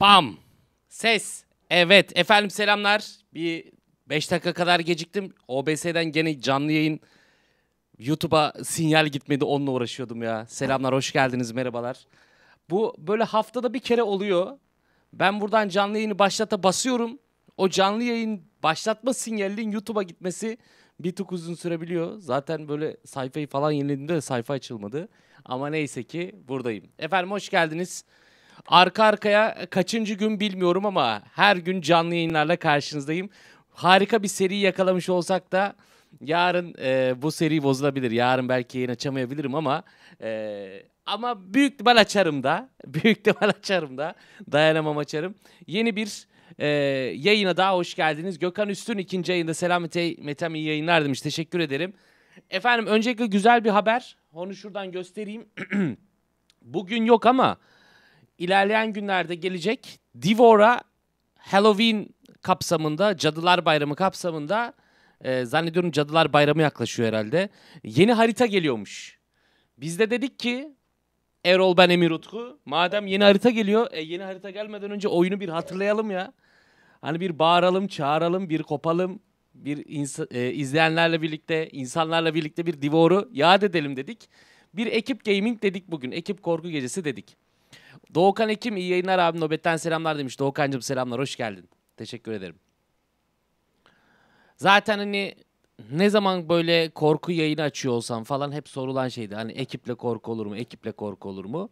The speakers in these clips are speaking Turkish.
Bam. Ses. Evet. Efendim selamlar. Bir 5 dakika kadar geciktim. OBS'den gene canlı yayın. YouTube'a sinyal gitmedi. Onunla uğraşıyordum ya. Selamlar. Hoş geldiniz. Merhabalar. Bu böyle haftada bir kere oluyor. Ben buradan canlı yayını başlata basıyorum. O canlı yayın başlatma sinyalinin YouTube'a gitmesi bir tık uzun sürebiliyor. Zaten böyle sayfayı falan yenilediğimde de sayfa açılmadı. Ama neyse ki buradayım. Efendim hoş geldiniz. Arka arkaya kaçıncı gün bilmiyorum ama her gün canlı yayınlarla karşınızdayım. Harika bir seri yakalamış olsak da yarın bu seri bozulabilir. Yarın belki yayın açamayabilirim ama büyük ihtimal açarım da. Büyük ihtimal açarım da. Dayanamam açarım. Yeni bir yayına daha hoş geldiniz. Gökhan Üstün 2. yayında. Selam Metem, iyi yayınlar demiş. Teşekkür ederim. Efendim öncelikle güzel bir haber. Onu şuradan göstereyim. Bugün yok ama İlerleyen günlerde gelecek. Devour'a Halloween kapsamında, Cadılar Bayramı kapsamında zannediyorum Cadılar Bayramı yaklaşıyor herhalde. Yeni harita geliyormuş. Biz de dedik ki Erol, ben Emir Utku, madem yeni harita geliyor, yeni harita gelmeden önce oyunu bir hatırlayalım ya. Hani bir bağıralım, çağıralım, bir kopalım, bir izleyenlerle birlikte, insanlarla birlikte bir Devour'u yad edelim dedik. Bir ekip gaming dedik bugün. Ekip korku gecesi dedik. Doğukan Ekim, iyi yayınlar abi, nöbetten selamlar demiş. Doğukancığım selamlar, hoş geldin. Teşekkür ederim. Zaten hani ne zaman böyle korku yayını açıyor olsam falan hep sorulan şeydi. Hani ekiple korku olur mu? Ekiple korku olur mu?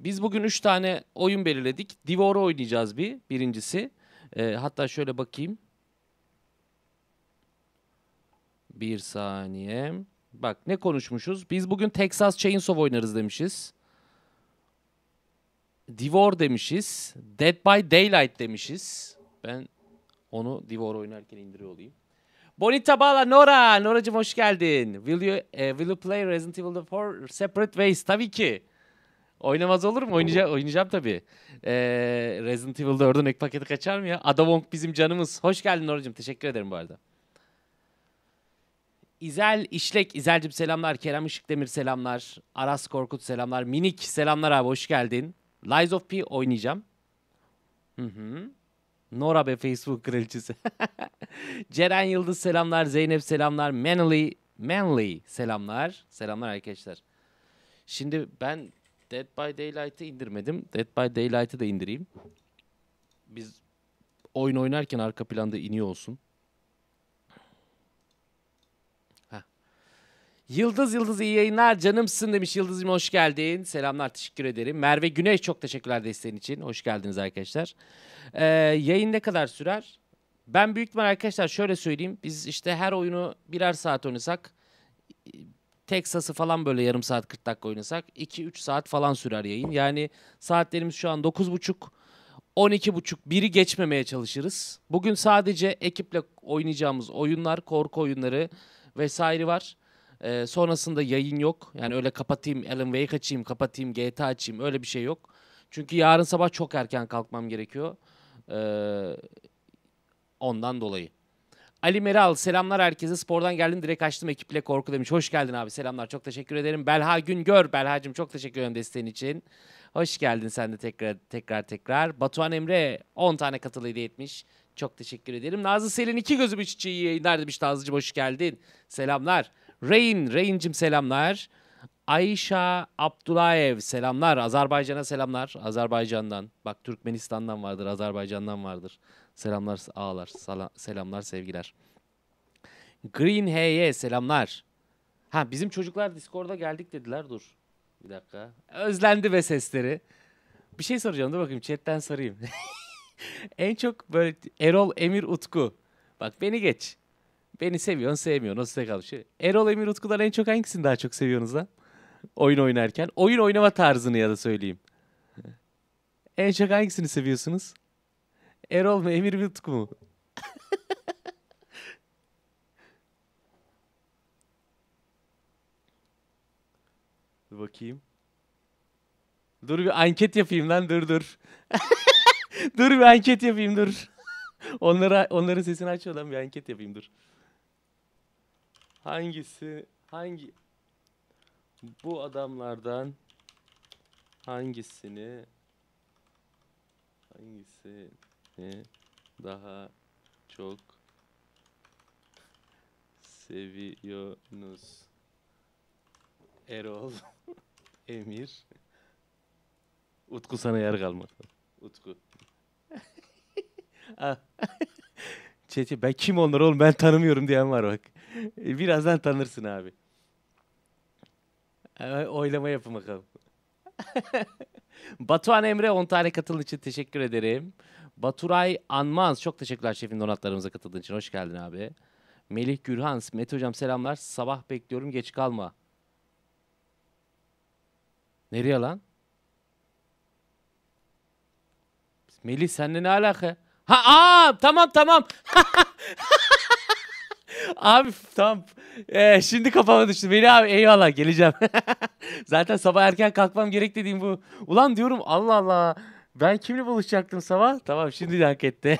Biz bugün 3 tane oyun belirledik. Devour oynayacağız birincisi. Hatta şöyle bakayım. Bir saniye. Bak ne konuşmuşuz? Biz bugün Texas Chainsaw oynarız demişiz. Devour demişiz. Dead by Daylight demişiz. Ben onu Devour oynarken indiriyor olayım. Bonita Bala, Nora. Noracığım hoş geldin. Will you play Resident Evil 4 Separate Ways? Tabii ki. Oynamaz olur mu? Oynayacağım tabii. Resident Evil 4'ün ek paketi kaçar mı ya? Ada Wong bizim canımız. Hoş geldin Noracığım. Teşekkür ederim bu arada. İzel İşlek. İzel'cim selamlar. Kerem Işıkdemir selamlar. Aras Korkut selamlar. Minik selamlar abi. Hoş geldin. Lies of P oynayacağım. Hı. Nora be, Facebook kraliçesi. Ceren Yıldız selamlar. Zeynep selamlar. Manly selamlar. Selamlar arkadaşlar. Şimdi ben Dead by Daylight'ı indirmedim. Dead by Daylight'ı da indireyim. Biz oyun oynarken arka planda iniyor olsun. Heh. Yıldız iyi yayınlar canımsın demiş. Yıldız'ım hoş geldin. Selamlar, teşekkür ederim. Merve Güneş, çok teşekkürler desteğin için. Hoş geldiniz arkadaşlar. Yayın ne kadar sürer? Ben büyük ihtimal arkadaşlar şöyle söyleyeyim. Biz işte her oyunu birer saat oynasak, Texas'ı falan böyle yarım saat 40 dakika oynasak 2-3 saat falan sürer yayın. Yani saatlerimiz şu an 9.30, 12.30, 1'i geçmemeye çalışırız. Bugün sadece ekiple oynayacağımız oyunlar, korku oyunları vesaire var. Sonrasında yayın yok. Yani öyle kapatayım, Alan Wake açayım, kapatayım, GTA açayım, öyle bir şey yok. Çünkü yarın sabah çok erken kalkmam gerekiyor. Ondan dolayı. Ali Meral selamlar herkese. Spordan geldim direkt açtım ekiple korku demiş. Hoş geldin abi, selamlar, çok teşekkür ederim. Belha Güngör, Belhacığım çok teşekkür ederim desteğin için. Hoş geldin sen de tekrar. Batuhan Emre 10 tane katılı hediye etmiş. Çok teşekkür ederim. Nazlı Selin 2 gözüm üç içi iyi yayınlar demiş. Nazlıcığım hoş geldin. Selamlar. Rain'cim selamlar. Ayşe Abdulayev selamlar. Azerbaycan'a selamlar. Azerbaycan'dan. Bak Türkmenistan'dan vardır, Azerbaycan'dan vardır. Selamlar ağalar. Selamlar sevgiler. Green Hey'e selamlar. Ha bizim çocuklar Discord'a geldik dediler. Dur. Bir dakika. Özlendi be sesleri. Bir şey soracağım. Dur bakayım chatten sarayım. En çok böyle Erol, Emir, Utku. Bak beni geç. Beni seviyorsun, sevmiyorsun. O size kalmış. Erol, Emir, Utku'dan en çok hangisini daha çok seviyorsunuz lan? Oyun oynarken. Oyun oynama tarzını ya da söyleyeyim. En çok hangisini seviyorsunuz? Erol mu, Emir mi, Utku mu? Dur bakayım. Dur bir anket yapayım lan, dur. Dur bir anket yapayım, dur. Onların sesini açmadan bir anket yapayım, dur. Hangi bu adamlardan hangisini hangisini daha çok seviyorsunuz? Erol, Emir, Utku sana yer kalmadı. Utku. Çeçe, ben kim onlar oğlum, ben tanımıyorum diyen var bak. Birazdan tanırsın abi. Oylama yapın bakalım. Batuhan Emre 10 tane katıldığın için teşekkür ederim. Baturay Anmaz çok teşekkürler şefim, donatlarımıza katıldığın için. Hoş geldin abi. Melih Gürhans, Mete hocam selamlar. Sabah bekliyorum, geç kalma. Nereye lan? Melih seninle ne alaka? Ha tamam. Abi tamam. Şimdi kafama düştü. Melih abi eyvallah, geleceğim. Zaten sabah erken kalkmam gerek dediğim bu. Ulan diyorum Allah Allah. Ben kimle buluşacaktım sabah? Tamam şimdi de hak etti.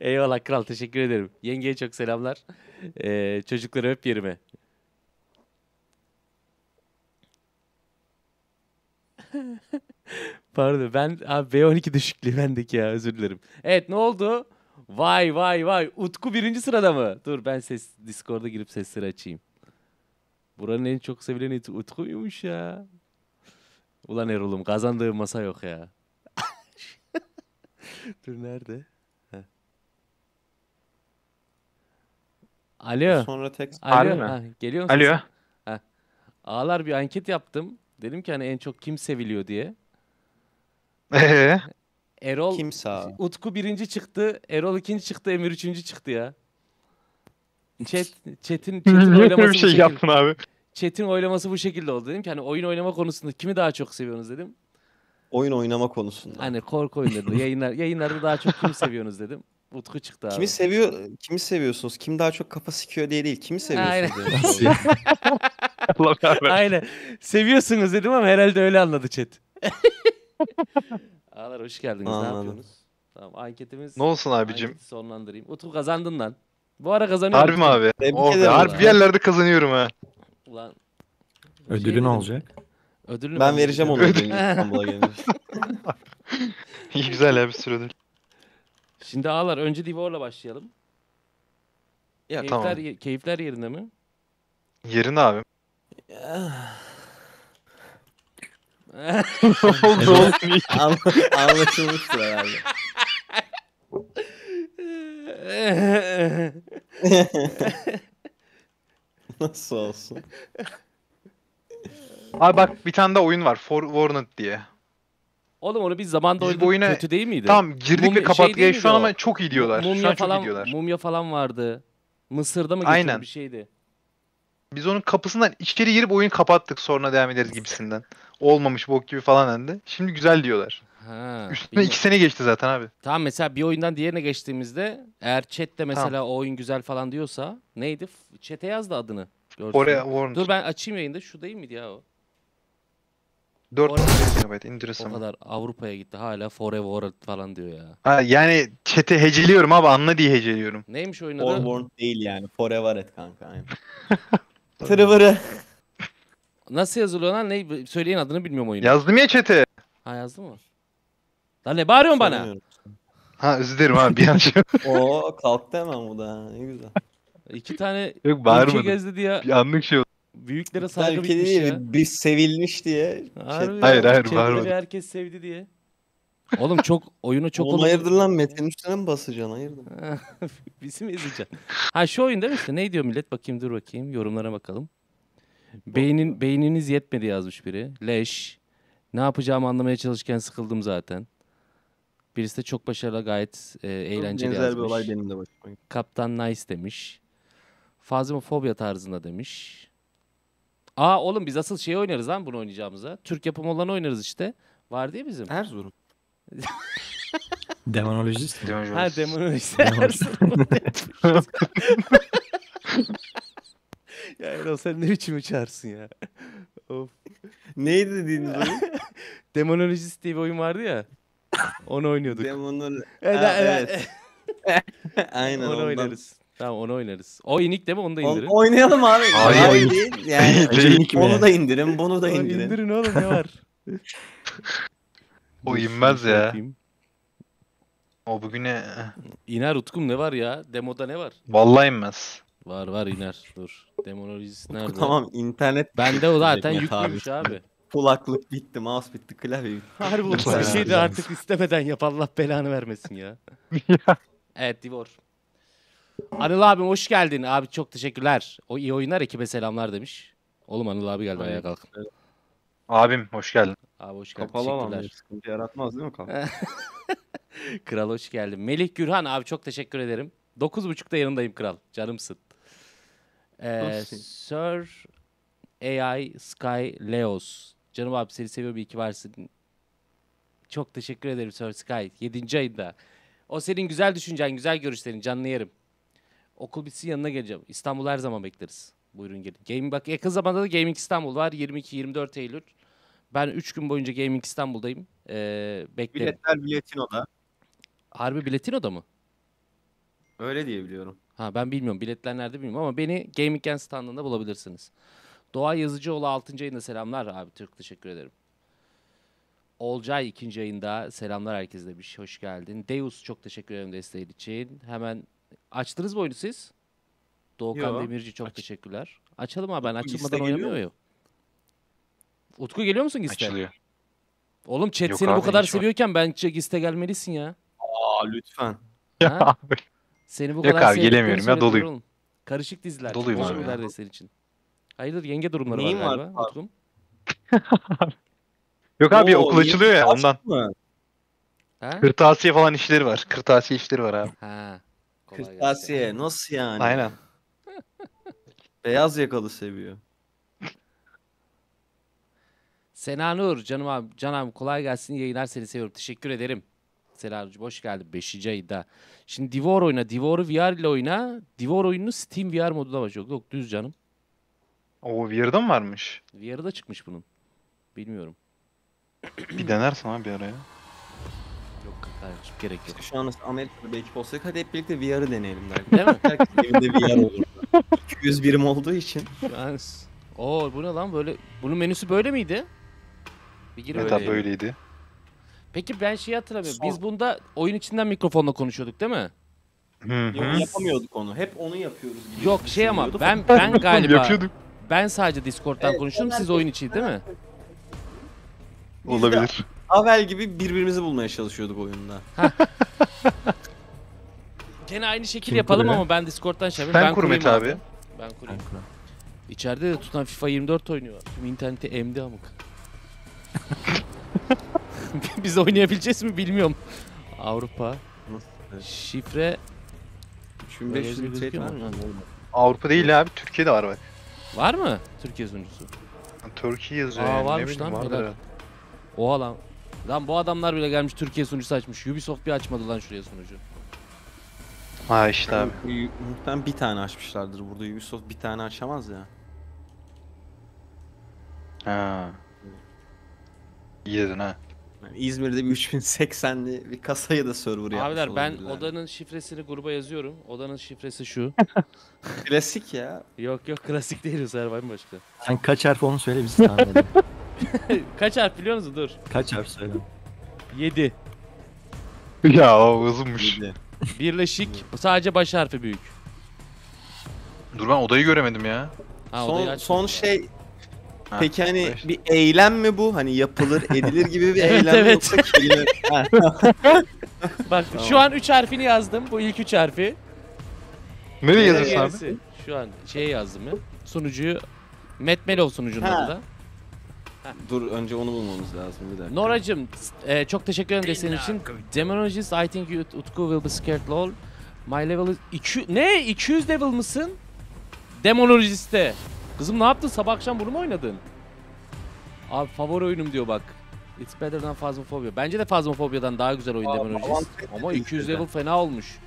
Eyvallah kral, teşekkür ederim. Yengeye çok selamlar. Çocukları öp yerime. Pardon ben abi B12 düşüklüğü bendeki ya, özür dilerim. Evet ne oldu? Vay. Utku 1. sırada mı? Dur ben Discord'a girip sesleri açayım. Buranın en çok sevilen Utku'ymuş ya. Ulan Erol'um kazandığım masa yok ya. Dur nerede? Heh. Alo. Sonra alo. Geliyor musun? Alo. Ağlar bir anket yaptım. Dedim ki hani en çok kim seviliyor diye. Erol, Utku 1. çıktı, Erol 2. çıktı, Emir 3. çıktı ya. Chat'in oylaması bir şey yaptın abi. Chat'in oylaması bu şekilde oldu. Dedim ki hani oyun oynama konusunda kimi daha çok seviyorsunuz dedim. Oyun oynama konusunda. Hani korku oyunları, yayınlarda daha çok kimi seviyorsunuz dedim. Utku çıktı abi. Kimi seviyorsunuz? Kim daha çok kafa sikiyor diye değil. Kimi seviyorsunuz? Aynen. Aynen. Seviyorsunuz dedim ama herhalde öyle anladı chat. Ağlar hoş geldiniz. Anladım. Ne yapıyorsunuz? Tamam anketimiz. Ne olsun abicim? Sonlandırayım. Utku kazandın lan. Bu ara kazanıyorum. Harbi mi abi? Harbi bir yerlerde kazanıyorum ha. Ulan. Ödülü ne olacak? Ödülünü ben vereceğim onu. İstanbul'a gelince. İyi güzel ya, bir sürü ödül. Şimdi Ağlar önce Devour'la başlayalım. Ya keyifler, tamam. Keyifler yerinde mi? Yerinde abi. Anlaşılmıştır herhalde. Nasıl olsun? Abi bak bir tane de oyun var. Forewarned diye. Oğlum onu biz zamanda oynadık, kötü değil miydi? Tamam girdik ve kapattık. Şey şu an ama çok iyi diyorlar. Mumya falan vardı. Mısır'da mı geçen bir şeydi? Biz onun kapısından içeri girip oyun kapattık, sonra devam ederiz gibisinden. Olmamış bok gibi falan dendi. Şimdi güzel diyorlar. Ha, üstüne 2 sene geçti zaten abi. Tamam mesela bir oyundan diğerine geçtiğimizde eğer chatte mesela o oyun güzel falan diyorsa neydi? Chat'e yaz da adını. Dur ben açayım yayında. Şu değil miydi ya o? 4 GB indiresim. O kadar Avrupa'ya gitti hala Forewarned falan diyor ya. Ha, yani chat'e heceliyorum abi, anla diye heceliyorum. Neymiş oyunun adı? Forewarned değil yani. Forewarned kanka. Tırıvırı. Nasıl yazılıyor lan? Ne? Söyleyin adını bilmiyorum oyunu. Yazdım ya chat'e. Ha yazdın mı? Lan ne bağırıyorsun bana? Ha özür dilerim abi bir an şey. Oo kalktı hemen bu da. Ne güzel. 2 tane yok, ülke gezdi diye. Bir anlık şey oldu. Büyüklere saygı bitmiş değil, ya. Biz sevilmiş diye. Harbi hayır bağırmadım. Herkes sevdi diye. Oğlum çok oyunu çok... Oğlum hayırdır lan, Mete'nin üstüne mi basacaksın? Hayırdır? Bizi mi ezeceksin? Ha şu oyun değil mi? Ne diyor millet? Bakayım dur bakayım. Yorumlara bakalım. Beyniniz yetmedi yazmış biri. Leş. Ne yapacağımı anlamaya çalışırken sıkıldım zaten. Birisi de çok başarılı, gayet eğlenceli benzer yazmış. Bir olay benim de başıma. Kaptan Nice demiş. Phasmophobia tarzında demiş. Aa oğlum biz asıl şey oynarız lan bunu oynayacağımıza. Türk yapımı olanı oynarız işte. Var diye bizim. Erzurum. Demonologist. Ha Demonologist. Erzurum. Ya Erol sen ne biçim uçarsın ya. Of. Neydi dediğiniz oyun? Demonologist diye bir oyun vardı ya. Onu oynuyorduk. Evet. Aynen onu oynarız. Tamam onu oynarız. O inik değil mi? Onu da indirin. Oynayalım abi. Hayır değil. Yani onu da indirin, bunu da indirin. İndirin oğlum ne var? O inmez ya. O bugüne... İner Utkum, ne var ya? Demoda ne var? Vallahi inmez. Var var iner. Dur. Demonologist nerede? Tamam internet... Bende o zaten yüklüymüş abi. Kulaklık bitti, mouse bitti, klavye bitti. Harbi bir şey de artık istemeden yap. Allah belanı vermesin ya. Evet Devour. Anıl abi hoş geldin. Abi çok teşekkürler. O iyi oyunlar ekibe selamlar demiş. Oğlum Anıl abi geldi, ayağa kalkın. Evet. Abim hoş geldin. Abi hoş geldin. Kapalı alan bir sıkıntı yaratmaz değil mi kanka? Kral hoş geldin. Melih Gürhan abi çok teşekkür ederim. 9.30'da yanındayım kral. Canımsın. Sir AI Sky Leos. Canım abi seni seviyor, bir iki varsın. Çok teşekkür ederim Sir Sky. 7. ayında. O senin güzel düşüncen, güzel görüşlerin canlı yerim. Okul bitsin yanına geleceğim. İstanbul her zaman bekleriz. Buyurun gelin. Game, bak yakın zamanda da Gaming İstanbul var. 22-24 Eylül. Ben 3 gün boyunca Gaming İstanbul'dayım. Beklerim. Biletler Biletino'da. Harbi Biletino'da mı? Öyle diye biliyorum. Ha ben bilmiyorum. Biletler nerede bilmiyorum ama beni Gaming İstanbul standında bulabilirsiniz. Doğa Yazıcıoğlu 6. ayında selamlar abi. Türk teşekkür ederim. Olcay 2. ayında selamlar herkese demiş. Hoş geldin. Deus çok teşekkür ederim desteğin için. Hemen açtınız mı oyunu siz? Doğukan yo. Demirci çok teşekkürler. Açalım abi, ben açılmadan oynamıyor ya. Utku geliyor musun Giste? Açılıyor. Oğlum chat yok seni abi, bu kadar seviyorken bence Giste gelmelisin ya. Aa lütfen. Ya abi. Seni bu kadar seviyorum. Yok abi gelemiyorum ya, doluyum. Oğlum. Karışık diziler. Doluyum abi ya. Senin için. Hayırdır yenge durumları neyim var galiba abi? Utkum? Yok abi okul açılıyor ya ondan. Ha? Kırtasiye falan işleri var. Kırtasiye işleri var abi. Ha. Kırtasiye nasıl yani? Aynen. Beyaz yakalı seviyor. Senanur canım abi, canım kolay gelsin, yayınlar seni seviyorum. Teşekkür ederim. Senanur'cum hoş geldin 5. ayda. Şimdi Devour oyna. Devour'u VR ile oyna. Devour oyununu Steam VR moduna başlıyor. Yok düz canım. O VR'da mı varmış? VR'da çıkmış bunun. Bilmiyorum. Bir denersin abi araya. Yok kardeşim gerek yok. Şu an Amerika'da bir ekip olsak hadi hep birlikte VR'ı deneyelim belki. Değil mi? Herkesin evinde VR olur. 200 birim olduğu için. Oo bu ne lan böyle? Bunun menüsü böyle miydi? Bir gir öyle. Evet böyleydi. Peki ben şeyi hatırlamıyorum. Biz bunda oyun içinden mikrofonla konuşuyorduk değil mi? Yok, yapamıyorduk onu. Hep onu yapıyoruz gibi. Yok şey ama ben galiba yapıyorduk. Ben sadece Discord'dan evet, konuştum. Siz oyun içi değil mi? Olabilir. Avel gibi birbirimizi bulmaya çalışıyorduk oyunda. Gene aynı şekil kim yapalım kuruyor? Ama ben Discord'dan şey yapayım. Ben kurayım abi. Ben kurayım. İçeride de tutan FIFA 24 oynuyor. Tüm interneti emdi amık. Biz oynayabileceğiz mi bilmiyorum. Avrupa. Şifre... 3500 litre var mı? Avrupa değil abi. Türkiye'de var bak. Var mı? Türkiye sunucusu. Türkiye yazıyor. Aa varmış lan. Var oha lan. Lan bu adamlar bile gelmiş Türkiye sunucusu açmış. Ubisoft bir açmadı lan şuraya sunucu. Ha işte abi. Muhtemelen bir tane açmışlardır burada. Ubisoft bir tane açamaz ya. Ha. İyi dedin ha. Yani İzmir'de bir 3080'li bir kasaya da server yapmış. Abiler ben odanın şifresini gruba yazıyorum. Odanın şifresi şu. Klasik ya. Yok yok klasik değil o Servay'ın başka. Sen kaç harf onu söyle biz tahmin edelim. Kaç harf biliyor musun? Dur. Kaç harf söyle. 7. Ya o uzunmuş. 7. Birleşik sadece baş harfi büyük. Dur ben odayı göremedim ya. Ha, son şey ha, peki hani başladım. Bir eylem mi bu? Hani yapılır edilir gibi bir evet, eylem evet. Yoksa kelime. Bak tamam. Şu an 3 harfini yazdım. Bu ilk 3 harfi. Nereye yazıyorsun abi? Şu an şey yazdım ya. Sunucuyu Metmelov sunucunun adı. Dur önce onu bulmamız lazım bir dakika. Noracım çok teşekkür ederim desteğin için. Demonologist I think you, Utku will be scared lol. My level is... 200... Ne? 200 level mısın? Demonologist'te. Kızım ne yaptın? Sabah akşam bunu mu oynadın? Abi favori oyunum diyor bak. It's better than Phasmophobia. Bence de Phasmophobia'dan daha güzel oyun Demonologist. Ama 200 level fena olmuş.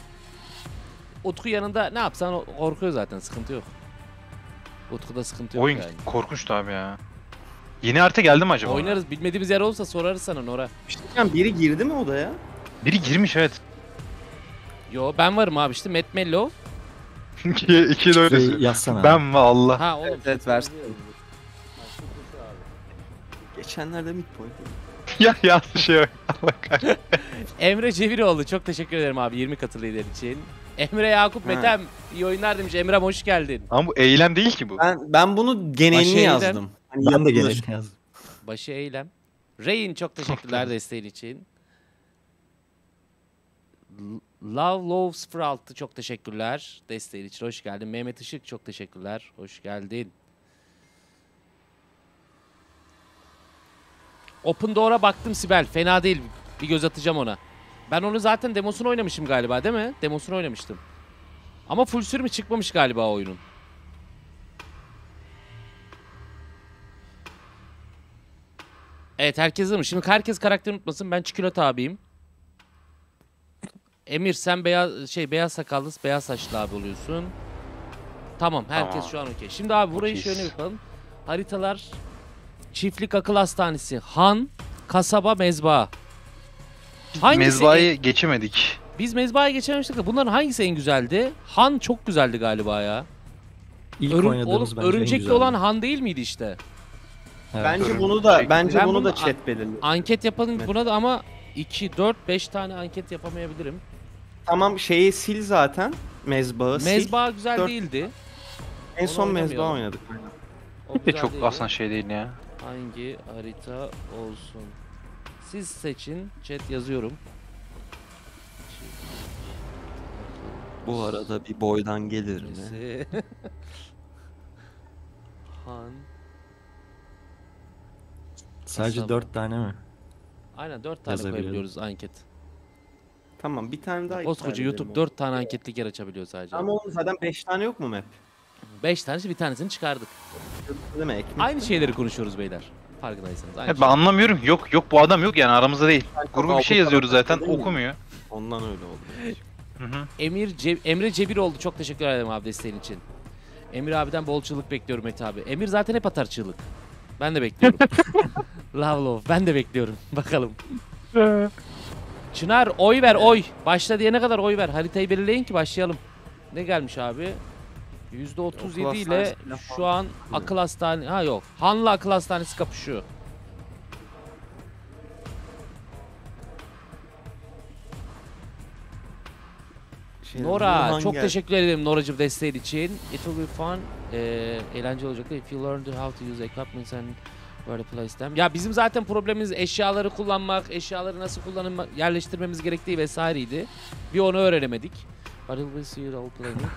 Utku yanında ne yapsan korkuyor zaten, sıkıntı yok. Utku'da sıkıntı yok oyun yani. Korkunçtu abi ya. Yeni harita geldi mi acaba? Oynarız. Bilmediğimiz yer olursa sorarız sana Nora. İşte yani biri girdi mi odaya? Biri girmiş evet. Yo ben varım abi işte. Matt Mello. İki de öyle. Yazsana. Ben mi Allah? Ha oğlum. Evet versin. Geçenlerde midpoint. Ya yazdı şey yok. Allah kahretsin. Emre Ceviroğlu çok teşekkür ederim abi 20 katılıylar için. Emre Yakup Metem iyi oyunlar demiş. Emrem hoş geldin. Ama bu eylem değil ki bu. Ben bunu genelini yazdım. Hani ben de genelini yazdım. Başı eylem. Rain çok teşekkürler desteğin için. Love Loves Fralt'ı çok teşekkürler desteğin için. Hoş geldin. Mehmet Işık çok teşekkürler. Hoş geldin. Open Door'a baktım Sibel. Fena değil. Bir göz atacağım ona. Ben onu zaten demosunu oynamışım galiba değil mi? Demosunu oynamıştım. Ama full sürümü çıkmamış galiba oyunun. Evet herkes değil mi? Şimdi herkes karakterini unutmasın. Ben Çikolata abiyim. Emir sen beyaz sakallı, beyaz saçlı abi oluyorsun. Tamam herkes tamam. Şu an okey. Şimdi abi burayı şöyle yapalım. Haritalar... Çiftlik akıl hastanesi, han, kasaba, mezba. Mezba'yı geçemedik. Biz mezba'yı geçememiştik de bunların hangisi en güzeldi? Han çok güzeldi galiba ya. İlk oynadığımız bence en güzeldi. Örümcekli olan han değil miydi işte? Evet. Bence bunu da chat belirli. Anket yapalım evet. Buna da ama 2, 4, 5 tane anket yapamayabilirim. Tamam şeyi sil zaten. Mezba'yı sil. Mezba güzel değildi. En son mezba oynadık. O çok asan şey değil ya. Hangi harita olsun? Siz seçin. Chat yazıyorum. Bu arada bir boydan gelir mi? Han. Sadece 4 tane mi? Aynen 4 tane koyabiliyoruz anket. Tamam bir tane daha. Koskoca YouTube 4 tane anketlik yer açabiliyor sadece. Ama onun zaten 5 tane yok mu map? 5 tanesi bir tanesini çıkardık. Demek, aynı şeyleri konuşuyoruz beyler. Farkındaysanız. Aynı ben anlamıyorum. Yok bu adam yok yani aramızda değil. Gruba bir şey yazıyoruz zaten okumuyor. Ondan öyle oldu. Hı-hı. Emre Cebir oldu. Çok teşekkür ederim abi desteğin için. Emir abiden bolçılık bekliyorum Mete abi. Emir zaten hep atar çığlık. Ben de bekliyorum. Love ben de bekliyorum. Bakalım. Çınar oy ver oy. Başla diye ne kadar oy ver. Haritayı belirleyin ki başlayalım. Ne gelmiş abi? %37 ile şu an akıl hastanesi... Ha yok. Han'la akıl hastanesi kapışıyor. Nora, çok teşekkür ederim Noracığım desteğin için. It will be fun. Eğlenceli olacak. If you learned how to use equipment and where to place them. Ya bizim zaten problemimiz eşyaları kullanmak, eşyaları nasıl kullanmak, yerleştirmemiz gerektiği vesaireydi. Bir onu öğrenemedik. But it will be see you all playing it.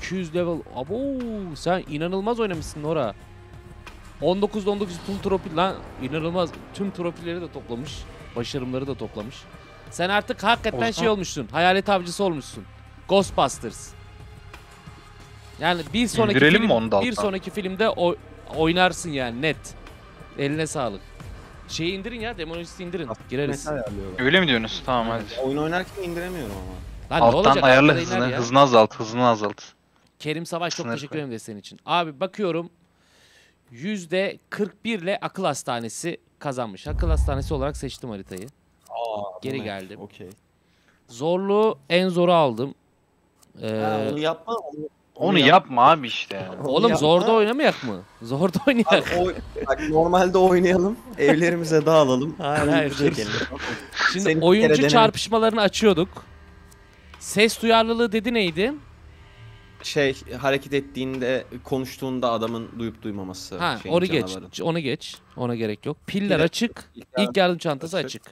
200 level. Abo sen inanılmaz oynamışsın Nora. 19'da 19 tüm tropil lan inanılmaz. Tüm tropilleri de toplamış. Başarımları da toplamış. Sen artık hakikaten şey olmuşsun. Hayalet avcısı olmuşsun. Ghostbusters. Yani bir sonraki filmde oynarsın yani net. Eline sağlık. Şeyi indirin ya Demonologist'i indirin. Gireriz. Öyle mi diyorsunuz? Tamam hadi. Yani, oyun oynarken indiremiyorum ama. Lan alttan ayarlı hızını azalt. Kerim Savaş çok teşekkür ederim desteğin için. Abi bakıyorum %41 ile akıl hastanesi kazanmış. Akıl hastanesi olarak seçtim haritayı. Geri geldim. Okay. Zorluğu en zoru aldım. Onu yapma. Onu yapma abi işte. Oğlum zorda oynamayak mı? Zorda oynayak. Bak normalde oynayalım. Evlerimize dağılalım. Hayır. Şimdi senin oyuncu çarpışmalarını açıyorduk. Ses duyarlılığı dedi neydi? Hareket ettiğinde, konuştuğunda adamın duyup duymaması. Ha, onu geç. Ona gerek yok. Piller açık, ilk yardım çantası açık.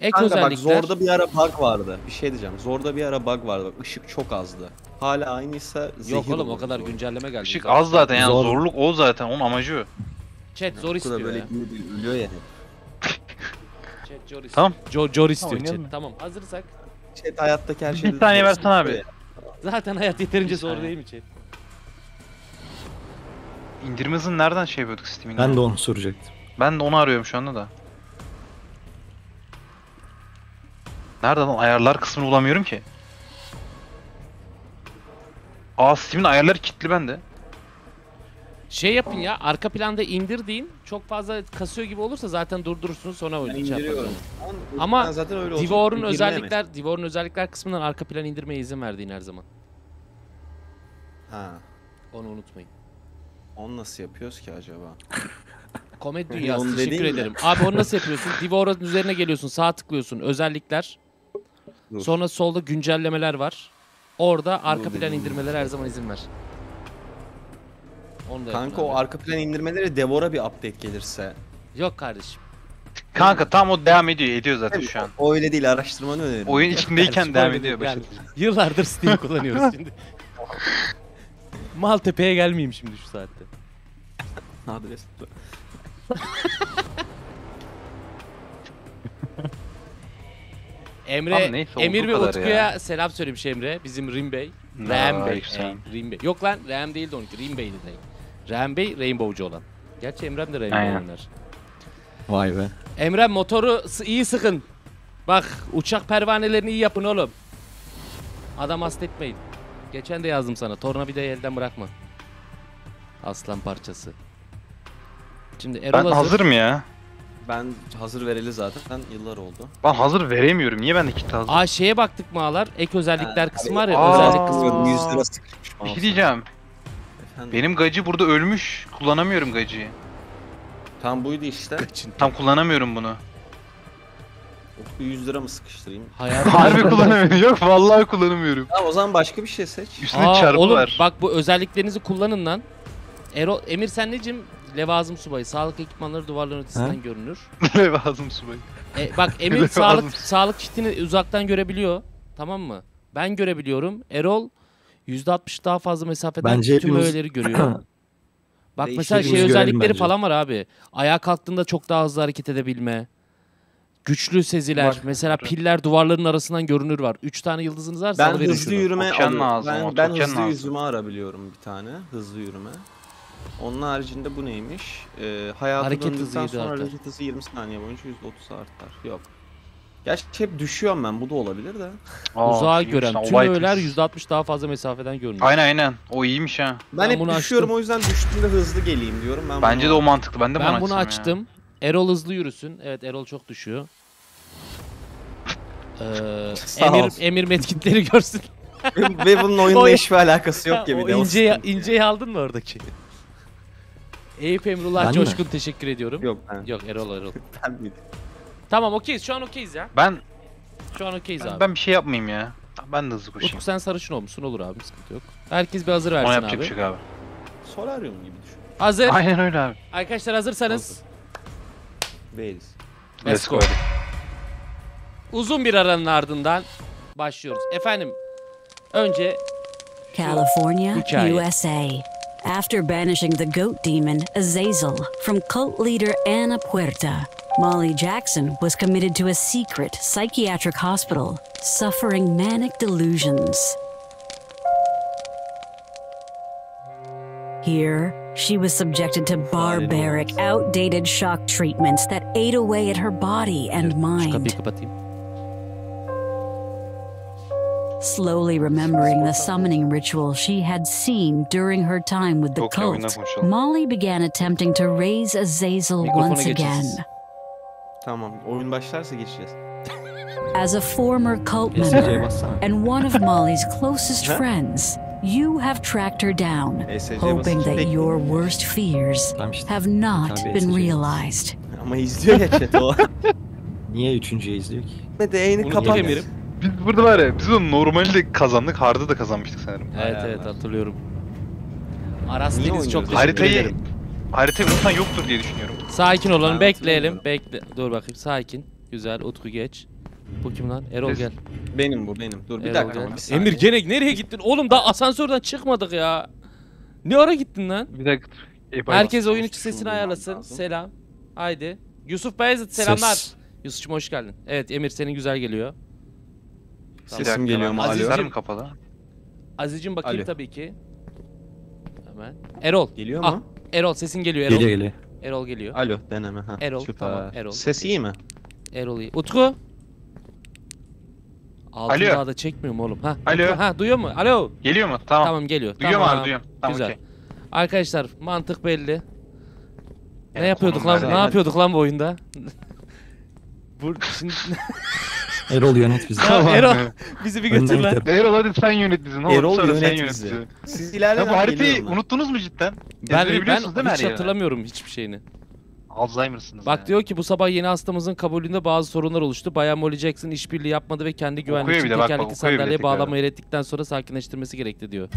Ek özellikler... Bak zorda bir ara bug vardı. Bir şey diyeceğim. Zorda bir ara bug vardı. Bak, ışık çok azdı. Hala aynıysa zehir. Yok oğlum o kadar güncelleme geldi. Işık az zaten yani zorluk o zaten. Onun amacı o. Chat zor istiyor böyle ya. Ölüyor yani. Chat zor istiyor. Tamam. Zor istiyor chat. Tamam hazırsak. Chat hayattaki her şeyi... Bir saniye versene abi. Zaten hayat yeterince zor değil mi chat? İndirim hızını nereden şey yapıyorduk Steam'in? Ben de onu soracaktım. Ben de onu arıyorum şu anda da. Nereden ayarlar kısmını bulamıyorum ki. Steam'in ayarları kilitli bende. Şey yapın ya, arka planda indir deyin. Çok fazla kasıyor gibi olursa zaten durdurursunuz sonra oynayacağım. Ama Devour'un özellikler kısmından arka plan indirmeye izin verdiğin her zaman. Ha. Onu unutmayın. Onu nasıl yapıyoruz ki acaba? Komedi dünyası. Teşekkür ederim. Abi onu nasıl yapıyorsun? Devour'un üzerine geliyorsun. Sağ tıklıyorsun. Özellikler. Dur. Sonra solda güncellemeler var. Orada arka plan indirmeleri her zaman izin ver. Kanka o arka plan indirmeleri Devour'a bir update gelirse. Yok kardeşim. Kanka tam o devam ediyor zaten şu an. O öyle değil, araştırmanı öneririm. Oyun içindeyken devam ediyor. Yani, yıllardır Steam kullanıyoruz şimdi. Maltepe'ye gelmeyeyim şimdi şu saatte. Adres tuttu. Emre, Emir ve Utku'ya selam söylemiş Emre, bizim Rim Bey. Ram Bey, Rim Bey. Yok lan, Ram değil de onunki, Rim Bey de değil. Ram Bey, Rainbow'cu olan. Gerçi Emre'm de Rainbow oynar. Vay be. Emre motoru iyi sıkın. Bak, uçak pervanelerini iyi yapın oğlum. Adam hasta etmeyin. Geçen de yazdım sana, tornavidayı elden bırakma. Aslan parçası. Şimdi Erol ben hazırım ya. Ben hazır vereli zaten yıllar oldu. Ben hazır veremiyorum. Niye ben de kit hazır? Aa şeye baktık mı ağlar? Ek özellikler kısmı var ya. Özellik kısmı 100 lira sıkmış. Bir şey diyeceğim. Efendim? Benim gacı burada ölmüş. Kullanamıyorum gacıyı. Tam buydu işte. Tam kullanamıyorum bunu. 100 lira mı sıkıştırayım? Harbi kullanamıyorum. Yok vallahi kullanamıyorum. Tamam o zaman başka bir şey seç. Üstüne çarpı oğlum, var. Bak bu özelliklerinizi kullanın lan. Erol, Emir sen necim? Levazım subayı. Sağlık ekipmanları duvarların ötesinden görünür. Levazım subayı. Bak Emir sağlık kitini uzaktan görebiliyor. Tamam mı? Ben görebiliyorum. Erol %60 daha fazla mesafeden tüm öğeleri görüyor. Bak mesela şey özellikleri falan var abi. Ayağa kalktığında çok daha hızlı hareket edebilme. Güçlü seziler. Bak, mesela piller duvarların arasından görünür var. 3 tane yıldızınız varsa alabilirim. Ben hızlı yürüme alıyorum. Ben hızlı yürüme arabiliyorum bir tane. Hızlı yürüme. Onun haricinde bu neymiş? Hayatı döndükten sonra hareket hızı 20 saniye boyunca %30 artar. Yok. Gerçi hep düşüyorum ben. Bu da olabilir de. Uzağa gören tüm öğeler %60 daha fazla mesafeden görünüyor. Aynen. O iyiymiş ha. Ben hep düşüyorum o yüzden düştüğümde hızlı geleyim diyorum. Bence de o mantıklı. Ben bunu açtım. Erol hızlı yürüsün. Evet Erol çok düşüyor. Emir metkitleri görsün. Ve bunun oyunla hiçbir alakası yok gibi. İnceyi aldın mı oradaki? Eyüp Emrullah Coşkun teşekkür ediyorum. Yok ben. Yok Erol. Tamam okeyiz. Şu an okeyiz ya. Şu an okeyiz abi. Ben bir şey yapmayayım ya. Ben de hızlı koşayım. Utku sen sarışın olmuşsun olur abi. Sıkıntı yok. Herkes bir hazır versin abi. Ona yapacak bir şey abi. Solaryum gibi düşün. Hazır. Aynen öyle abi. Arkadaşlar hazırsanız. Değiliz. Let's go. Uzun bir aranın ardından başlıyoruz. Efendim. Önce California, USA. After banishing the goat demon, Azazel, from cult leader Ana Puerta, Molly Jackson was committed to a secret psychiatric hospital, suffering manic delusions. Here, she was subjected to barbaric, outdated shock treatments that ate away at her body and mind. Slowly remembering the summoning ritual she had seen during her time with the cult, Molly began attempting to raise Azazel once again. As a former cult member and one of Molly's closest friends, you have tracked her down, hoping that your worst fears have not been realized. Niye üçüncüyü izliyor ki? Mete kapanmıyorum. Biz burada var ya, biz de normalde kazandık, hard'ı da kazanmıştık sanırım. Evet hatırlıyorum. Aras'tayız çok haritayı unutan yoktur diye düşünüyorum. Sakin olalım, bekleyelim. Dur bakayım, sakin. Güzel, Utku geç. Bu kim lan? Erol gel. Benim bu, benim. Dur bir dakika. Emir gene nereye gittin? Oğlum daha asansörden çıkmadık ya. Ne ara gittin lan? Bir dakika. Herkes oyun içi sesini ayarlasın. Selam. Haydi. Yusuf Bayezid selamlar. Yusuf'cum hoş geldin. Evet Emir senin güzel geliyor. Sesim geliyor mu? Aziz'im kapalı. Aziz'cim bakayım tabii ki. Hemen. Erol. Geliyor mu? Erol sesin geliyor. Geliyor. Erol geliyor. Alo deneme. Erol tamam. Erol. Ses iyi mi? Erol iyi. Utku. Altın daha da çekmiyor mu oğlum? Alo. Duyuyor mu? Alo. Geliyor mu? Tamam geliyor. Duyuyor mu abi? Duyuyorum. Güzel. Arkadaşlar mantık belli. Ne yapıyorduk lan? Ne yapıyorduk lan bu oyunda? Erol yönet bizi. Tamam, Erol bizi bir götür lan. Erol hadi sen yönet bizi. Erol yönet bizi. Siz ileride bu haritayı unuttunuz mu cidden? Ben hiç hatırlamıyorum hiçbir şeyini. Alzheimer'sınız. Bak yani. Diyor ki bu sabah yeni hastamızın kabulünde bazı sorunlar oluştu. Bayan Molly Jackson işbirliği yapmadı ve kendi güvenlik için tekerlekli sandalyeye bağlamayı reddettikten sonra sakinleştirmesi gerekti diyor.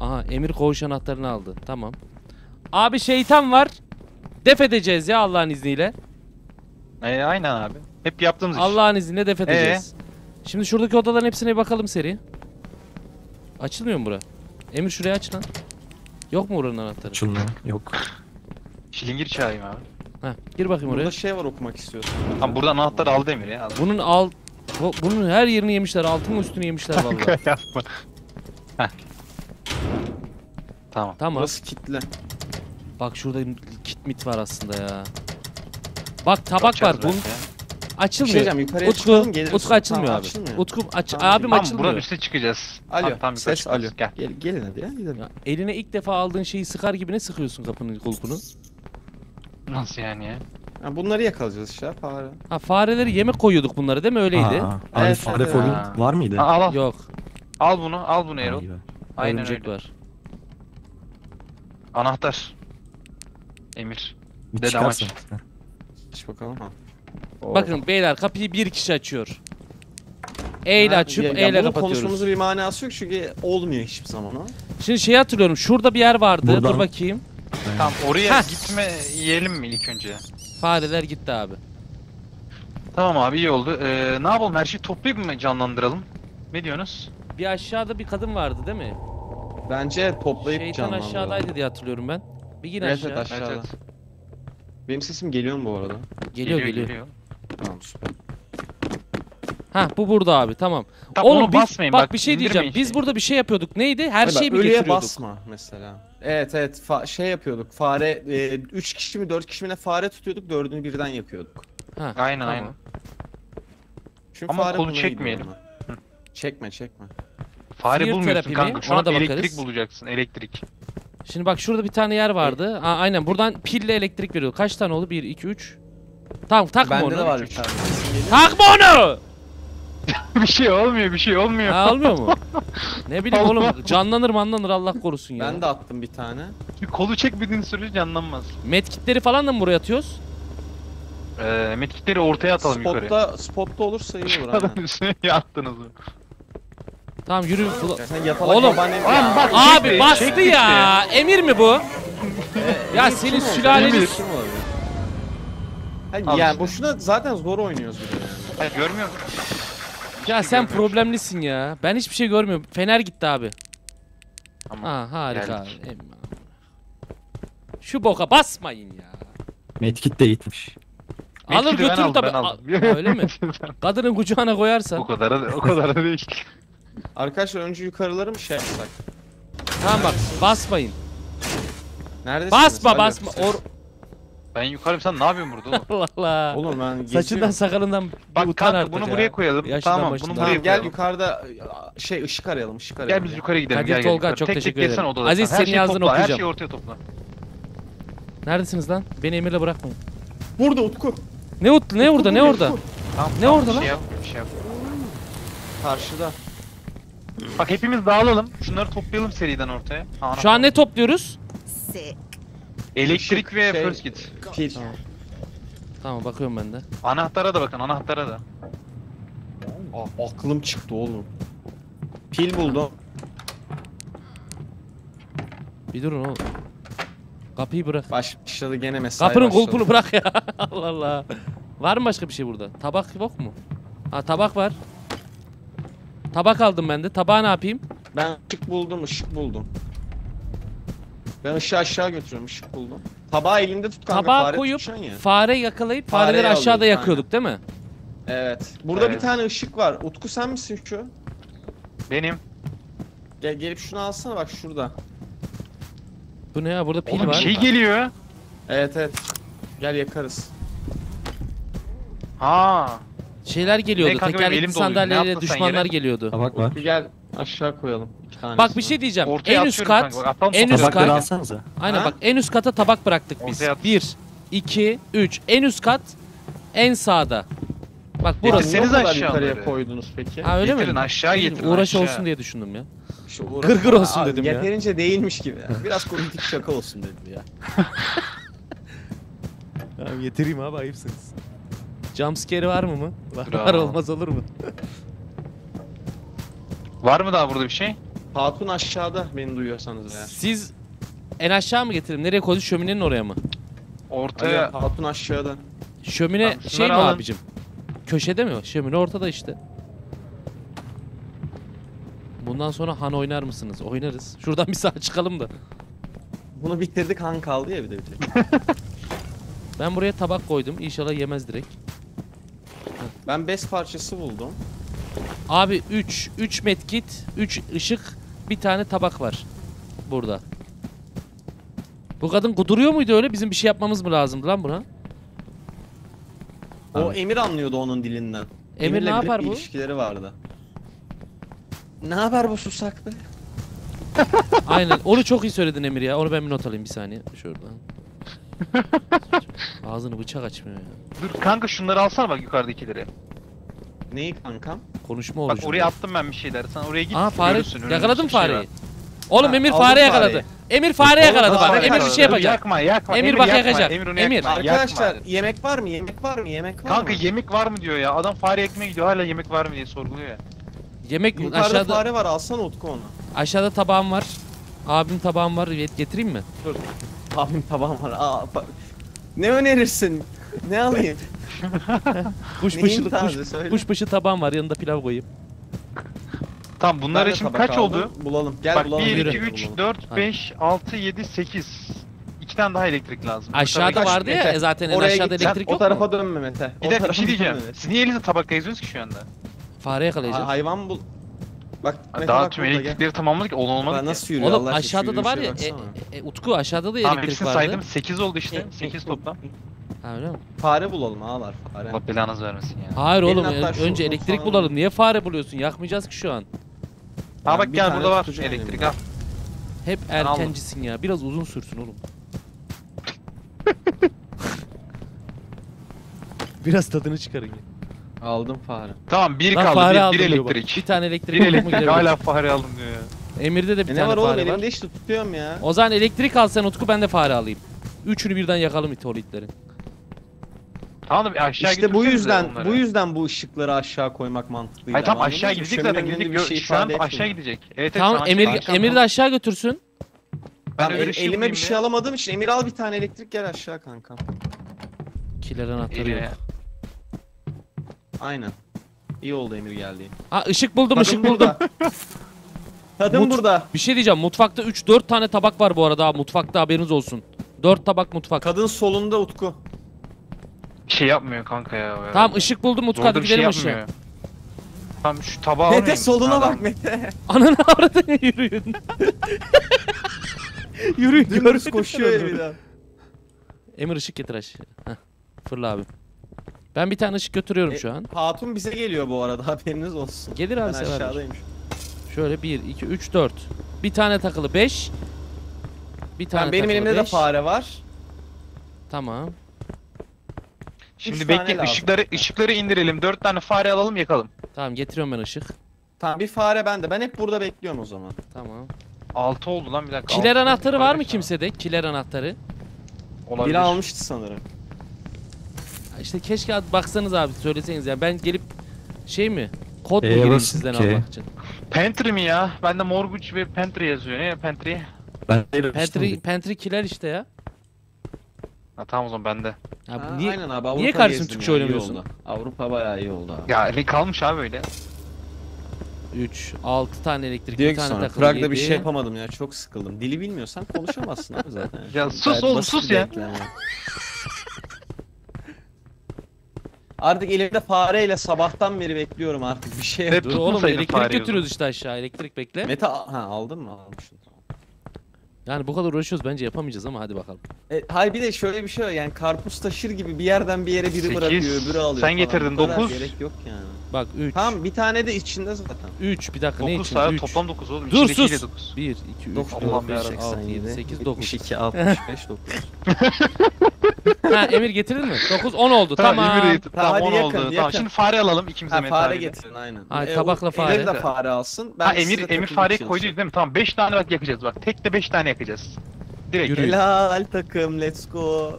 Aha Emir koğuş anahtarını aldı. Tamam. Abi şeytan var. Def edeceğiz ya Allah'ın izniyle. Aynen abi. Hep yaptığımız iş. Allah'ın izniyle def edeceğiz. Şimdi şuradaki odaların hepsine bir bakalım seri. Açılmıyor mu bura? Emir şuraya aç lan. Yok mu oranın anahtarı? Açılmıyor. Yok. Şilingir çağırayım abi. Heh, gir bakayım oraya. Burada şey var okumak istiyorsun. Tamam buradan anahtar aldı Emir ya. Bunun bunun her yerini yemişler. Altının üstünü yemişler vallahi. Yapma. Heh. Tamam. Tamam. Burası kilitli. Bak şurada kit mit var aslında ya. Bak tabak var. Bunun... Açılmıyor. Şey Utku açılmıyor tamam, abi. Açılmıyor. Utku aç tamam, abim tamam, açılmıyor. Buranın üstüne çıkacağız. Alo. Tamam, ses alo. Gel. Gelin hadi ya gidelim. Ya, eline ilk defa aldığın şeyi sıkar gibi ne sıkıyorsun kapının kulpunu? Nasıl yani ya? Ya bunları yakalayacağız işte fare. Ha fareleri yemek koyuyorduk bunları değil mi öyleydi? Aa, evet, fare forum var mıydı? Ha, al. Yok. Al bunu, al bunu Erol. Aynen örümcek öyle. Var. Anahtar. Emir. Dede amaç. Aç bakalım ha. Bakın beyler kapıyı bir kişi açıyor. Eyle açıp eyle kapatıyoruz. Konuşmamızın bir manası yok çünkü olmuyor hiçbir zaman ha. Şimdi şey hatırlıyorum şurada bir yer vardı. Buradan. Dur bakayım. Tamam oraya ha. Gitme yiyelim mi ilk önce? Fareler gitti abi. Tamam abi iyi oldu. Ne yapalım her şeyi toplayıp mı canlandıralım? Ne diyorsunuz? Bir aşağıda bir kadın vardı değil mi? Bence toplayıp şeytan canlandıralım. Şeytan aşağıdaydı diye hatırlıyorum ben. Bir gir aşağı. Aşağıda. Evet. Benim sesim geliyor mu bu arada? Geliyor. Tamam süper. Ha bu burada abi tamam. Tamam oğlum biz, basmayın bak bir şey diyeceğim. Işte. Biz burada bir şey yapıyorduk. Neydi? Her şeyi mi getiriyorduk? Ölüye basma mesela. Evet şey yapıyorduk. Fare 3 kişi mi 4 kişi mi ne fare tutuyorduk. 4'ünü birden yakıyorduk. Ha, aynen. Çünkü ama kolu çekmeyelim. Çekme. Fare Fear bulmuyorsun kanka. Şu an elektrik bulacaksın. Elektrik. Şimdi bak şurada bir tane yer vardı. Ha, aynen buradan pille elektrik veriyordu. Kaç tane oldu? 1 2 3 Tamam takma bende onu. Bende de var bir tane. Takma onu! bir şey olmuyor. Ha, olmuyor mu? Ne bileyim oğlum canlanır manlanır Allah korusun ya. Ben de attım bir tane. Çünkü kolu çekmediğin sürece canlanmaz. Medkitleri falan da mı buraya atıyoruz? Medkitleri ortaya atalım yukarı. Spotta olursa iyi olur. Adam üstüne yattınız mı? Tamam yürü. Oğlum bak, abi bastı ya. Emir mi bu? Ya senin sülaleniz. Yani işte. Boşuna zaten zor oynuyoruz burada yani. Görmüyor musun? Ya sen problemlisin ya. Ben hiçbir şey görmüyorum. Fener gitti abi. Tamam. Ha harika abi. Şu boka basmayın ya. Medkit de gitmiş. Alır götür tabii. Öyle mi? Kadının kucağına koyarsa. O kadar değil. Arkadaşlar önce yukarıları mı şey yapsak? Tamam bak basmayın. Neredesiniz? Basma. Ben yukarıyım sen ne yapıyorsun burada oğlum? Allah Allah. Oğlum ben geziyorum. Saçından sakalından bak, utan artık bunu ya. Buraya koyalım. Yaşından tamam başından. Bunu buraya gel koyalım. Yukarıda şey ışık arayalım. Gel biz yukarı gidelim. Kadir Tolga çok teşekkür ederim. Aziz senin yazdığını okuyacağım. Her şeyi ortaya topla. Neredesiniz lan? Beni Emir'le bırakmayın. Burada Utku. Ne Utku? Ne orada? Ne orada? Ne orada lan? Bir şey yap. Karşıda. Bak hepimiz dağılalım. Şunları toplayalım seriden ortaya. Şu an ne topluyoruz? Elektrik ve first kit. Tamam bakıyorum ben de. Anahtara da bakın, anahtara da. Aa, aklım çıktı oğlum. Pil buldum. Bir durun oğlum. Kapıyı bırak. Başladı gene mesai. Kapının kulpunu bırak ya. Allah Allah. Var mı başka bir şey burada? Tabak yok mu? Ha tabak var. Tabak aldım ben de. Tabağı ne yapayım? Ben ışık buldum. Ben ışığı aşağı götürüyorum, ışık buldum. Tabağı elinde tut kanka, tabağı fare koyup, ya. Fare yakalayıp fareleri aşağıda yakıyorduk değil mi? Evet. Burada evet. Bir tane ışık var. Utku sen misin şu? Benim. Gelip şunu alsana bak şurada. Bu ne ya? Burada pil oğlum, var. Oğlum şey geliyor. Evet. Gel yakarız. Ha. Şeyler geliyordu, tekerlekli sandalyeyle düşmanlar geliyordu. Tabak var. Utku gel. Aşağı koyalım. Bak bir şey diyeceğim. Ortaya en üst kat, en üst kat. Aynen ha? Bak en üst kata tabak bıraktık biz. 1, 2, 3. En üst kat, en sağda. Bak burası. Ne kadar yukarıya koydunuz peki? Ha öyle getirin, mi? Aşağı getirin. Uğraş aşağı. Olsun diye düşündüm ya. Gırgır olsun dedim ya. Yeterince değilmiş gibi. Biraz komik şaka olsun dedim ya. Tamam yetireyim abi, ayıpsınız. Jumpscare'i var mı? Var olmaz olur mu? Var mı daha burada bir şey? Hatun aşağıda beni duyuyorsanız eğer. Siz en aşağı mı getireyim? Nereye koydun? Şöminenin oraya mı? Ortaya. Hayır, Hatun aşağıda. Şömine tamam, şey mi alın abicim? Köşede mi? Şömine ortada işte. Bundan sonra Han oynar mısınız? Oynarız. Şuradan bir sağa çıkalım da. Bunu bitirdik, Han kaldı ya bir de bitirdik. Ben buraya tabak koydum. İnşallah yemez direkt. Ben bez parçası buldum. Abi 3 medkit, 3 ışık, bir tane tabak var burada. Bu kadın kuduruyor muydu öyle? Bizim bir şey yapmamız mı lazımdı lan buna? O abi. Emir anlıyordu onun dilinden. Emir ne yapar bu? İlişkileri vardı. Ne haber bu susaklı? Aynen. Onu çok iyi söyledin Emir ya. Onu ben bir not alayım bir saniye. Şuradan. Ağzını bıçak açmıyor ya. Dur kanka şunları alsana bak yukarıdakileri. Neyi kankam? Konuşma olacak. Bak oraya attım ben bir şeyler. Sen oraya git. Aa fare. Yakaladın fareyi. Oğlum Emir fare yakaladı. Emir fare yakaladı bak. Emir bir şey yapacak. Yakma. Emir bak yakacak. Emir. Arkadaşlar yemek var mı? Yemek var mı? Kanka yemek var mı diyor ya. Adam fare ekmeğe gidiyor. Hala yemek var mı diye sorguluyor ya. Yemek yukarıda aşağıda fare var, alsana Utku onu. Aşağıda tabağım var. Abim tabağım var. Getireyim mi? Dur. Abim tabağım var. Aa, ne önerirsin? Ne alayım? Kuşbaşı tabağım var. Yanında pilav koyayım. Tamam bunlar için kaç aldım oldu? Bulalım. Gel bak, bulalım. 1, 2, 3, 4, 5, 6 7, 8. 2 tane daha elektrik lazım. Aşağıda vardı ya zaten. Oraya aşağıda git. Elektrik yok mu? O tarafa yok dönme Mete. Bir dakika bir şey diyeceğim. Siz niye elinizde tabakla yazıyorsunuz ki şu anda? Fare yakalayacağız. Hayvan bul. Bak daha tüm elektrikleri tamamladık, onu olmadı. Nasıl yürüyor? Oğlum aşağıda da var ya. Utku aşağıda da elektrik vardı. Hepsini saydım, 8 oldu işte. 8 toplam. Ha öyle mi? Fare bulalım ağalar fare. Allah belanızı vermesin ya. Hayır oğlum önce elektrik bulalım. Niye fare buluyorsun? Yakmayacağız ki şu an. Ha bak gel burada var elektrik ha. Hep erkencisin ya. Biraz uzun sürsün oğlum. Biraz tadını çıkarın ya. Aldım fare. Tamam bir lan kaldı, bir elektrik. Bak. Bir tane elektrik. Bir elektrik. Hala fare aldım diyor ya. Emir'de de bir tane var fare oğlum, var. Ne var oğlum elimde işte tutuyorum ya. O zaman elektrik al sen Utku, ben de fare alayım. Üçünü birden yakalım itolitleri. Tamam da aşağı işte bu yüzden bu ışıkları aşağı koymak mantıklıydı. Hayır tamam aşağı gidecek zaten. Şu an aşağı gidecek. Evet, tamam Emir de aşağı götürsün. Ben elime bir şey alamadığım için Emir al bir tane elektrik gel aşağı kankam. Kileren atları yok. Aynen. İyi oldu Emir geldi. Ha ışık buldum, tadım ışık burada buldum. Tadım burada. Bir şey diyeceğim, mutfakta 3-4 tane tabak var bu arada abi, mutfakta haberiniz olsun. 4 tabak mutfak. Kadın solunda Utku. Bir şey yapmıyor kanka ya. Tamam ışık buldum Utku, hadi gidelim ışığa. Tamam şu tabağı alayım. Mete soluna adam bak Mete. Ananı avradına yürüyün. Yürüyün. Dümdüz koşuyor evden. Emir ışık getir aşağı. Heh, fırla abi. Ben bir tane ışık götürüyorum şu an. Hatun bize geliyor bu arada, haberiniz olsun. Gelir abi sever. Aşağıdaymış. Şöyle 1, 2, 3, 4. Bir tane takılı 5. Bir tane tamam, benim elimde beş de fare var. Tamam. Şimdi bekle ışıkları indirelim. 4 tane fare alalım yakalım. Tamam getiriyorum ben ışık. Tamam bir fare bende. Ben hep burada bekliyorum o zaman. Tamam. 6 oldu lan bir dakika. Kiler anahtarı var mı kimsede? Kiler anahtarı. Olabilir. Biri almıştı sanırım. İşte keşke baksanız abi, söyleseniz ya, ben gelip şey mi kod mu gireyim sizden almak için? Pantry mi ya? Bende mortgage ve pantry yazıyor. Ne pantry? Pantry kiler işte ya. Ha tamam o zaman bende. Ha, niye, aynen abi, niye karşısına Türkçe oynamıyorsun? Avrupa bayağı iyi oldu abi. Ya ne kalmış abi öyle. 3, 6 tane elektrik, bir tane takılı. Prag'da bir şey yapamadım ya, çok sıkıldım. Dili bilmiyorsan konuşamazsın abi zaten. Ya sus oğlum sus ya. Artık elimde fareyle sabahtan beri bekliyorum artık bir şey. Dur oğlum elektrik götürüyoruz işte aşağı, elektrik bekle. Mete aldın mı? Almışım. Yani bu kadar uğraşıyoruz bence yapamayacağız ama hadi bakalım. Hayır bir de şöyle bir şey var yani, karpuz taşır gibi bir yerden bir yere biri 8, bırakıyor öbürü alıyor. Sen getirdin 9. Gerek yok yani. Bak 3. Tamam bir tane de içinde zaten. 3 bir dakika 9, ne içinde? 3. Toplam 9 oğlum. Dur sus. 1, 2, 3, 4, 5, 6, 7, 8, 9. 2, 65, 9. Ha Emir getirir mi? 9 10 oldu. Tamam. Tamam 10 oldu. Tamam şimdi fare alalım ikimiz de. Fare getirin aynen. Hayır tabakla fare. Emir de fare alsın. Ben ha Emir fareyi koydu değil mi? Tamam 5 tane bak yakacağız bak. Tek de 5 tane yakacağız. Direkt. Helal takım let's go.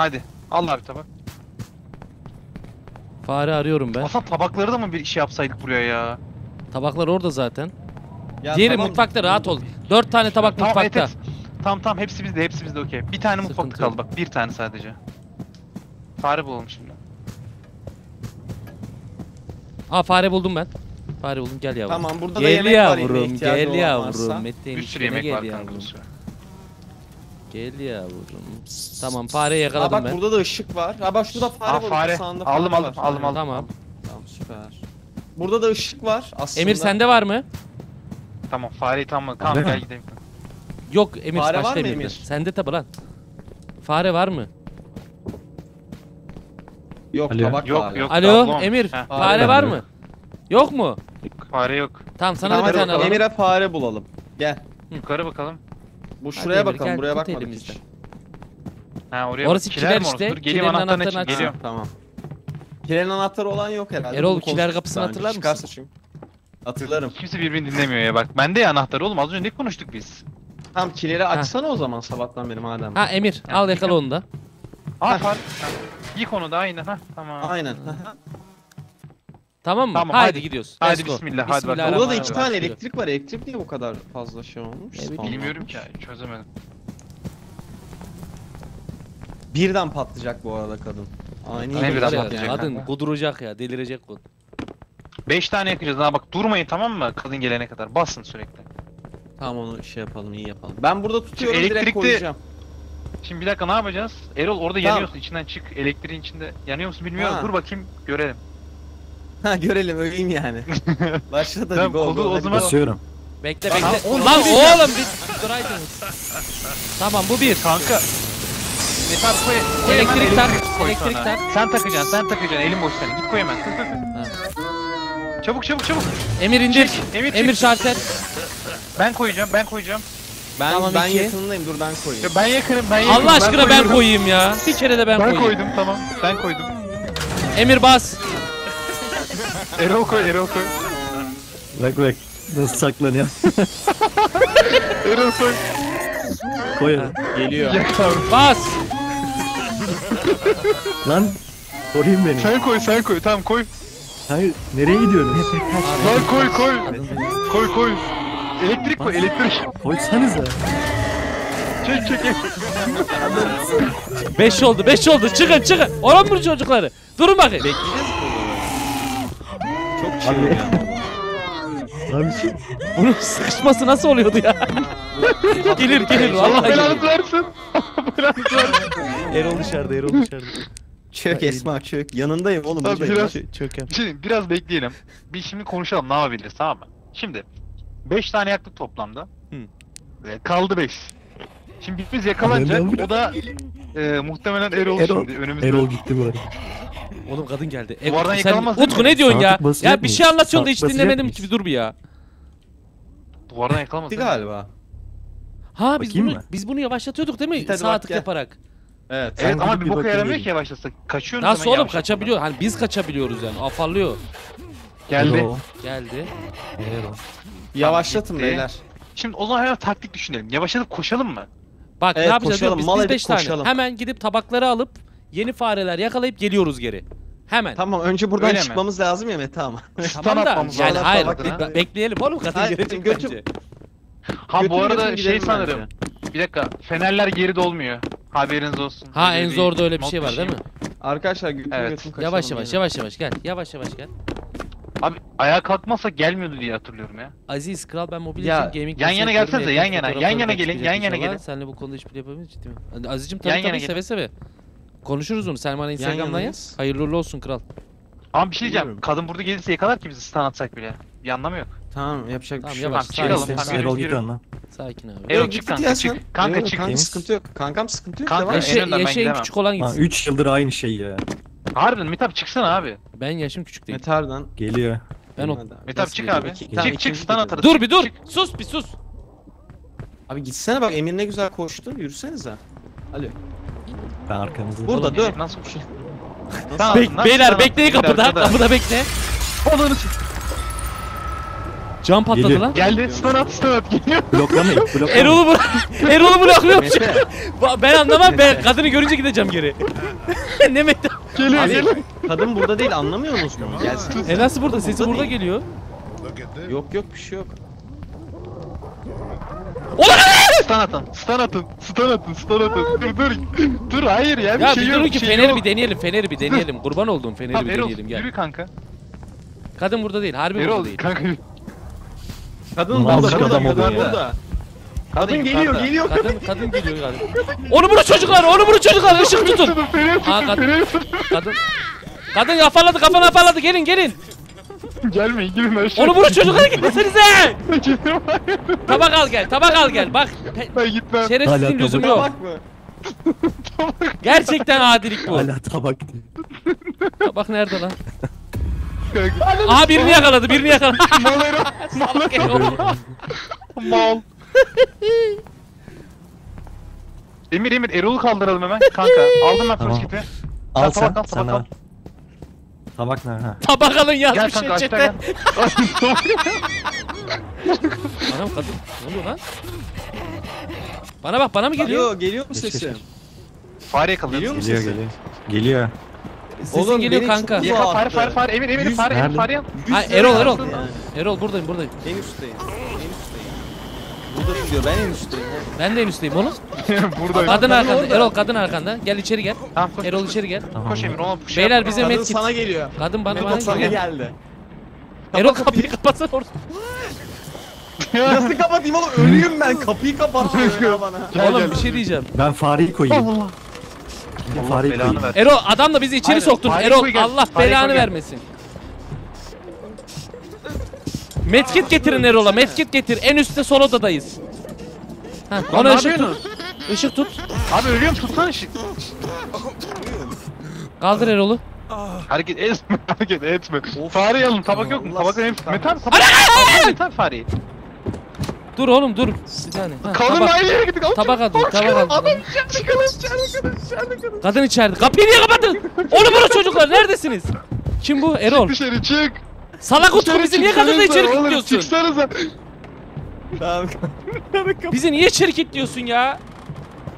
Hadi. Al abi tabak. Fare arıyorum ben. Aslında tabakları da mı bir şey yapsaydık buraya ya? Tabaklar orada zaten. Ya diğeri tamam, mutfakta rahat ol. 4 tane tabak tamam, mutfakta. Evet, evet. Tamam hepsi bizde, hepsi bizde okey. Bir tane mutfakta kaldı bak, bir tane sadece. Fare bulalım şimdi. Aa fare buldum ben. Fare buldum, gel yavrum. Tamam burada gel da yemek yavrum, var, yemeğe ihtiyacı olan varsa. Bir sürü yemek var kanka. Gel yavrum. Tamam fareyi yakaladım ben. Bak burada da ışık var. Ha bak şurada fare var. Fare. Aldım aldım. Tamam. Tamam süper. Burada da ışık var aslında. Emir sende var mı? Tamam fareyi tamam gel gidelim. Yok Emir fare başta Emir. Sende tabi lan. Fare var mı? Yok alo. Tabak yok, var. Yok, alo tablom. Emir heh. Fare var mı? Yok mu? Fare yok. Tamam sana da bir tane alalım. Emir'e fare bulalım. Gel. Hı. Yukarı bakalım. Bu şuraya Emir, bakalım buraya bakmadık elimizde. Ha oraya orası kiler işte. Kilerin anahtarını aç. Tamam. Kilerin anahtarı olan yok herhalde. Erol bu kiler kapısını hatırlar mısın? Hatırlarım. Kimse birbirini dinlemiyor ya bak. Bende ya anahtar oğlum az önce konuştuk biz. Tamam kileri açsana o zaman sabahtan beri madem. Ha Emir al yakala onu da. Aa fare. İlk onu da aynı ha tamam. Aynen. Tamam mı? Tamam, hadi gidiyoruz. Hadi bismillah. Hadi bakalım. Burada da iki tane elektrik var. Elektrik niye bu kadar fazla şey olmuş? Bilmiyorum ki çözemedim. Birden patlayacak bu arada kadın. Aynen. Ne birden patlayacak? Kadın kuduracak ya, delirecek kod. 5 tane yakacağız. Ha bak durmayın tamam mı? Kadın gelene kadar basın sürekli. Tamam onu şey yapalım, iyi yapalım. Ben burada tutuyorum elektrikli... direkt koyacağım. Şimdi bir dakika ne yapacağız? Erol orada tamam. Yanıyorsun içinden çık elektriğin içinde. Yanıyor musun bilmiyorum. Dur bakayım görelim. Ha görelim öleyim yani. Başladı tamam, o zaman basıyorum. Bekle bekle. Lan oğlum biz duraydınız. Tamam bu bir kanka. Elektrik tak. Elektrik tak. Sen takacaksın. Elin boş senin. Git koy hemen. Çabuk. Emir indir. Emir şartel. Ben koyacağım. Ben yakınındayım dur ben koyayım. Ya ben yakınım Allah aşkına ben koyayım ya. Bir kere de ben koyayım. Ben koydum tamam. Emir bas. Erol koy. Bak. Nasıl saklanıyor? Erol koy. Koy. Geliyor. Bas. Lan koruyun beni. Sen koy. Tamam koy. Hayır nereye gidiyorsun? Lan koy. Koy. Elektrik koy, elektrik. Koysanıza. Çek. 5 oldu. Çıkın. Oran burcu çocukları. Durun bakayım. Bekleyeceğiz çok çirkin ya. Lan bir şey. Bunun sıkışması nasıl oluyordu ya? gelir. Allah belanı versin. Erol dışarıda. Çök Esma çök. Yanındayım oğlum. Tamam, biraz, çöken. Şimdi biraz bekleyelim. Bir şimdi konuşalım ne yapabiliriz tamam mı? Şimdi. 5 tane yaktık toplamda. Kaldı 5. Şimdi birimiz yakalanacak. O da muhtemelen Erol şimdi önümüzde. Erol gitti bu arada. Oğlum kadın geldi. Utku ne diyorsun ya? Ya bir şey anlatıyorsun da hiç dinlemedim ki bir dur bir ya. Duvardan yakalanmaz. Galiba. Ha biz bunu yavaşlatıyorduk değil mi? Saatlik yaparak. Evet ama bir boka yaramıyor ki yavaşlatsak. Kaçıyoruz ama. Nasıl oğlum kaçabiliyor? Hani biz kaçabiliyoruz yani. Afallıyor. Geldi. Erol. Yavaşlatın beyler. Şimdi o zaman hemen taktik düşünelim. Yavaşlatıp koşalım mı? Bak evet, ne yapacağız? Koşalım, biz 5 tane. Koşalım. Hemen gidip tabakları alıp yeni fareler yakalayıp geliyoruz geri. Hemen. Tamam önce buradan öyle çıkmamız mi? Lazım ya Mete ama. Tamam da yani hayır bekleyelim oğlum kadın gelecek bence. Ha bu arada şey sanırım. Bence. Bir dakika fenerler geri dolmuyor. Haberiniz olsun. Ha en zorda öyle bir şey var değil mi? Arkadaşlar götüm yavaş gel. Yavaş gel. Abi ayağa kalkmasa gelmiyordu diye hatırlıyorum ya. Aziz kral ben mobil için gaming yan yana gelsenize yan yana gelin. Seninle bu konuda hiçbir yapamayız ciddi mi? Aziz'cim tabii seve. Konuşuruz onu. Sen bana Instagram'dan yaz. Hayırlı uğurlu olsun kral. Ama bir şey diyeceğim. Kadın burada gelirse yakalar ki bizi stun atsak bile. Bir anlamı yok. Tamam yapacak bir şey yok. Tamam sakin abi. Erol çık kanka çık. Kanka çık. Kankam sıkıntı yok. Kanka yaşayın küçük olan gitsin. 3 yıldır aynı şey ya. Harbiden Metap çıksana abi. Ben yaşım küçük değil. Metardan geliyor. Ben o. Metap çık abi. Çık stun atarız. Dur bir dur. Sus. Abi gitsene bak Emir ne güzel koştu. Yürüsenize. Alo. Ben arkanızda. Burada dur. Nasıl koşuyor? Beyler bekleyin kapıda. Kapıda bekle. Odanı çık. Can patladı lan. Geldi, stun at. Geliyor. Bloklamayın. Erol'u bırak. Erol'u bırakıyorum. Ben anlamam. Ben kadını görünce gideceğim geri. Ne Mete? Geliyor, geliyor. Kadın burada değil, anlamıyor musun? Gelsin. Nasıl burada? Sesi burada geliyor. Yok yok, bir şey yok. Ola! Stun atın. Dur hayır ya, bir şey yok. Ya bir durun ki feneri bir deneyelim, Kurban olduğum feneri bir deneyelim, gel. Yürü kanka. Kadın burada değil, harbi burada değil. Kadın burada. Kadın geliyor. Kadın geliyor galiba. Onu vurun çocuklar, ışık tutun. Ha kadın. Kadın kafana afalladı, gelin. Gelmeyin, girin aşağı. Onu vurun çocuklar, gitsenize. Tabak al gel. Bak. Ben gitmem. Şerefsizin lüzum yok. Tabak mı? Gerçekten adilik bu. Hala tabak. Tabak nerede lan? Aha birini yakaladı. Mal. Emir Erol'u kaldıralım hemen kanka. Aldım ben flash kit'i. Al sen. Tabak al. Tabak nerede ha? Tabak alın yazmış çete. Anam kadın. Ne oluyor lan? Bana bak, bana mı geliyor? Yok, geliyor mu sesin? Fare yakalıyor. Geliyor. Sesin geliyor kanka. Fare. Emir fare. Ha Erol. Erol buradayım. En üstteyim. Ben en üstteyim. Ben de en üstteyim oğlum. Buradayım. Kadın arkanda. Erol kadın arkanda. Gel içeri gel. Tamam, Erol içeri gel. Tamam. Koş Emir ona. Beyler bize medkit. Kadın sana geliyor. Kadın bana geldi. Erol kapıyı kapatsana orada. Nasıl kapatayım oğlum? Ölüyüm ben. Kapıyı kapattırıyor bana. Oğlum bir şey diyeceğim. Ben fareyi koyayım. Allah. Fareyi koyayım. Erol adam da bizi içeri soktun. Erol Allah belanı vermesin. Medkit getirin Erol'a, medkit getir. En üstte sol odadayız. Heh, ona ışık tut. Işık tut. Abi ölüyorum, tutsana ışık. Kaldır Erol'u. Hareket etme. Fareyi alın, tabak yok mu? Tabakla hem... Metan fareyi. Dur oğlum dur. Bir tane. Kadın aynı yere gittik. Tabak aldım. Adam içeride. Kadın içeride. Kapıyı niye kapattın? Onu bırak çocuklar, neredesiniz? Kim bu? Erol. Dışarı çık. Salak Utku, bizi niye kadınla içeri kilitliyorsun? Çıksanıza. Tamam. Bizi niye içeri kilitliyorsun ya?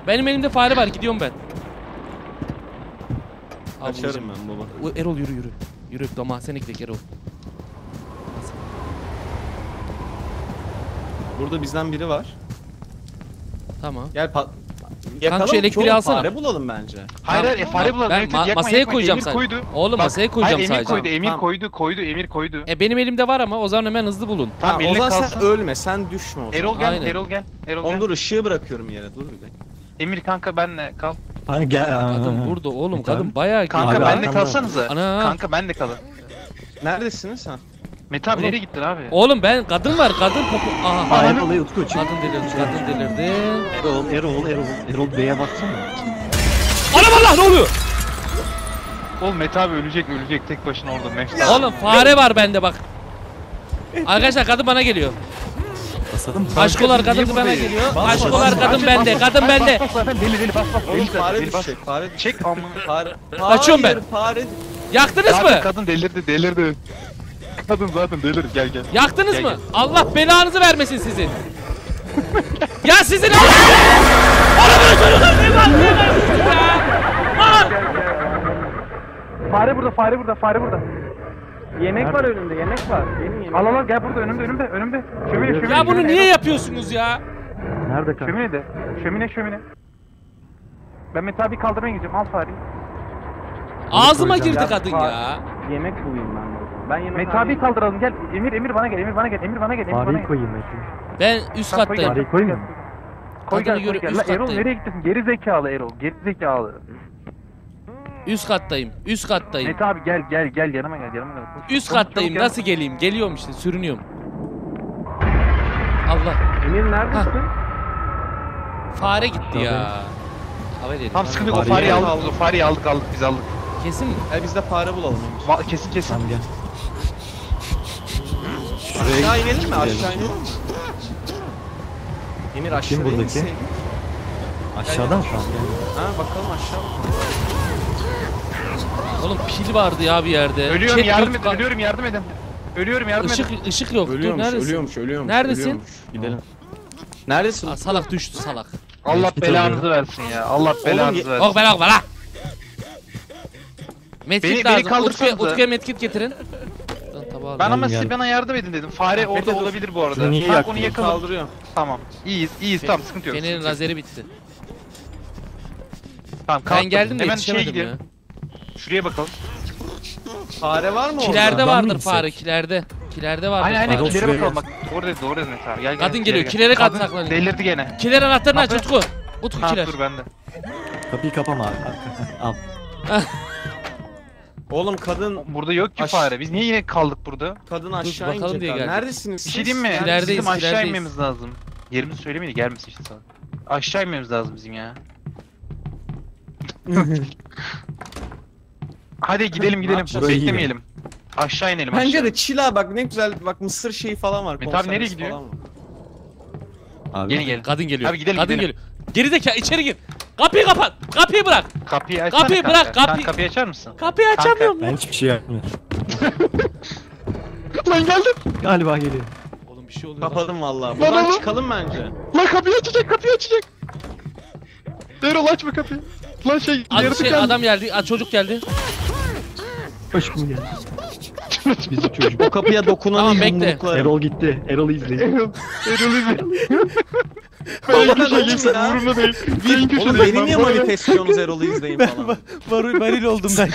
Benim elimde fare var, gidiyorum ben. Açarım ben baba. Erol yürü. Yürü dama, sen gidek Erol. Burada bizden biri var. Tamam. Gel pat. Kanka şu elektriği alsana. Fare bulalım bence. Hayır fare bulalım. Ben masaya koyacağım sadece. Oğlum masaya koyacağım sadece. Emir koydu. Benim elimde var ama o zaman hemen hızlı bulun. Tamam o zaman sen ölme, sen düşme o zaman. Erol gel. Ondur ışığı bırakıyorum yere, dur bir dakika. Emir kanka benle kal. Hani gel. Kadın burada oğlum, kadın bayağı. Kanka benle kalsanıza. Kanka benle kalın. Neredesiniz sen? Mete abi nereye gittin abi? Oğlum ben kadın var. Aha. Aynen Utku çık. Kadın delirdi. Erol Bey'e baksana. Anam Allah ne oluyor? Oğlum Mete abi ölecek tek başına orada mefta. Oğlum fare var bende bak. Arkadaşlar kadın bana geliyor. Basalım. Aşkolar kadın bana geliyor. Aşkolar kadın bende. Deli bas. Oğlum fare çek amına fare. Kaçıyorum ben. Yaktınız mı? Kadın delirdi. Kadın zaten delir, gel. Yaktınız mı? Allah belanızı vermesin sizin. Ya sizin Allah! Oğlum çocuklar ne var? Ne var sizin ya? Fare burada. Yemek var önümde, yemek var. Al gel burada önümde. Şömine. Ya bunu niye yapıyorsunuz ya? Nerede kanka? Şömine. Ben Mete abi kaldırmaya gideceğim, al fareyi. Ağzıma girdi kadın ya. Yemek bulayım ben. Mete abi kaldıralım gel. Emir bana gel. Fareyi koyayım Mete. Ben üst kattayım. Fareyi koyayım mı? Koy gel. La Erol nereye gittin? Geri zekalı Erol. Üst kattayım. Mete abi gel yanıma gel. Üst kattayım, nasıl geleyim? Geliyorum işte, sürünüyorum. Allah. Emir neredesin? Fare gitti ya. Tam sıkıntı yok, fareyi aldık biz aldık. Kesin mi? Biz de fare bulalım. Kesin. Tamam, gel. Aşağı inelim mi? Emir aşağı inelim. Kim buradaki? Aşağıdan mı? Ha bakalım aşağı. Oğlum pil vardı ya bir yerde. Ölüyorum, yardım edin. Ölüyorum, yardım edin. Işık yok. Ölüyormuş, dur, ölüyormuş. Neredesin? Ölüyormuş. Gidelim. Neredesin? Aa, salak düştü salak. Allah belanızı versin ya. Allah belanızı versin. Oğlum ben okma lan. Medkit lazım. Utku'ya medkit getirin. Ben ama siz bana yardım edin dedim. Fare orada olabilir bu arada. Bak onu yakalım. Tamam. İyiyiz tamam, sıkıntı yok. Fener'in razeri bitti. Tamam, ben geldim de yetişemedim ya. Şuraya bakalım. Fare var mı orada? Kilerde vardır fare, kilerde. Kilerde vardır. Aynen kilere bakalım bak. Doğru dedin Mete abi. Gel, kadın geliyor, kilere kadın saklanıyor. Delirdi gene. Kiler anahtarını aç Utku. Utku kiler. Dur bende. Kapıyı kapama abi. Al. Oğlum kadın burada yok ki fare. Biz niye yine kaldık burada? Kadın aşağı inecek diye geldi. Neredesiniz? Bir şey diyeyim mi? Bizim aşağı inmemiz lazım. Yerimizi söylemeyin, gelmesin işte sana. Aşağı inmemiz lazım bizim ya. Hadi gidelim. Beklemeyelim. Aşağı inelim. Bence de chill abi, bak ne güzel, bak mısır şeyi falan var. Mete abi nereye gidiyor? Abi yeni gel. Kadın geliyor. Abi gidelim. Kadın geliyor. Gerizekalı içeri gir. Kapıyı kapat. Kapıyı bırak. Kapıyı aç. Kapıyı bırak. Kapıyı açar mısın? Kapıyı açamıyorum. Ben hiçbir şey yapmıyorum. Lan geldim. Galiba geliyor. Oğlum bir şey oluyor. Kapadım vallahi. Buradan çıkalım bence. Lan kapıyı açacak. Derol açma kapıyı. Lan adam geldi. Çocuk geldi. Aşkım geldi. Bizi çocuk. O kapıya dokunan yumruklar. Erol gitti. Erol'u izleyin. Erol'u izleyin. Ben köşedeyim ya. Umurumda değil. Oğlum beni niye manifestiyorsunuz, Erol'u izleyin falan. Varil oldum ben.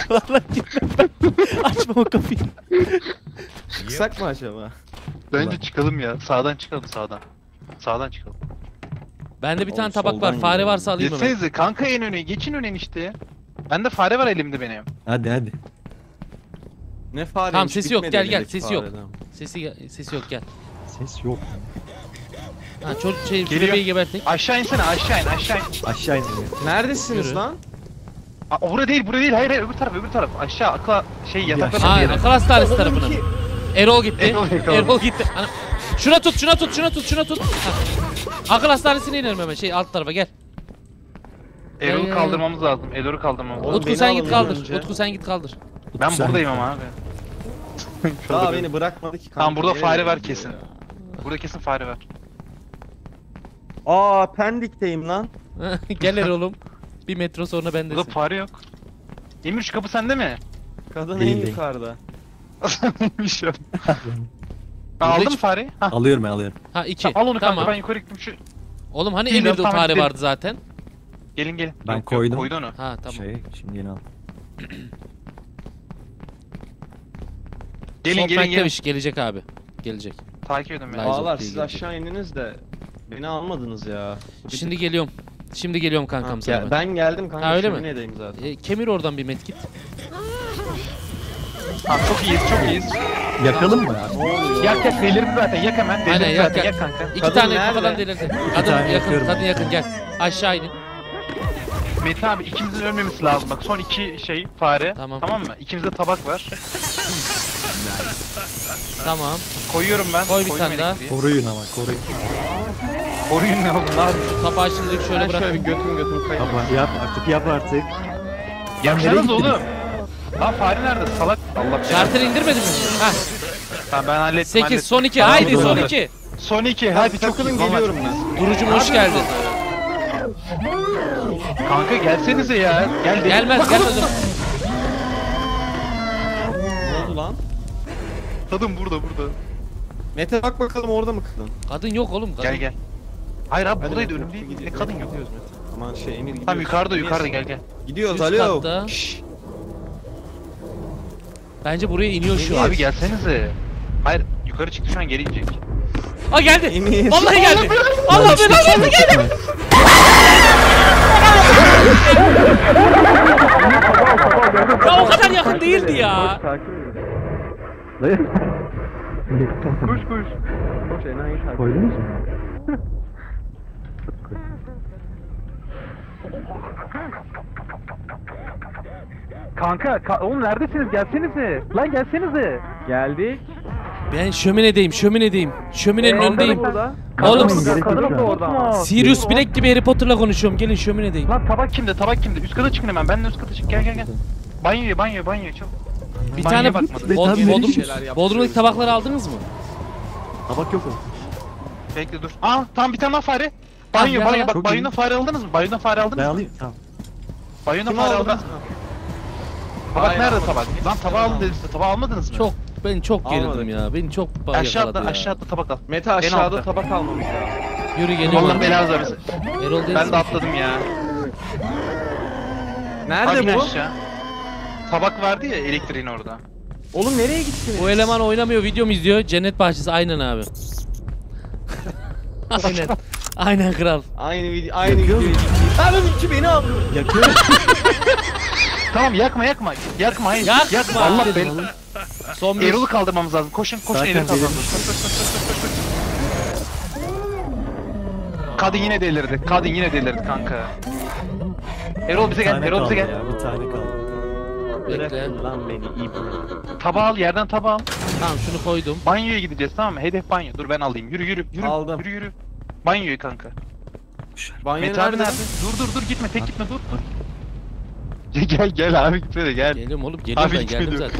Açma o kapıyı. Çıksak mı acaba? Bence çıkalım ya. Sağdan çıkalım. Bende bir tane tabak var. Fare varsa alayım hemen. Geçsenize kanka, en öne. Geçin öne işte. Bende fare var elimde benim. Hadi. Ne fare? Tamam sesi yok, gel. Sesi yok. Sesi yok, gel. Ses yok. Ha çocuk bebeği geberttik. Aşağı insene, aşağı in. Aşağı in. Neredesiniz lan? Aa, buraya değil. Hayır, öbür taraf. Aşağı yataklar. Hayır, akıl hastanesi tarafına. Erol gitti. Şuna tut. Akıl hastanesine inelim hemen, alt tarafa gel. Erol'u kaldırmamız lazım. Utku sen git kaldır. Ben buradayım ama abi. Daha beni bırakmadı ki. Tamam burada fare var kesin. Burada kesin fare var. Aa Pendik'teyim lan. Gel Erol'um. Bir metro sonra bendesin. Burada fare yok. Emir şu kapı sende mi? Kadın en yukarıda. Aldın mı fareyi? Alıyorum. Ha 2. Al onu kanka, ben yukarı gittim şu. Oğlum hani Emir'de o fare vardı zaten. Gelin. Ben koydum. Koydun onu. Ha tamam. Şimdi yeni al. Gelin. Demiş, gelecek abi. Gelecek. Takip edin beni. Ağlar siz aşağı indiniz de beni almadınız ya. Şimdi geliyorum kankam sana. Ya ben geldim kanka. Öyle mi? Neredeyim zaten. Kemir oradan bir medkit. Ha çok iyiyiz. Yakalım mı ya? Yak delirim zaten. Yak hemen. Yak kanka. 2 tane kafadan delirsin. Kadın yakın gel. Aşağı inin. Mete abi ikimizin ölmemesi lazım. Bak son 2 fare. Tamam mı? İkimizde tabak var. Tamam. Koyuyorum ben. Koy bir tane daha. Koruyun. Koruyun ne oldu lan? Tabağı şimdilik şöyle bırakın. Şöyle bir götüm kayın. Tamam yap artık. Yapsanız oğlum. Lan fare nerede salak? Allah. Şartını indirmedin mi? Hah. Tamam ben hallettim. 8 son 2. Haydi son 2. Son 2. Hadi takılın, geliyorum ben. Durucum hoş geldin. Kanka gelsenize ya. Gelmez. Ne oldu lan? Kadın burada. Mete bak bakalım orada mı kadın? Kadın yok oğlum. Gel. Hayır abi buradaydı, önümdeydi. Kadın yok. Aman Emir gidiyor. Tam yukarıda gel. Gidiyoruz alo. Bence buraya iniyor şu an. Abi gelsenize. Hayır yukarı çıktı, şu an geri inecek. Aa geldi. Emir. Vallahi geldi. Allah belanı geldi. Ya o kadar yakın değildi ya. Dayı. Kuş. Koydunuz mu? Kanka, oğlum neredesiniz? Gelsenize. Lan gelsenize. Geldik. Ben şöminedeyim. Şöminenin önündeyim. Oğlum Sirius Black gibi Harry Potter'la konuşuyorum. Gelin şöminedeyim. Lan tabak kimde? Üst kata çıkın hemen. Benimle üst kata çık. Gel. Banyoya çabuk. Bir tane bakmadım. Bodrum'daki tabakları aldınız mı? Tabak yok mu? Bekle dur. Aa tam bir tane daha fare. Banyo banyo bak banyona fare aldınız mı? Banyona fare aldınız mı? Ben alayım tamam. Banyona fare aldınız mı? Tabak nerede tabak? Lan tabağı alın dediniz. Tabağı almadınız mı? Çok ben çok gerildim ya. Beni çok yakaladı aşağıda, ya. Aşağıda tabak al. Mete aşağıda tabak almamış ya. Yürü geliyor. Vallahi belanız var bize. Ben de atladım ya. Nerede abi bu? Aşağı. Tabak vardı ya elektriğin orada. Oğlum nereye gittiniz? O eleman oynamıyor, videomu izliyor. Cennet bahçesi aynen abi. Aynen. Aynen kral. Aynı video, aynı video. Abi iki beni aldı. Yakıyor. Tamam yakma yakma. Yakma hayır. Yakma. Allah beni. Son bir Erol'u kaldırmamız lazım. Koşun koşun Erol'u kaldırın. Kadın yine delirdi. Kadın yine delirdi kanka. Erol bize gel. Erol bize gel. Bir tane kaldı. Bırakın lan beni iyi bırak. Tabağı al yerden tabağı al. Tamam şunu koydum. Banyoya gideceğiz tamam mı? Hedef banyo. Dur ben alayım. Yürü yürü yürü. Aldım. Yürü yürü. Banyoyu kanka. Banyo nerede? Dur gitme tek gitme dur. Gel abi gitme de gel. Geliyorum oğlum geliyorum abi, ben geldim dur. Zaten.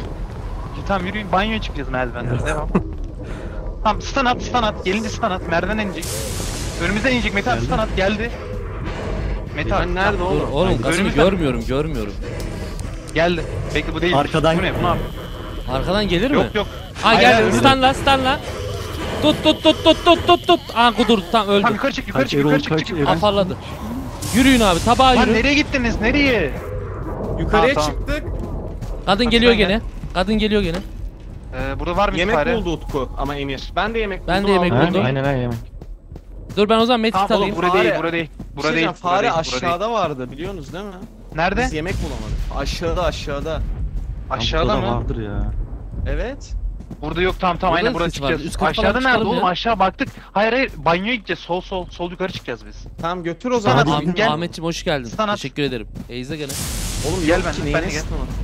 Tamam yürüyün banyoya çıkacağız merdivenden. Devam. Tamam stun at. Gelince stun at. Merdiven inecek. Önümüzden inecek Mete abi stun at geldi. Mete abi nerede oğlum? Dur oğlum kasını görmüyorum. Geldi. Bekle bu değil. Arkadan. Bu ne? Bunu arkadan gelir mi? Yok. Ha geldi. Stanla. Tut. Aa kudurdu. Tam öldü. Tam yukarı çık. Afalladı. Yürüyün abi. Tabağa yürü. Lan nereye gittiniz? Nereye? Yukarıya çıktık. Kadın geliyor gene. Burada var mı yemek fare? Yemek buldu Utku ama Emir. Ben de yemek buldum. Aynen yemek. Dur ben o zaman Metin alayım. Burada değil. Fare aşağıda vardı biliyorsunuz değil mi? Nerede? Biz yemek bulamadık. Aşağıda. Aşağıda mı? Vardır ya. Evet. Burada yok tam aynı burası çıkacağız. Aşağıda nerede oğlum? Aşağı baktık. Hayır banyoya gideceğiz. Sol yukarı çıkacağız biz. Tamam götür o zaman. Ahmetciğim hoş geldin. Teşekkür ederim. Eyze gel. Oğlum gel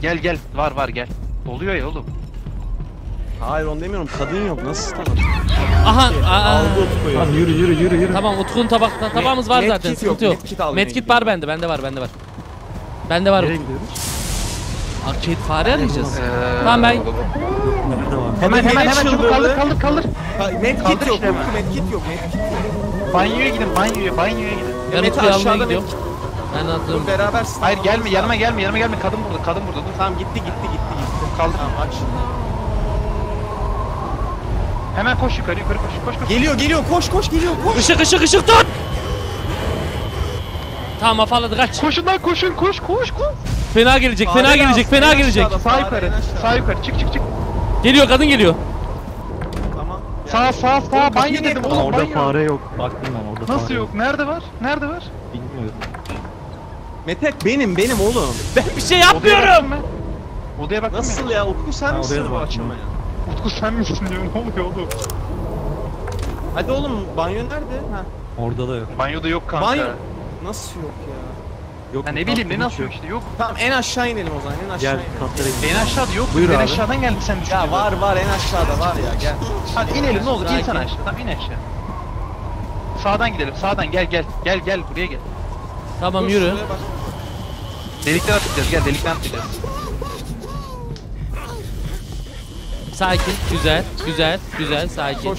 ben gel. Var gel. Doluyor ya oğlum. Hayır onu demiyorum. Kadın yok. Nasıl tamam? Aha. Tamam yürü. Tamam Utku'nun tabağımız var zaten. Sıkıntı yok. Medkit var bende. Bende var. Ben de var. Nereye gidiyoruz? Arcade fare arayacağız. Tamam ben. Hemen çabuk kaldır. Medkit yok. Medkit yok. Banyoya gidin. Mete aşağıda medkit. Ben atladım. Beraber. Hayır gelme yanıma. Kadın burada. Dur. Tamam gitti. Kaldır. Tamam aç. Hemen koş yukarı koş. Geliyor koş. Işık tut. Tamam afalladı kaç. Koşun lan koş. Fena gelecek. Sağ yukarı çık. Geliyor kadın geliyor. Tamam. Yani sağ banyo dedim oğlum. Orada fare yok. Baktım ben orada. Nasıl fare yok? Nerede var? Bilmiyorum. Metek benim oğlum. Ben bir şey yapmıyorum. Odaya bak. Nasıl ya? Utku sen misin diyor. Ne oluyor oğlum? Hadi oğlum banyo nerede? Orada da yok. Banyoda yok kanka. Banyo nasıl yok ya? Yok. Ya ne bileyim ne nasıl yok işte yok. Tamam en aşağı inelim o zaman. En aşağıda yok. En aşağıdan geldi sen düşün. Ya var en aşağıda var ya gel. Hadi inelim ne olur in sen aşağı. Tamam in aşağı. Sağdan gidelim. Sağdan gel buraya gel. Tamam yürü. Delikten atlayacağız. Sakin güzel sakin. Koş.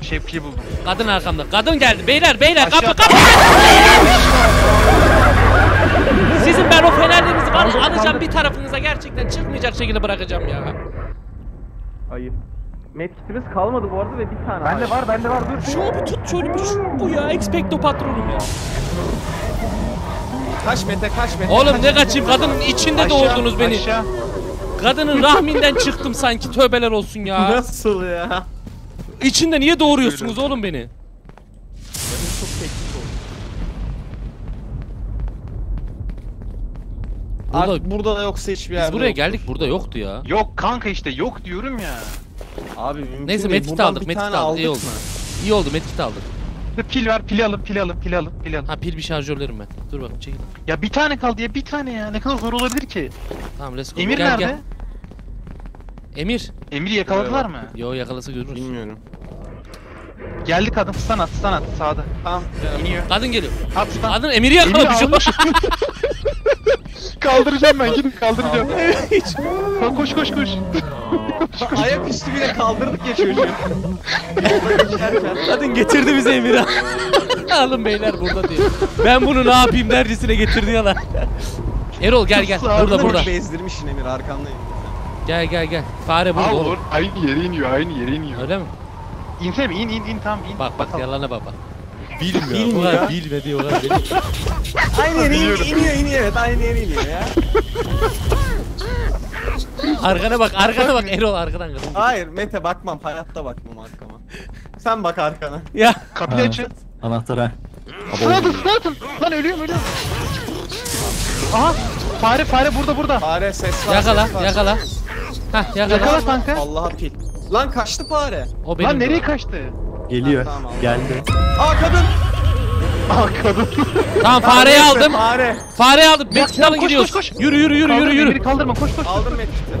Bir şey buldum. Kadın arkamda. Kadın geldi. Beyler aşağı. Kapı. Sizin ben o fenerlerinizi var ya alacağım bir tarafınıza gerçekten çıkmayacak şekilde bırakacağım ya. Ayıp. Medkitimiz kalmadı bu arada ve bir tane. Bende var dur. Şu abi tut şöyle bir bu ya. Expecto patronum ya. Kaç Mete. Oğlum ne kaçayım kadının içinde aşağı, doğurdunuz beni. Aşağı. Kadının rahminden çıktım sanki tövbeler olsun ya. Nasıl ya? İçinde niye doğuruyorsunuz oğlum beni? Benim çok teknik oldu. Burada da yoksa hiçbir yerde. Biz buraya geldik burada yoktu ya. Yok kanka işte yok diyorum ya. Abi mümkün. Neyse medkit aldık iyi oldu. İyi oldu medkit aldık. Pil ver pili alın. Ha pil bir şarjörlerim ben. Dur bakayım çekil. Ya bir tane kaldı ya ne kadar zor olabilir ki? Tamam let's go. Emir nerede? Gel. Emir'i yakaladılar mı? Yo yakalasa görürüz. Bilmiyorum. Geldi kadın stun at sağda. Tamam iniyor. Kadın geliyor. Kadın Emir'i yakalamış. Kaldıracağım ben, gidip kaldıracağım. Lan koş koş koş. Bak ayak üstü bile kaldırdık ya çocuğu. Zaten getirdi bize Emir abi. Alın beyler burada diyor. Ben bunu ne yapayım dercesine getirdi yalan. Erol gel gel. Burada burada. Bezdirmişsin Emir, arkandayım. Gel gel gel. Fare burada. Olur. Aynı yere iniyor, aynı yere iniyor. Öyle mi? İnsem in tam in. Bak bak yalana baba. Bilmiyor ulan, bilmedi ulan beni. Aynı yere iniyor evet, aynı yere iniyor ya. Arkana bak, arkana bak Erol, arkadan kadın. Hayır Mete bakmam, hayatta bakmam arkama. Sen bak arkana. Ya kapıyı açın. Anahtara. Sıratın lan, ölüyorum. Aha fare burada. Fare ses var. Yakala. Hah yakala kanka. Allah'a pil. Lan kaçtı fare. Lan nereye kaçtı? Geliyor. Ha, tamam, geldi. Aa kadın. Tamam fareyi aldım. Fareyi aldım. Metin'e gidiyoruz. Koş. Yürü. Emir kaldırma, koş. Aldım Metin'i.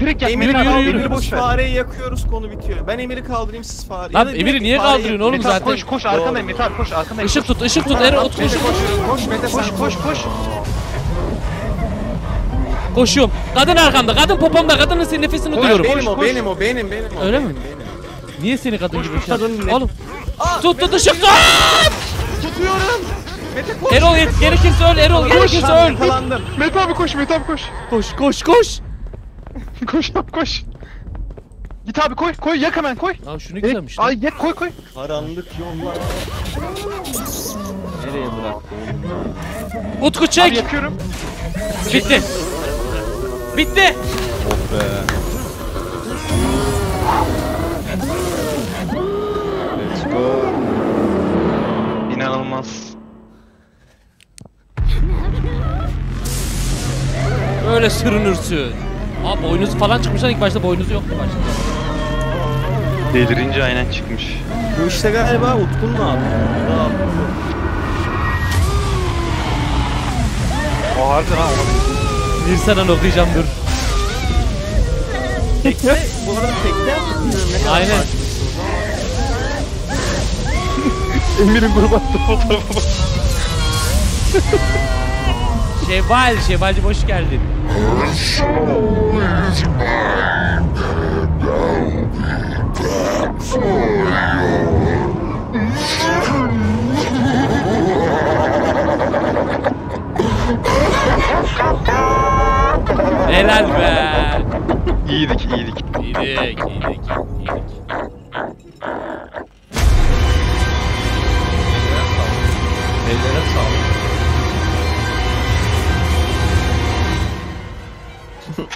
Direkt yak. Emir'i boş fareyi yakıyoruz, konu bitiyor. Ben Emir'i kaldırayım, siz fareyi. Lan Emir'i niye kaldırıyorsun oğlum zaten? Koş arkana Emir, koş arkana. Işık tut. Eren otur. Koş. Koşuyorum. Kadın arkamda. Kadın popomda. Kadının senin nefesini duyuyorum. Benim o. Öyle mi? Niye seni kadın gibi şey? Oğlum. Tut ışık tut! Tutuyorum. Mete koş. Erol yet, gerekirse öl. Erol gerekirse öl. Mete abi koş, Koş. koş. Git abi koy yak hemen koy. Lan şunu güzelmiş. Ay yak koy. Karanlık yollar. Nereye bıraktın? Utku çek. Abi yakıyorum. Bitti. Oh be. Let's go. İnanılmaz. Böyle sürünürsün. Abi boynuzu falan çıkmış lan, ilk başta boynuzu yoktu başta. Delirince aynen çıkmış. Bu işte galiba Utku'nun abi. O harbi ha. Bir sana okuyacağım dur. Tekne? Bu arada tekne? Aynen. Emir'in grubu attı fotoğrafı. Şevvalcim hoş geldin. Helal be. İyiydik. Ellere sağlık.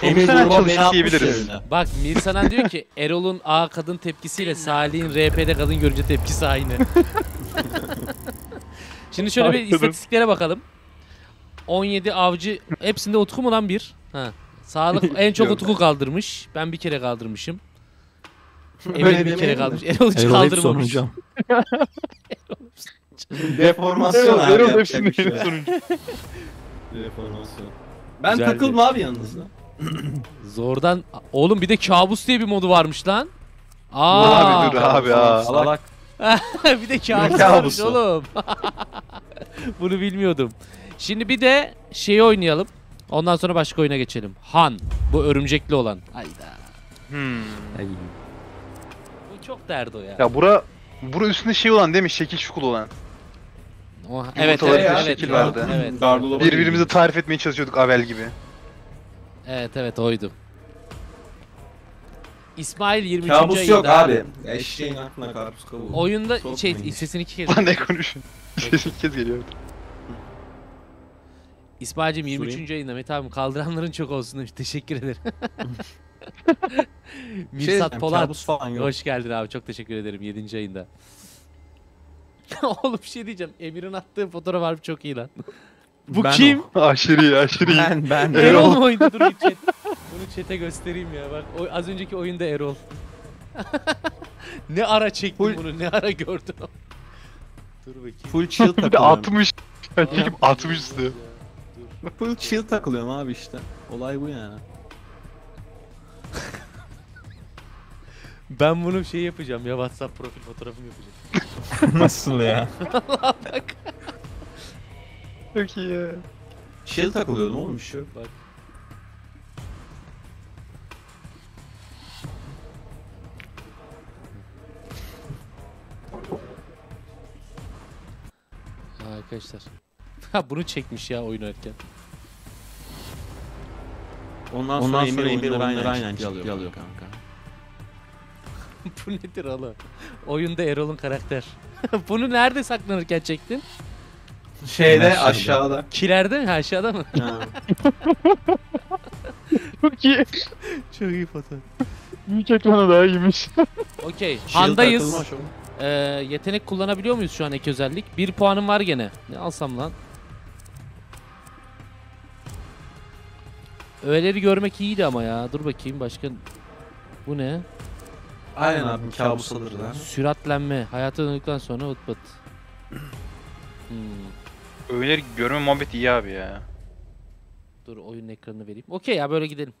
Emir'den çalışıp yiyebiliriz. Bak Mirsanan diyor ki Erol'un A kadın tepkisiyle Salih'in RP'de kadın görünce tepkisi aynı. Şimdi şöyle bir istatistiklere bakalım. 17 avcı, hepsinde Utku mu lan bir? Ha. Sağlık en çok Utku kaldırmış. Ben bir kere kaldırmışım. Emir bir kere kaldırmış. Erol hiç kaldırmamış. Erol deformasyon abi. Deformasyon. Ben güzel takılma değil abi yalnız lan. Zordan oğlum, bir de kabus diye bir modu varmış lan. Abi dur abi ya. Salak. Bir de kabus varmış oğlum. Bunu bilmiyordum. Şimdi bir de şeyi oynayalım. Ondan sonra başka oyuna geçelim. Han. Bu örümcekli olan. Hayda. Bu çok derdi o ya. Ya bura üstünde şey olan değil mi? Şekil şukul olan. Oh, evet şekil vardı. Evet. Birbirimizi tarif etmeye çalışıyorduk Abel gibi. Evet oydu. İsmail 23. Kabus yok abi. Eşeğin aklına kabus kabuğu. Oyunda çok sesini iki kez. Lan ne konuşuyorsun? Sesini iki kez geliyor. İsmail'cim 23. ayında Mete abim kaldıranların çok olsun demiş. Teşekkür ederim. Mirsat Polat hoş geldin abi, çok teşekkür ederim 7. ayında. Oğlum bir şey diyeceğim, Emir'in attığı fotoğraf harbi çok iyi lan. Bu ben kim? Aşırı iyi. Ben Erol mu oynadı? Dur bir chat. Bunu chat'e göstereyim ya bak. Az önceki oyunda Erol. Ne ara çektim bunu, ne ara gördün onu. Dur bakayım. Full chill takılıyorum. 60. Çekip 60 üstü. Full chill takılıyorum abi işte. Olay bu yani. Ben bunu şey yapacağım ya, WhatsApp profil fotoğrafımı yapacağım. Nasıl ya? Vallahi bak. Çok iyi ya. Shield takılıyordum oğlum, bir şey yok. Bak. Arkadaşlar. Ha bunu çekmiş ya oyun oynarken. Ondan sonra Emir'leri aynen ciddi alıyor kanka. Bu nedir oğlum? Oyunda Erol'un karakter. Bunu nerede saklanırken çektin? Şeyde, aşağıda. Kilerde mi? Ha, aşağıda mı? Çok iyi. Çok iyi foto. Büyük ekrana daha iyiymiş. Okey. Handayız. Yetenek kullanabiliyor muyuz şu an ek özellik? 1 puanım var gene. Ne alsam lan? Öğeleri görmek iyiydi ama ya. Dur bakayım başka. Bu ne? Aynen abi, kabus alır lan. Süratlenme. Hayata döndükten sonra hıt pıt. Öğeleri görme muhabbeti iyi abi ya. Dur oyunun ekranını vereyim. Okey ya, böyle gidelim.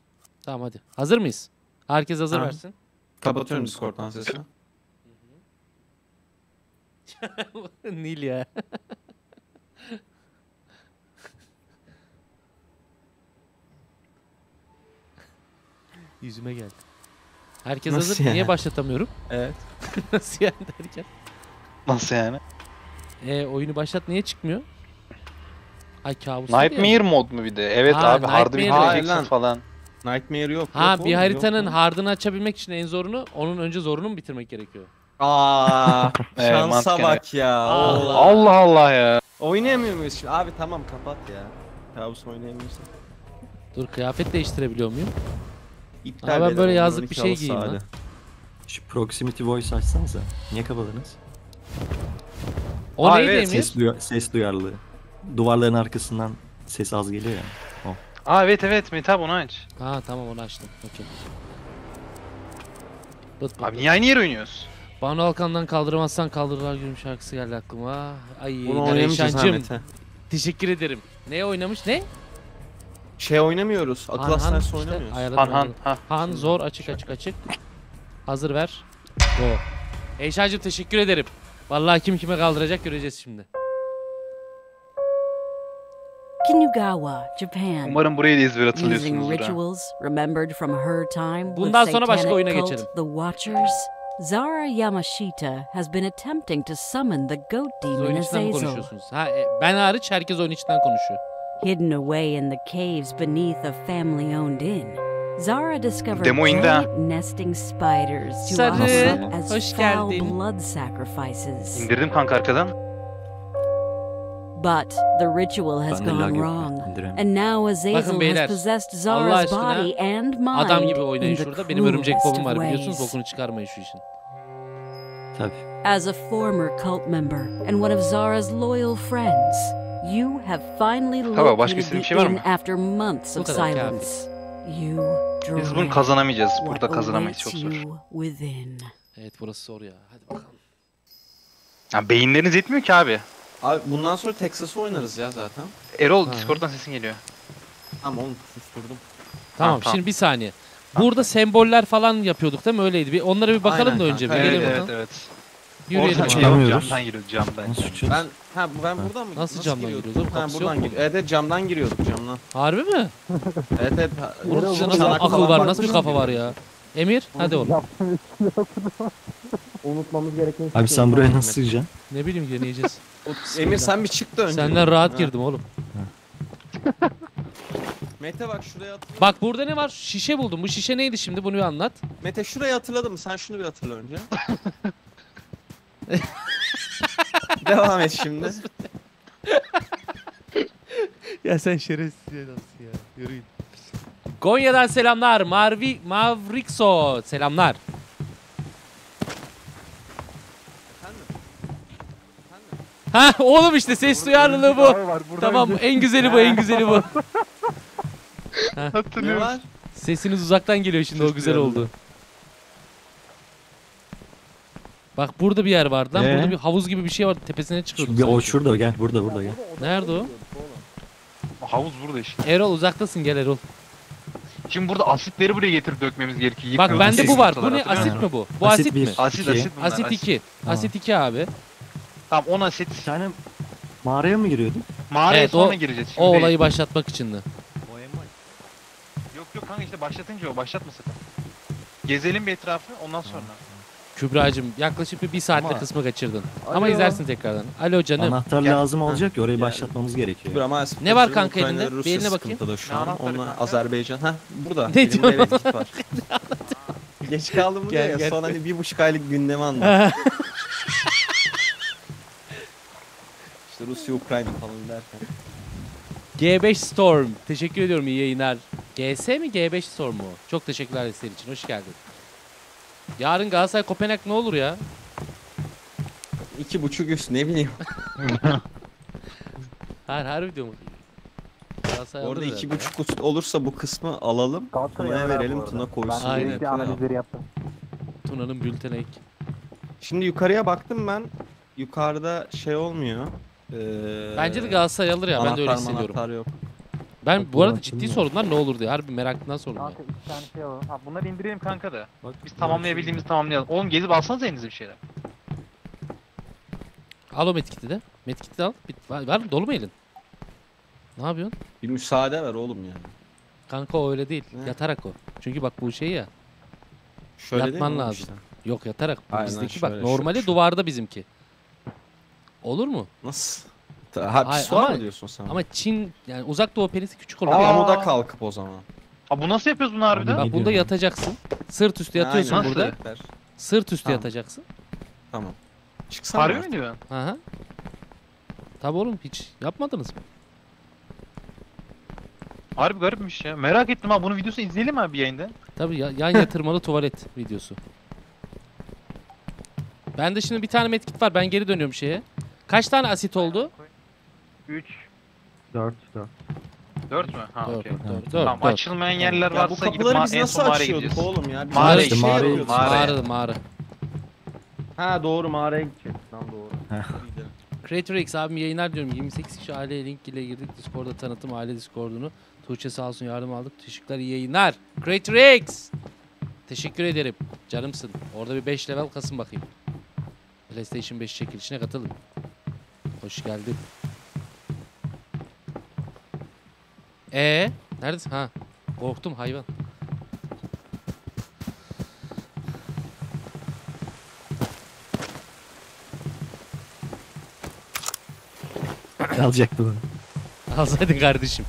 Tamam hadi. Hazır mıyız? Herkes hazır versin. Kapatıyorum Discord'dan sesini. Nil ya. Yüzüme geldi. Herkes nasıl hazır. Yani? Niye başlatamıyorum? Evet. Nasıl yani derken? Nasıl yani? Oyunu başlat niye çıkmıyor? Ay kabus. Nightmare mod mu bir de? Evet ha, abi hard'ı bitireceksin falan. Nightmare yok. Ha yok, bir oğlum, haritanın hard'ını açabilmek için en zorunu, onun önce zorunu mu bitirmek gerekiyor? Aa, şansa bak ya. Allah. Allah Allah ya. Oynayamıyor muyuz şimdi? Abi tamam kapat ya. Kabus oynayamıyorsun. Dur kıyafet değiştirebiliyor muyum? Aa, ben böyle yazlık bir şey giyeyim lan. Şu proximity voice açsanıza. Niye kapadınız? O neydi evet. Emir? Ses duyarlılığı. Duvarların arkasından ses az geliyor ya. Yani. O. Aa evet Mete abi onu aç. Ha tamam onu açtım. Okey. Abi niye aynı yere oynuyoruz? Banu Alkan'dan kaldırmazsan kaldırırlar günüm şarkısı geldi aklıma. Ay Nereyşancım. Teşekkür ederim. Neye oynamış ne? Şey oynamıyoruz. Akıl hastanesi işte, oynamıyoruz. Han zor açık. Hazır ver. Go. Eyşancığım teşekkür ederim. Vallahi kim kime kaldıracak göreceğiz şimdi. Kinugawa, Japan. Umarım burayı da İzmir hatırlıyorsunuz. Bundan sonra başka oyuna geçelim. Zara Yamashita has been attempting to summon the goat demon Azazel. Ha, ben hariç herkes oyun içinden konuşuyor. Hidden away in the caves beneath a family-owned inn, Zara discovered giant nesting spiders to offer up as foul blood sacrifices. İndirdim kanka arkadan. But the ritual has gone wrong, and now Azazel has possessed Zara's body and mind. Adam gibi oynayın şurada. Benim örümcek popum var biliyorsunuz. Bokunu çıkarmayın şu işin. Tabii. As a former cult member and one of Zara's loyal friends. You have finally located the inn after months of silence. You drew. Biz bunu kazanamayacağız. Burada kazanamayız, çok zor. Evet burası zor ya. Hadi bakalım. Ya beyinleriniz yetmiyor ki abi. Abi bundan sonra Texas'ı oynarız ya zaten. Erol Discord'dan sesin geliyor. Tamam oğlum susturdum. Tamam şimdi bir saniye. Burada semboller falan yapıyorduk değil mi? Öyleydi. Bir onlara bir bakalım aynen, da önce. Bir gelelim oradan. Evet. Yürüyelim abi. Camdan giriyoruz camdan. Ben buradan mı? Nasıl camdan giriyoruz? Ben buradan giriyorum. Evet camdan giriyorduk camdan. Harbi mi? Evet. Burada nasıl akıl var, nasıl bir kafa var ya? Emir hadi oğlum. Unutmamız gereken. Abi sen buraya nasıl gireceksin? Ne bileyim deneyeceğiz. Emir sen bir çık da önce. Senden rahat girdim oğlum. Mete bak şuraya hatırladım. Bak burada ne var? Şişe buldum. Bu şişe neydi şimdi? Bunu bir anlat. Mete şurayı hatırladım. Sen şunu bir hatırla önce. Devam et şimdi. Ya sen şerefsiz adamsın ya. Yürüyün. Konya'dan selamlar. Mavrikso selamlar. Efendim? Ha oğlum işte ses duyarlılığı bu. Tamam en güzeli bu. Hatırlıyor. Sesiniz uzaktan geliyor şimdi, o güzel oldu. Bak burada bir yer vardı lan. Burada bir havuz gibi bir şey vardı. Tepesine çıkıyorduk. Ya o şurada gel. Burada gel. Nerede o? Havuz burada işte. Erol uzaktasın, gel Erol. Şimdi burada asitleri buraya getirip dökmemiz gerekiyor. Bak bende bu var. Bu ne? Asit mi bu? Bu asit mi? Asit. Asit 2. Asit 2 abi. Tamam 10 asit. Bir tane mağaraya mı giriyordun? Mağaraya evet, sonra gireceğiz şimdi. O olayı başlatmak içindi. Yok yok kanka işte başlatınca o, başlatmasın. Gezelim bir etrafı ondan sonra. Kübra'cığım yaklaşık bir saatte kısmı kaçırdın. Alo. Ama izlersin tekrardan. Alo canım. Anahtar gel. Lazım olacak ki orayı başlatmamız gerekiyor. Kübra, maalesef ne var kanka elinde? Bir eline bakayım. Onunla Azerbaycan. Ha burada. Ne diyorsun? Evet, var. Geç kaldım bu gel, ya. Son hani 1,5 aylık gündemi anladım. İşte Rusya, Ukrayna falan derken. G5 Storm. Teşekkür ediyorum, iyi yayınlar. GS mi G5 Storm mu? Çok teşekkürler desteğin için. Hoş geldin. Yarın Galatasaray Kopenhag ne olur ya? 2,5 üst ne bileyim. Her video mu? Orada 2,5 üst olursa bu kısmı alalım. Tuna'ya verelim, Tuna koysun. Aynen. Tuna'nın bülteni ek. Şimdi yukarıya baktım ben. Yukarıda şey olmuyor. Bence de Galatasaray alır ya. Ben de öyle hissediyorum. Yok. Ben bak, bu arada ciddi sorunlar ne olur diye. Harbi merakından sordum. Kanka 3 tane şey alalım. Ha, bunları indirelim kanka da. Bak, biz tamamlayabildiğimizi tamamlayalım. Oğlum gezip alsanız elinize bir şeyler. Al o medkiti de. Medkiti de al. Var mı? Dolu mu elin? Ne yapıyorsun? Bir müsaade ver oğlum yani. Kanka o öyle değil. He. Yatarak o. Çünkü bak bu şey ya. Şöyle yatman lazım. Işte? Yok yatarak. Aynen, bizdeki şöyle, bak. Normalde duvarda bizimki. Olur mu? Nasıl? Ha, ama, diyorsun sen? Ama Çin yani uzak doğu penisi küçük oluyor. Ama da kalkıp o zaman. Aa, bu nasıl yapıyoruz bunu harbiden? Bak bunda yatacaksın. Sırt üstü yatıyorsun aynen, burada. Nasıl? Sırt üstü tamam. Yatacaksın. Tamam. Çıksana. Harbi mi diyorsun? Aha. Tabii oğlum hiç yapmadınız mı? Harbi garipmiş ya. Merak ettim ha. Bunun videosu izleyelim abi yayında. Tabii ya, yan yatırmalı tuvalet videosu. Ben de şimdi bir tane medkit var. Ben geri dönüyorum şeye. Kaç tane asit oldu? 3 4 4 mü? Ha okey. Tamam açılmayan yerler varsa bu gidip en son mağaraya gideceğiz. Oğlum ya. Mağara işte mağara. Ha doğru mağaraya gideceğiz. Tam doğru. Creator X abim yayınlar diyorum. 28 kişi aile link ile girdik Discord'a, tanıtım aile Discord'unu. Tuğçe sağ olsun yardım aldık. Teşekkürler, iyi yayınlar. Creator X. Teşekkür ederim. Canımsın. Orada bir 5 level kasın bakayım. PlayStation 5 çekilişine katılın. Hoş geldin. Neredesin? Ha. Korktum hayvan. Alacaktı bunu. Alsaydın kardeşim.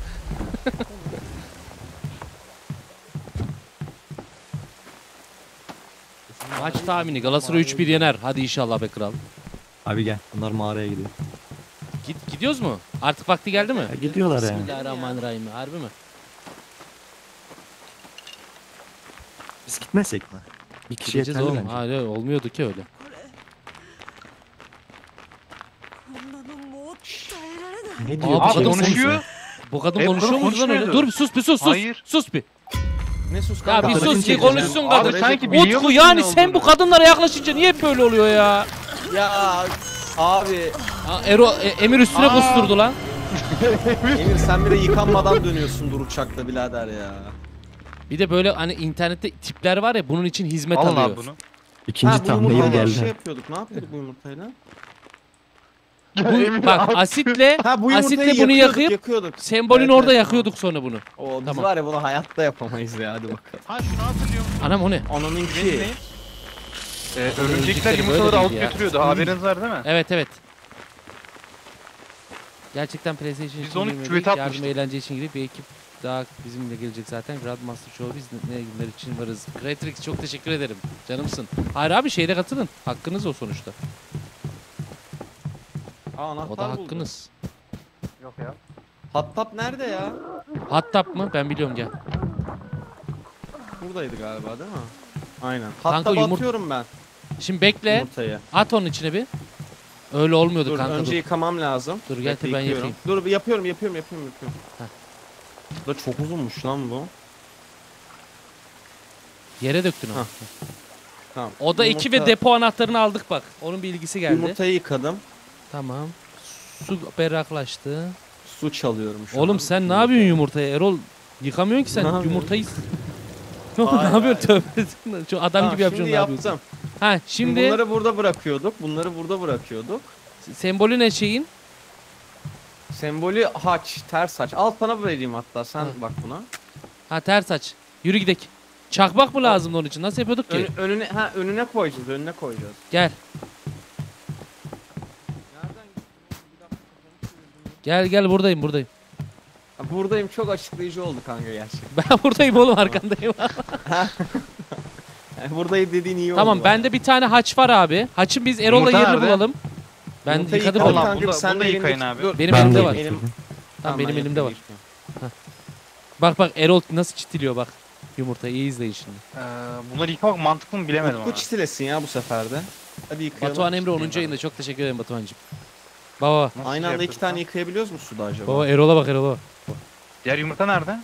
Maç tahmini Galatasaray 3-1 yener. Hadi inşallah be kral. Abi gel. Bunlar mağaraya gidiyor. Gidiyoruz mu? Artık vakti geldi mi? Ya gidiyorlar yani. Bismillahirrahmanirrahim. Harbi mi? Biz gitmesek mi? Bir kişi yeterli oğlum. Bence. Hayır olmuyordu ki öyle. Ne diyor? Aa, bu kadın konuşuyor. Bu kadın konuşuyor mu lan öyle? Dur bir sus bir sus. Hayır. Sus bir. Ne sus kanka? Ya bir sus ki konuşsun kadın. Utku yani sen bu kadınlara yaklaşınca niye böyle oluyor ya? Ya abi. Aa, Emir üstüne kusturdu lan. Emir sen bir de yıkanmadan dönüyorsundur uçakla birader ya. Bir de böyle hani internette tipler var ya bunun için hizmet alıyor. Al bunu. İkinci tam değil geldi. Şey yapıyorduk. Ne yapıyorduk bu yumurtayla? Bu, bak asitle asitle bunu yakıyorduk. Sembolün evet, orada evet. Yakıyorduk sonra bunu. O tamam. Biz var ya bunu hayatta yapamayız ya hadi bakalım. Ha şunu hatırlıyorum. Anam o ne? Ananın ki. Örümcekler yumurtaları alıp götürüyordu. Haberiniz var değil mi? Evet evet. Gerçekten PlayStation biz onu küvete atmıştık. Yardım eğlence için girip bir ekip daha bizimle gelecek zaten. Radmaster Show biz ne günler için varız. Kreatrix çok teşekkür ederim. Canımsın. Hayır abi şeyde katılın. Hakkınız o sonuçta. Aa, o da hakkınız. Yok ya. Hattap nerede ya? Hattap mı? Ben biliyorum gel. Buradaydı galiba değil mi? Aynen. Hattap atıyorum ben. Şimdi bekle. Yumurtayı. At onun içine bir. Öyle olmuyordu dur, kanka. Önce dur. Yıkamam lazım. Dur gel ben yapayım. Dur yapıyorum. Bu da çok uzunmuş lan bu. Yere döktün onu. Tamam. Oda 2 ve depo anahtarını aldık bak. Onun bir ilgisi geldi. Yumurtayı yıkadım. Tamam. Su berraklaştı. Su çalıyorum şu oğlum an. Sen yumurtayı. Ne yapıyorsun yumurtayı Erol? Yıkamıyorsun ki sen ne yumurtayı. Ne yapıyorsun tövbe? Şu adam gibi yapacaksın abi. Ha şimdi bunları burada bırakıyorduk. Sembolü ne şeyin? Sembolü haç, ters haç. Al sana vereyim hatta, sen ha, bak buna. Ha ters haç. Yürü gidelim. Çakmak mı lazım onun için? Nasıl yapıyorduk ki? Önüne, ha önüne koyacağız, önüne koyacağız. Gel. Gel gel buradayım, buradayım. Buradayım çok açıklayıcı oldu kanka gerçekten. Ben buradayım oğlum, arkandayım. Yani buradayım dediğin iyi oldu. Tamam bende bir tane haç var abi. Haçın biz Erol'la yerini nerede bulalım. Ben yıkadım onu. Kanka sen de yıkayın abi. Dur, benim elimde var. Tamam benim elimde var. Bak bak Erol nasıl çitiliyor bak. Yumurtayı iyi izleyin şimdi. Bunları yıkamak mantıklı mı bilemedim ama. Bu çitilesin ya bu seferde. Hadi yıkayalım. Batuhan Emre 10. ayında çok teşekkür ederim Batuhan'cığım. Baba. Aynı anda iki tane yıkayabiliyoruz mu suda acaba? Baba Erol'a bak, Erol'a bak. Diğer yumurta nerede?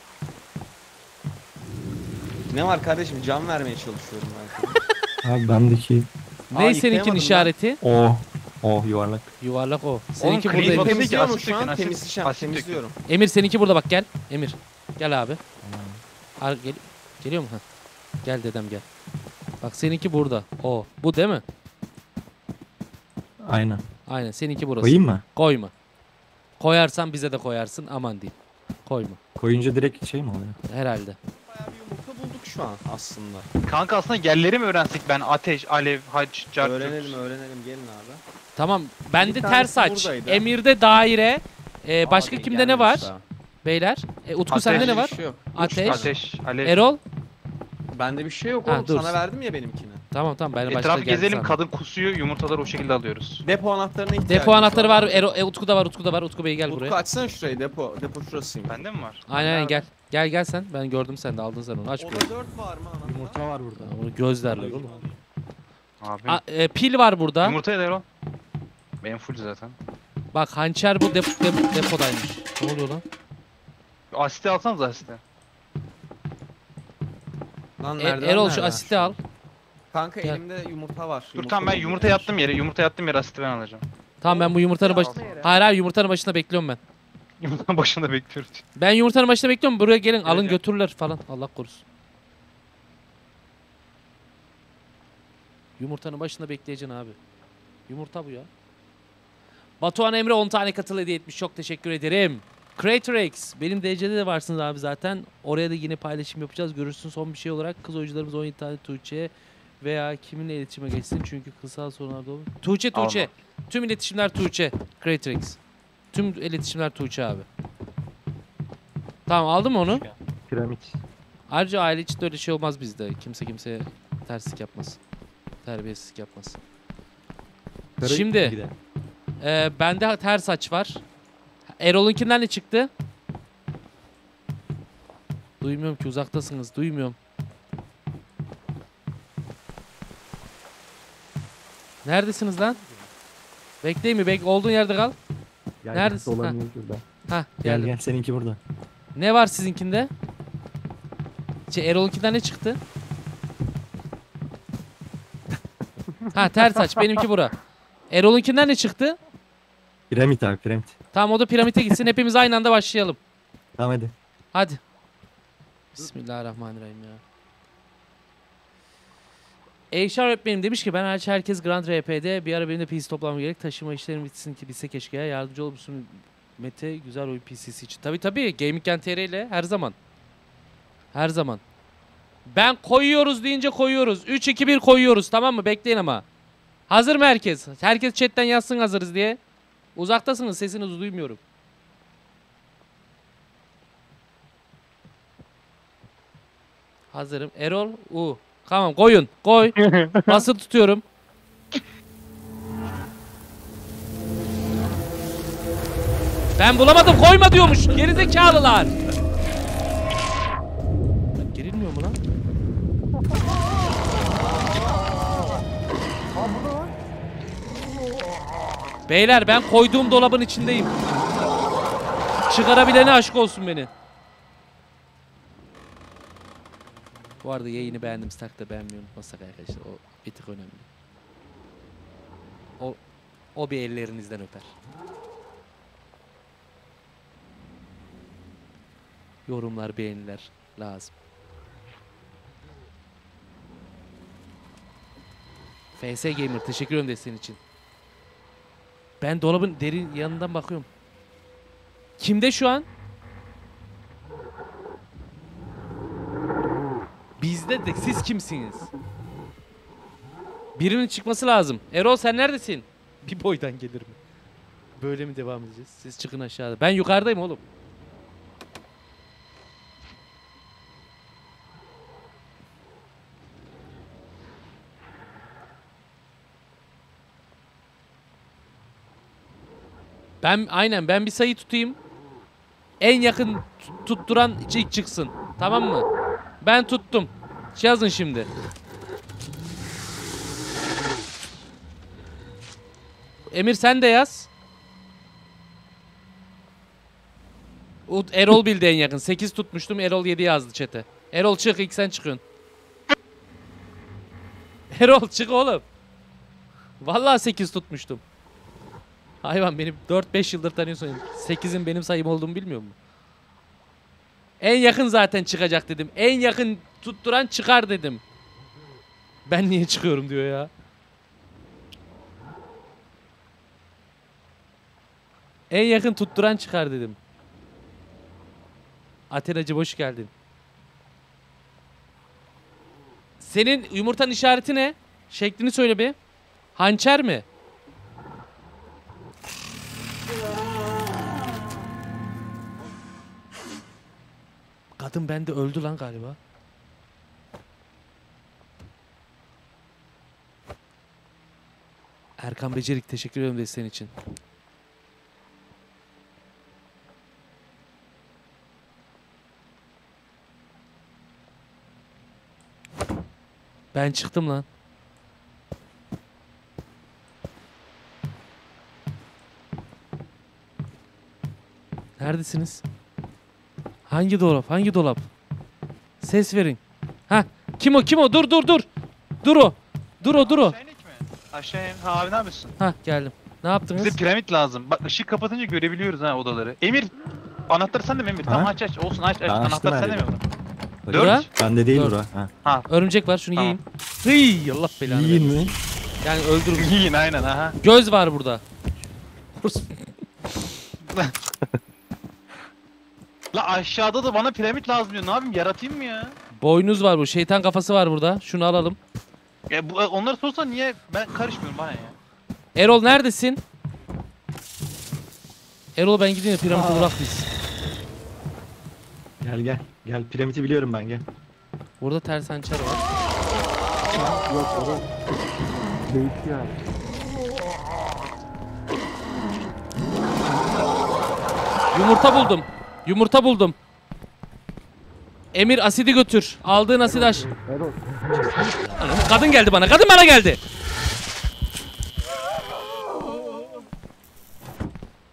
Ne var kardeşim, can vermeye çalışıyorum ben. Abi bendeki. Ne seninkinin işareti? O. O yuvarlak. Yuvarlak o. Seninki burada Emir. Temizliyorum şu an, temizliyorum. Emir seninki burada bak, gel. Emir. Gel abi. Geliyor mu? Gel dedem gel. Bak seninki burada. O. Bu değil mi? Aynen. Aynen seninki burası. Koyayım mı? Koyma. Koyarsan bize de koyarsın, aman diyeyim. Koyma. Koyunca direkt şey mi oluyor? Herhalde. Bayağı bir yumurta bulduk şu an aslında. Kanka aslında yerleri mi öğrensek ben? Ateş, alev, haç, çarp. Öğrenelim öğrenelim, gelin abi. Tamam bende ters haç, Emir'de daire, başka abi, kimde ne var? Daha. Beyler, Utku ateş, sende ne var? Şey ateş, ateş alev. Erol? Bende bir şey yok oğlum, sana verdim ya benimkini. Tamam tamam ben başta geldim. Gezelim sana. Kadın kusuyor, yumurtaları o şekilde alıyoruz. Depo anahtarına ihtiyacımız var. Depo anahtarı var, Utku da var, Utku da var. Utku Bey gel buraya. Utku açsana şurayı, depo şurasıyım. Bende mi var? Aynen aynen gel. Gel gel sen, ben gördüm sende, aldın sen onu. Aç. Orada 4 var mı anahtar? Yumurta var burada. Onu gözlerler oğlum. Abi. Pil var burada. Yumurtaya da Erol. Benim full zaten. Bak hançer bu depodaymış. Ne oluyor lan? Asite alsanız asite. Lan nerede? Erol şu asite al. Kanka gel. Elimde yumurta var. Dur tamam ben yumurta yattım yere, yumurta yattım yere asit'i ben alacağım. Tamam ben bu yumurtanın başında... Hayır yumurtanın başında bekliyorum ben. Yumurtanın başında bekliyoruz. Ben yumurtanın başında bekliyorum, buraya gelin alın evet, götürürler falan, Allah korusun. Yumurtanın başında bekleyeceksin abi. Yumurta bu ya. Batuhan Emre 10 tane katıl hediye etmiş, çok teşekkür ederim. CraterX, benim DC'de de varsınız abi zaten. Oraya da yine paylaşım yapacağız, görürsün. Son bir şey olarak kız oyuncularımız 17 tane Tuğçe'ye veya kiminle iletişime geçsin çünkü kısa sorunlarda olur. Tuğçe. Alma. Tüm iletişimler Tuğçe. Creatrix. Tüm iletişimler Tuğçe abi. Tamam aldın mı onu? Piramit. Ayrıca aile içinde öyle şey olmaz bizde. Kimse kimseye terslik yapmaz. Terbiyesizlik yapmaz. Şimdi. Bende ters aç var. Erol'unkinden ne çıktı? Duymuyorum ki, uzaktasınız. Duymuyorum. Neredesiniz lan? Bekleyin mi? Olduğun yerde kal. Gel, neredesin? Ha gel gel seninki burada. Ne var sizinkinde? Erol'unkinden ne çıktı? Ha ters aç benimki bura. Erol'unkinden ne çıktı? Piramit abi, piramit. Tamam o da piramite gitsin. Hepimiz aynı anda başlayalım. Tamam hadi. Hadi. Bismillahirrahmanirrahim ya. Eyşar öğretmenim demiş ki ben herkes Grand RP'de bir ara benim de PC toplamam gerek. Taşıma işlerim bitsin ki lise keşke ya. Yardımcı olursun Mete güzel oyun PC'si için. Tabii tabii Gaming.com.tr ile her zaman. Her zaman. Ben koyuyoruz deyince koyuyoruz. 3-2-1 koyuyoruz tamam mı? Bekleyin ama. Hazır mı herkes? Herkes chatten yazsın hazırız diye. Uzaktasınız, sesinizi duymuyorum. Hazırım. Erol U. Tamam koyun. Koy. Basılı tutuyorum. Ben bulamadım. Koyma diyormuş. Gerizekalılar. Gerilmiyor mu lan? Beyler ben koyduğum dolabın içindeyim. Çıkarabilene aşk olsun beni. Bu arada yayını beğendim, takdirde beğenmeyi unutmazsak arkadaşlar. O bir tık önemli. O bir ellerinizden öper. Yorumlar, beğeniler lazım. FS Gamer teşekkür ederim desteğin için. Ben dolabın derin yanından bakıyorum. Kimde şu an? Bizde de siz kimsiniz? Birinin çıkması lazım. Erol sen neredesin? Bir boydan gelir mi? Böyle mi devam edeceğiz? Siz çıkın aşağıda. Ben yukarıdayım oğlum. Ben bir sayı tutayım. En yakın tutturan ilk çıksın. Tamam mı? Ben tuttum. Yazın şimdi. Emir sen de yaz. Erol bildi en yakın. 8 tutmuştum. Erol 7 yazdı chat'e. Erol çık. İlk sen çıkıyorsun. Erol çık oğlum. Vallahi 8 tutmuştum. Hayvan beni 4-5 yıldır tanıyorsun. 8'in benim sayım olduğumu bilmiyor musun? En yakın zaten çıkacak dedim. En yakın tutturan çıkar dedim. Ben niye çıkıyorum diyor ya. En yakın tutturan çıkar dedim. Athenacı hoş geldin. Senin yumurtanın işareti ne? Şeklini söyle bir. Hançer mi? Kadın bende öldü lan galiba. Erkan Becerik teşekkür ederim desteğin için. Ben çıktım lan. Neredesiniz? Hangi dolap? Hangi dolap? Ses verin. Ha, kim o? Kim o? Dur dur dur. Dur o. Dur o, dur o. Aşağı in. Ha abi ne yapıyorsun? Ha geldim. Ne yaptınız? Bize piramit lazım. Bak ışık kapatınca görebiliyoruz ha odaları. Emir, anahtarı sende mi Emir? Tamam aç aç. Olsun aç aç. Anahtarı sende mi oğlum? Dört. Bende değil bura. Ha. Örümcek var. Şunu yiyeyim. Hıy Allah belanı. Yiyin mi? Yani öldürün. Yiyin aynen ha. Göz var burada. La aşağıda da bana piramit lazım diyor. Ne yapayım? Yaratayım mı ya? Boynuz var bu. Şeytan kafası var burada. Şunu alalım. Ya bu, onları sorsan niye? Ben karışmıyorum bana ya. Erol neredesin? Erol ben gideyim de piramidi bırak biz. Gel gel. Gel piramidi biliyorum ben gel. Burada ters hançer var. Yok. Büyük ya. Yumurta buldum. Yumurta buldum. Emir asidi götür. Aldığın asidi aç. Kadın geldi bana. Kadın bana geldi.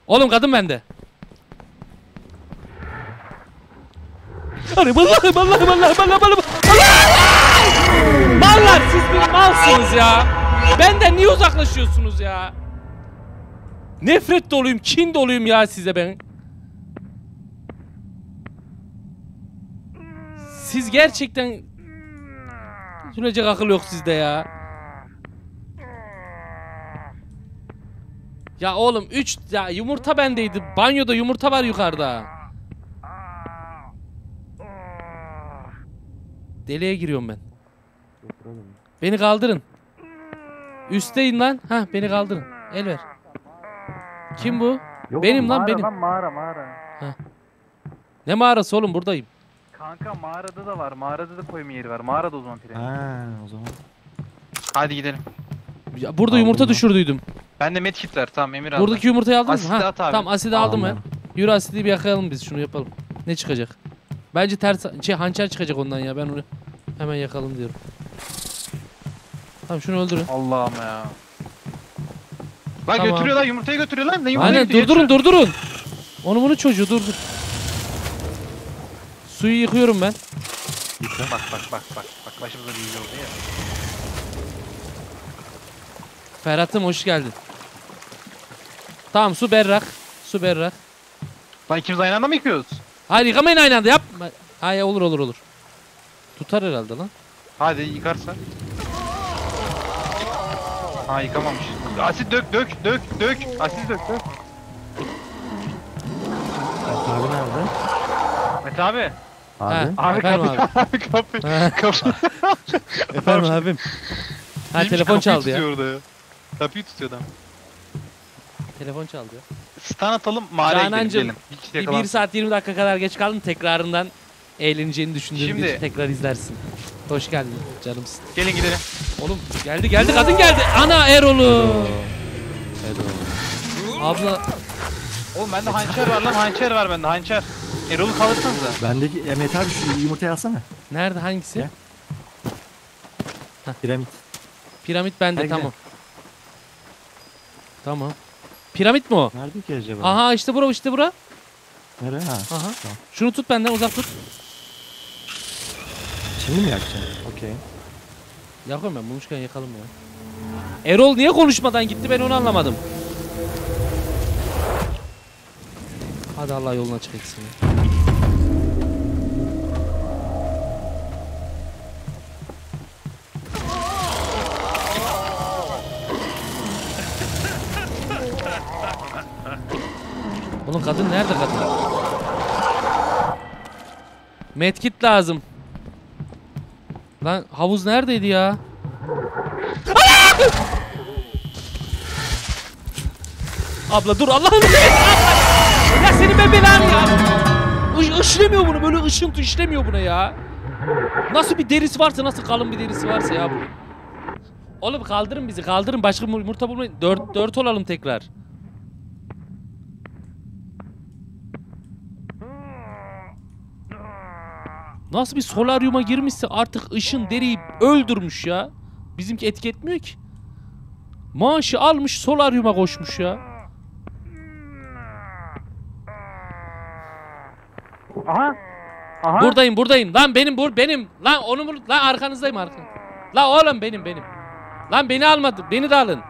Oğlum kadın bende. Allah'ım Allah'ım Allah'ım Allah'ım Allah'ım. Mallar siz bir malsınız ya. Benden niye uzaklaşıyorsunuz ya? Nefret doluyum, kin doluyum ya size ben. Siz gerçekten sürecek akıl yok sizde ya. Ya oğlum 3 ya yumurta bendeydi. Banyoda yumurta var yukarıda. Deliğe giriyorum ben. Beni kaldırın. Üsteyin lan. Ha beni kaldırın. El ver. Kim bu? Yok, benim mağara, lan benim. Lan, mağara. Ha. Ne mağarası oğlum buradayım. Kanka mağarada da var. Mağarada da koyma yeri var. Mağarada o zaman piramit. Ha, o zaman. Hadi gidelim. Ya, burada aldım yumurta düşürdüydüm. Ben de medkit var. Tamam Emir aldı. Buradaki yumurtayı aldın mı? Ha, tamam asidi aldım ben. Yürü asidi bir yakayalım biz. Şunu yapalım. Ne çıkacak? Bence ters hançer çıkacak ondan ya. Ben onu hemen yakalım diyorum. Tamam şunu öldürün. Allah'ım ya. Lan tamam. Götürüyorlar yumurtayı götürüyorlar. Ne yumurtayı? Aynen durdurun. Onu bunu çocuğu durdur. Suyu yıkıyorum ben. Bak başımıza bir yıl oldu ya. Ferhat'ım hoş geldin. Tamam su berrak. Lan ikimiz aynı anda mı yıkıyoruz? Hayır yıkamayın aynı anda yapma. Hayır olur. Tutar herhalde lan. Hadi yıkarsan. Ha yıkamamış. Asit dök. Asit dök. Mete abi. Abi. Abi kapı. Efendim abim. Ha telefon çaldı ya. Kapıyı tutuyor adam. Telefon çaldı ya. Stan atalım, mağaraya gidelim. Canancığım 1 saat 20 dakika kadar geç kaldım. Tekrarından eğleneceğini düşündüğüm bir tekrar izlersin. Hoş geldin canımsın. Gelin gidelim. Oğlum geldi kadın geldi. Ana Erol'u. Abla. Oğlum bende hançer var lan, hançer var bende hançer. Erol'u kalırsanız da. Bendeki Mete abi şu yumurtayı alsana. Nerede hangisi? Piramit. Piramit bende tamam. Tamam. Piramit mi o? Nerede ki acaba? Aha işte bura işte bura. Nereye ha? Aha. Tamam. Şunu tut benden uzak tut. Şimdi mi yakacaksın? Okey. Yakıyorum ben bulmuşken yakalım ya. Erol niye konuşmadan gitti ben onu anlamadım. Hadi Allah yoluna açık etsin. Oğlum kadın nerede kadın? Medkit lazım. Lan havuz neredeydi ya? Abla dur Allah'ım. Ya senin bebeler ya. Işlemiyor bunu böyle ışıntı işlemiyor buna ya. Nasıl bir derisi varsa nasıl kalın bir derisi varsa ya bu. Oğlum kaldırın bizi kaldırın başka yumurta bulmayın. Dört olalım tekrar. Nasıl bir solaryuma girmişse artık ışın deriyi öldürmüş ya. Bizimki etki etmiyor ki. Maaşı almış solaryuma koşmuş ya. Aha. Aha. Buradayım. Lan benim. Lan onu mu? Lan arkanızdayım arkan. Lan oğlum benim. Lan beni almadı. Beni de alın.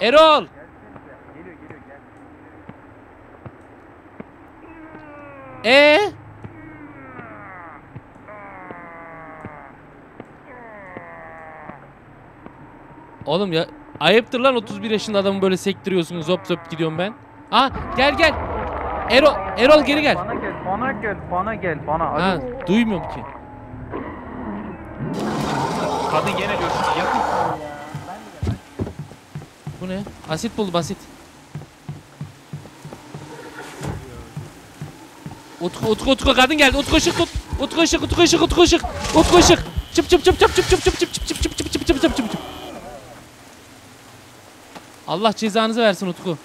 Erol. Oğlum ya ayıptır lan 31 yaşında adamı böyle sektiriyorsunuz hop hop gidiyorum ben. Aa gel. Erol geri gel. Bana gel. Ha duymuyorum ki. Kadın gene görüştü yakın. Bu ne? Asit buldu basit. Utku kadın geldi. Utku ışık. Çıp. Allah cezanızı versin Utku.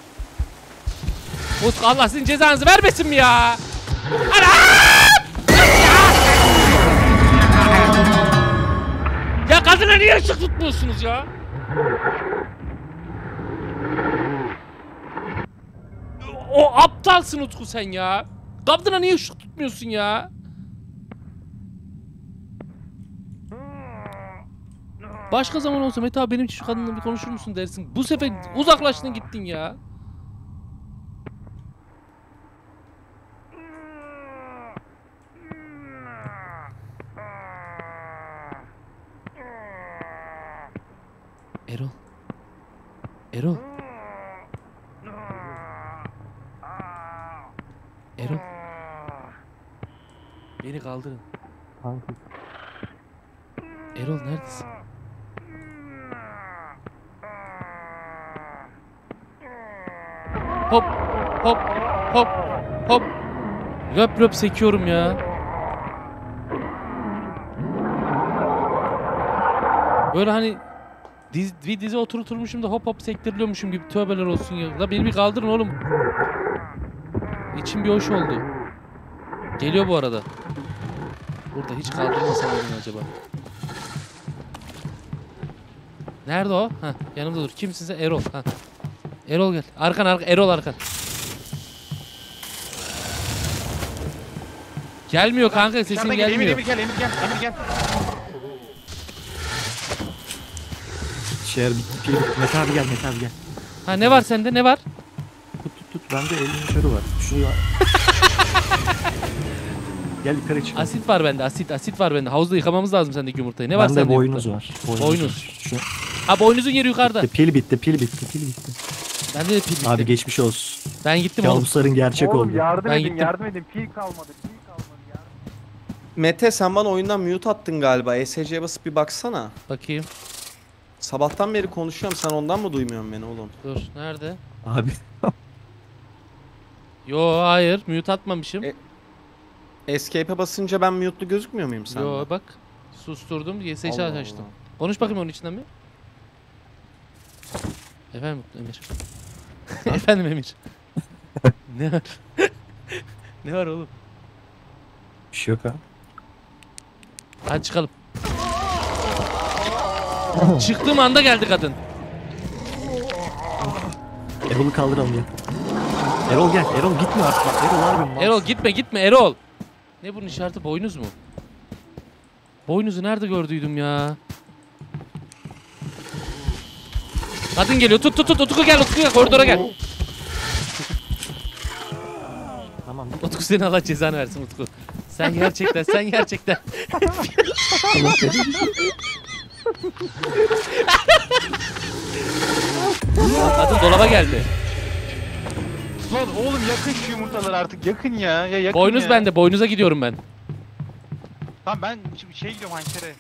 Utku Allah sizin cezanızı vermesin mi ya? Anam! Ya kadına niye ışık tutmuyorsunuz ya? O aptalsın Utku sen ya. Kadına niye ışık tutmuyorsun ya? Başka zaman olsa Mete abi benim için şu kadınla bir konuşur musun dersin. Bu sefer uzaklaştın gittin ya. Erol. Beni kaldırın. Kanka. Erol neredesin? Hop. Löp sekiyorum ya. Böyle hani dize oturtulmuşum da hop sektiriliyormuşum gibi tövbeler olsun ya. La beni bir kaldırın oğlum. İçim bir hoş oldu. Geliyor bu arada. Burada hiç kaldırmasam mı acaba? Nerede o? Ha yanımda dur. Kimsin sen? Erol. Ha. Erol gel. Arkan. Erol arkan. Gelmiyor kanka sesin gelmiyor. Emir gel. Şehir bitti. Mete abi gel. Ha ne var sende ne var? Tut. Bende elimin körü var. Şunu var. Gel yukarı çık. Asit var bende. Havuzda yıkamamız lazım sendeki yumurtayı. Ne var sende? Bende boynuz var. Boynuz. Şu. Ha boynuzun yeri yukarıda. Pil bitti. Ben de pil bitti. Abi geçmiş olsun. Ben gittim oğlum. Kabusların gerçek oldu. Oğlum yardım edin, yardım edin. Pil kalmadı, pil kalmadı. Mete sen bana oyundan mute attın galiba. ESC'ye basıp bir baksana. Bakayım. Sabahtan beri konuşuyorum. Sen ondan mı duymuyorsun beni oğlum? Dur, nerede? Abi. Yo, hayır. Mute atmamışım. Escape'e basınca ben mute'lu gözükmüyor muyum sende? Yo, bak. Susturdum. ESC'ye açtım. Konuş bakayım onun içinden mi? Efendim Emir. Efendim Emir. Ne var? Ne var oğlum? Bir şey yok ha. Hadi çıkalım. Çıktığım anda geldi kadın. Erol'u kaldıralım ya. Erol gel. Erol gitme artık. Erol harbi. Erol gitme gitme Erol. Ne bunun işareti? Boynuz mu? Boynuzu nerede gördüydüm ya? Kadın geliyor. Tut tut tut. Utku gel. Utku gel. Koridora gel. Tamam. Utku seni Allah cezanı versin Utku. Sen gerçekten, sen gerçekten. Kadın dolaba geldi. Lan oğlum yakın şu yumurtalar artık, yakın ya. Ya yakın. Boynuz ya. Bende, boynuza gidiyorum ben. Tamam ben şimdi şey gidiyorum hançere.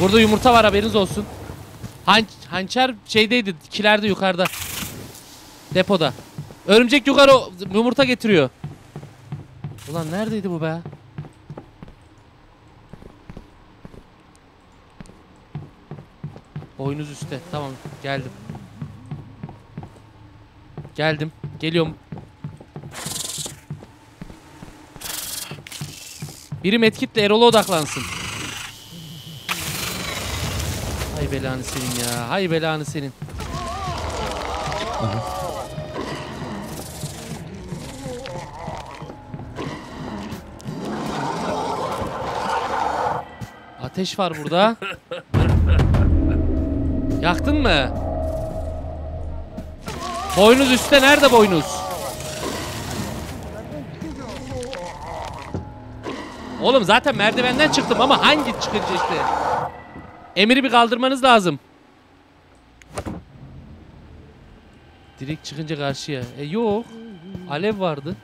Burada yumurta var, haberiniz olsun. Hançer şeydeydi, kilerde yukarıda. Depoda. Örümcek yukarı yumurta getiriyor. Ulan neredeydi bu be? Boynuz üstte. Tamam geldim. Geldim. Geliyorum. Biri medkitle Erol'a odaklansın. Hay belanı senin ya. Hay belanı senin. Aha. Ateş var burada. Yaktın mı? Boynuz üstte. Nerede boynuz? Oğlum zaten merdivenden çıktım ama hangi çıkınca işte. Emir'i bir kaldırmanız lazım. Direkt çıkınca karşıya. Yok. Alev vardı.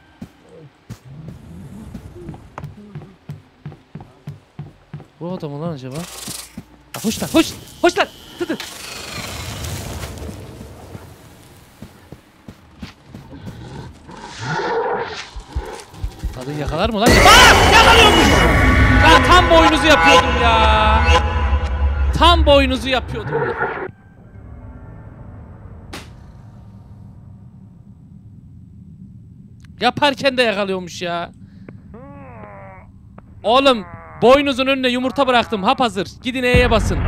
Bu adam mı lan acaba? Hoş lan, hoş! Hoş lan! Tıtı! Kadın yakalar mı lan? Aaa! Yakalanıyormuş! Ya tam boynuzu yapıyordum ya! Tam boynuzu yapıyordum ya! Yaparken de yakalıyormuş ya! Oğlum! Boynuzun önüne yumurta bıraktım. Hap hazır. Gidin E'ye basın.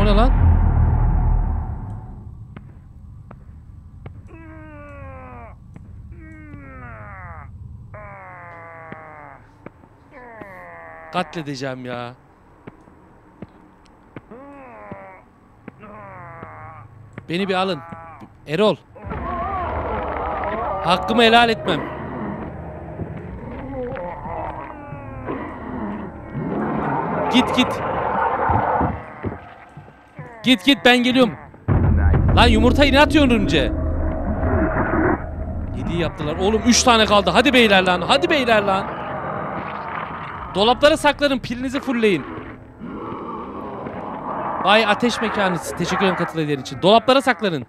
O ne lan? Katledeceğim ya. Beni bir alın. Erol. Hakkımı helal etmem. Git git. Git git ben geliyorum. Lan yumurtayı ne atıyorsun önce? 7 yaptılar. Oğlum 3 tane kaldı. Hadi beyler lan. Hadi beyler lan. Dolaplara saklanın. Pilinizi fullleyin. Bay ateş mekanisi. Teşekkür ederim katıldığınız için. Dolaplara saklanın.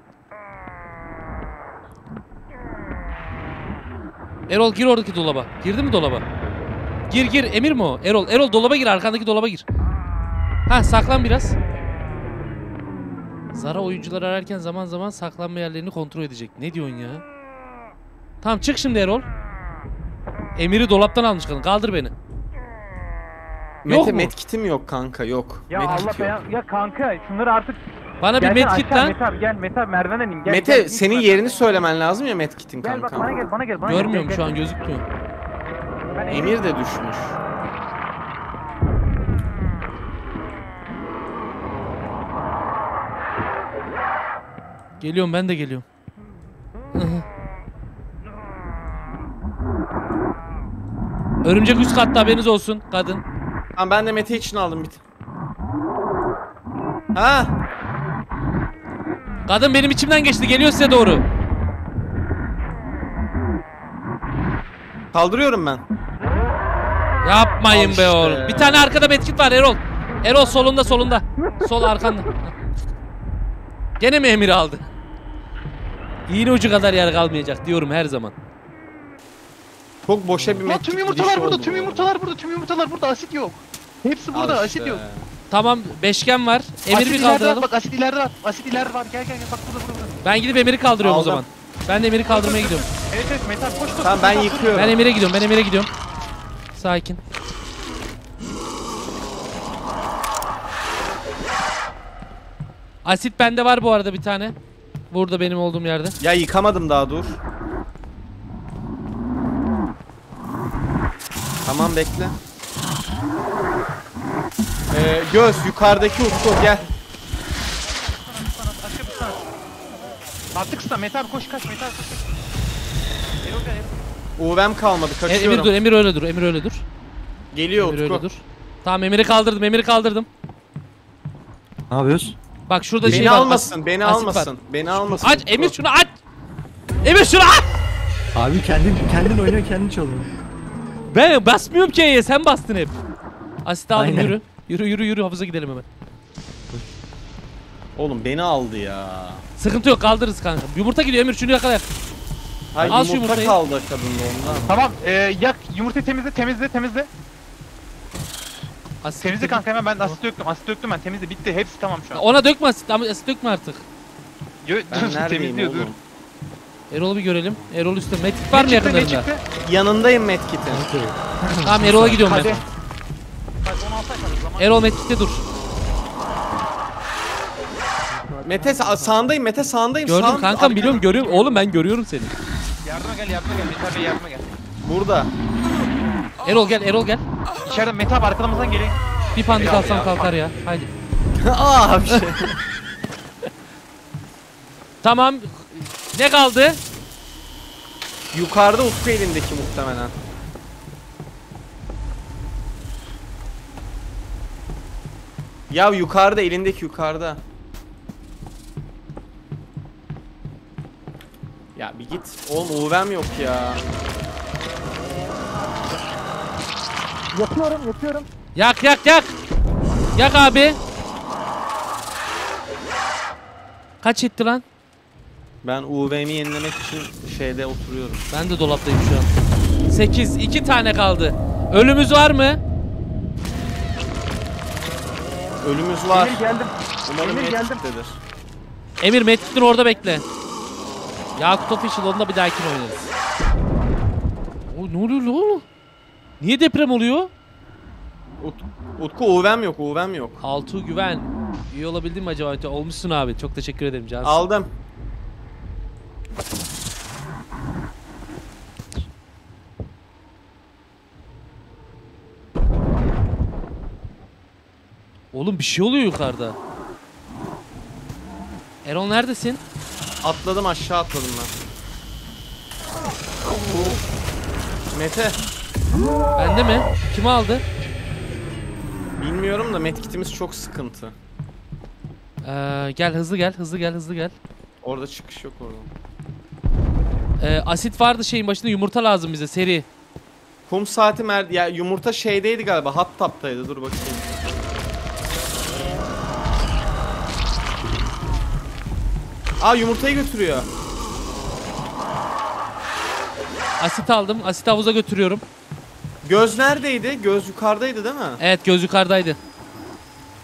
Erol gir oradaki dolaba. Girdi mi dolaba? Gir gir. Emir mi o? Erol. Erol dolaba gir. Arkandaki dolaba gir. Ha saklan biraz. Zara oyuncuları ararken zaman zaman saklanma yerlerini kontrol edecek. Ne diyorsun ya? Tamam çık şimdi Erol. Emir'i dolaptan almış kadın. Kaldır beni. Yok Mete, medkitim yok kanka yok. Ya medkit Allah ya kanka şunları artık... Bana gel bir medkit lan. Mete abi gel. Mete abi merdiven ineyim. Gel, Mete gel, senin gel, yerini söylemen lazım ya medkitin kanka. Gel bak bana gel. Bana gel bana. Görmüyorum gel, şu an gözükmüyor. Emir de düşmüş. Geliyorum ben de geliyorum. Örümcek üst katta haberiniz olsun kadın. Tamam ben de Mete için aldım bit. Ha? Kadın benim içimden geçti. Geliyor size doğru. Kaldırıyorum ben. Yapmayın işte. Be oğlum. Bir tane arkada medkit var Erol. Erol solunda solunda. Sol arkanda. Gene mi emir aldı? İğne ucu kadar yer kalmayacak diyorum her zaman. Çok boşa bir medkit. Tüm yumurtalar burada, tüm yumurtalar burada, tüm yumurtalar burada. Asit yok. Hepsi burada, işte. Asit yok. Tamam, beşgen var. Emir asit bir kaldıralım. Bak asit ileride var. Asit ileride var. Gel gel gel. Bak burada burada. Ben gidip Emir'i kaldırıyorum o zaman. Ben de Emir'i kaldırmaya gidiyorum. Evet evet Metal koş koş. Tamam ben yıkıyorum. Ben Emir'e gidiyorum. Sakin. Asit bende var bu arada bir tane. Burada benim olduğum yerde. Ya yıkamadım daha dur. Tamam bekle. Göz yukarıdaki usta gel. Attık sana Metal koş kaç Metal koş. UV'm kalmadı kaçıyorum. Emir dur Emir öyle dur. Geliyor Utku. Tamam Emir'i kaldırdım Ne yapıyorsun? Bak şurada beni şey var. Beni almasın. Aç Emir şunu aç. Abi kendin oynuyor kendin çalıyor. Ben basmıyorum ki ya sen bastın hep. Asit aldım yürü. Yürü havuza gidelim hemen. Oğlum beni aldı ya. Sıkıntı yok kaldırırız kanka. Yumurta gidiyor Emir şunu yakala. Hayır yumurta kaldı kadında ondan. Tamam yak yumurtayı temizle. Asit temizle kanka hemen ben asit döktüm. Temizle bitti hepsi tamam şu an. Ona dökme asit dökme artık. Ben temizliyor dur. Erol'u bir görelim. Erol üstte medkit var mı yakınlarında? Yanındayım medkitin. Tamam Erol'a gidiyorum ben. Erol medkitte dur. Mete sağındayım, Gördüm kankam biliyorum, görüyorum. Oğlum ben görüyorum seni. Yardıma gel, Mete abi yardıma gel. Burada. Erol gel, İçeride Mete abi arkamızdan gelin. Bir pandik alsam kalkar ya, haydi. Aa bir şey. Tamam, ne kaldı? Yukarıda Utku elindeki muhtemelen. Ya yukarıda, elindeki yukarıda. Ya bir git. Oğlum UV'm yok ya. Yakıyorum, Yak. Yak abi. Kaç etti lan? Ben UV'mi yenilemek için şeyde oturuyorum. Ben de dolaptayım şu an. 8, 2 tane kaldı. Ölümüz var mı? Ölümüz var. Emir geldim. Umarım Emir medkittedir. Emir medkittir orada bekle. Yakut Official onunla bir dahakine oynarız. O, ne oluyor lan? Niye deprem oluyor? Utku UV'm yok, Altuğ Güven. İyi olabildin mi acaba? Olmuşsun abi. Çok teşekkür ederim Cansu. Aldım. Oğlum bir şey oluyor yukarıda. Erol neredesin? Atladım aşağı Mete. Bende mi? Kim aldı? Bilmiyorum da medkitimiz çok sıkıntı. Gel hızlı gel. Orada çıkış yok oradan. Asit vardı şeyin başında yumurta lazım bize seri. Kum saati ya yumurta şeydeydi galiba hot tub'taydı dur bakayım. Aa yumurtayı götürüyor. Asit aldım. Asit havuza götürüyorum. Göz neredeydi? Göz yukarıdaydı değil mi? Evet göz yukarıdaydı.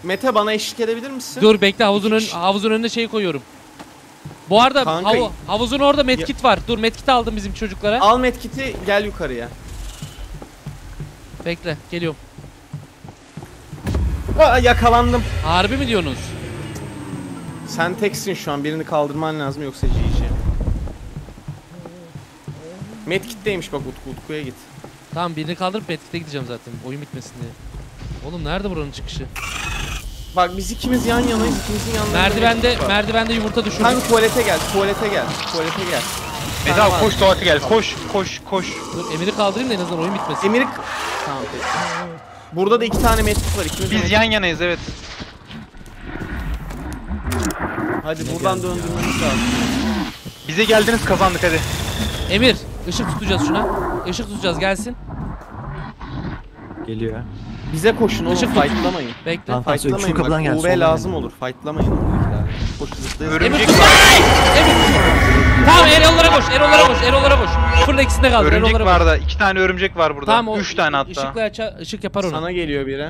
Mete bana eşlik edebilir misin? Dur bekle havuzun önüne şeyi koyuyorum. Bu arada havuzun orada medkit var. Dur medkit aldım bizim çocuklara. Al medkiti gel yukarıya. Bekle geliyorum. Aa, yakalandım. Harbi mi diyorsunuz? Sen teksin şu an birini kaldırman lazım yoksa GG. Medkit'teymiş bak Utku'ya git. Tamam birini kaldırıp medkit'e gideceğim zaten oyun bitmesin diye. Oğlum nerede buranın çıkışı? Bak biz ikimiz yan yanayız ikimizin yanlarında. Merdivende yumurta düşürdüm. Kanka tuvalete gel. Eda koş tuvalete gel koş. Dur Emir'i kaldırayım da en azından oyun bitmesin. Emir'i... Tamam peki. Burada da iki tane medkit var. Biz yan yanayız evet. Hadi bize buradan döndürmemiz lazım. Bize geldiniz, kazandık hadi. Emir, ışık tutacağız şuna. Işık tutacağız, gelsin. Geliyor. Bize koşun, ışık fightlamayın. Bekle. Fightlamayın. Şu kapıdan gelsin. UV lazım olur. Fightlamayın oradakiler. Koşun. Örümcek. Tamam, Erol'lara koş. Şurada ikisinde kaldı. Örümcek var da. 2 tane örümcek var burada. Tamam, 3 tane hatta. Işıkla ışık yapar onu. Sana geliyor biri.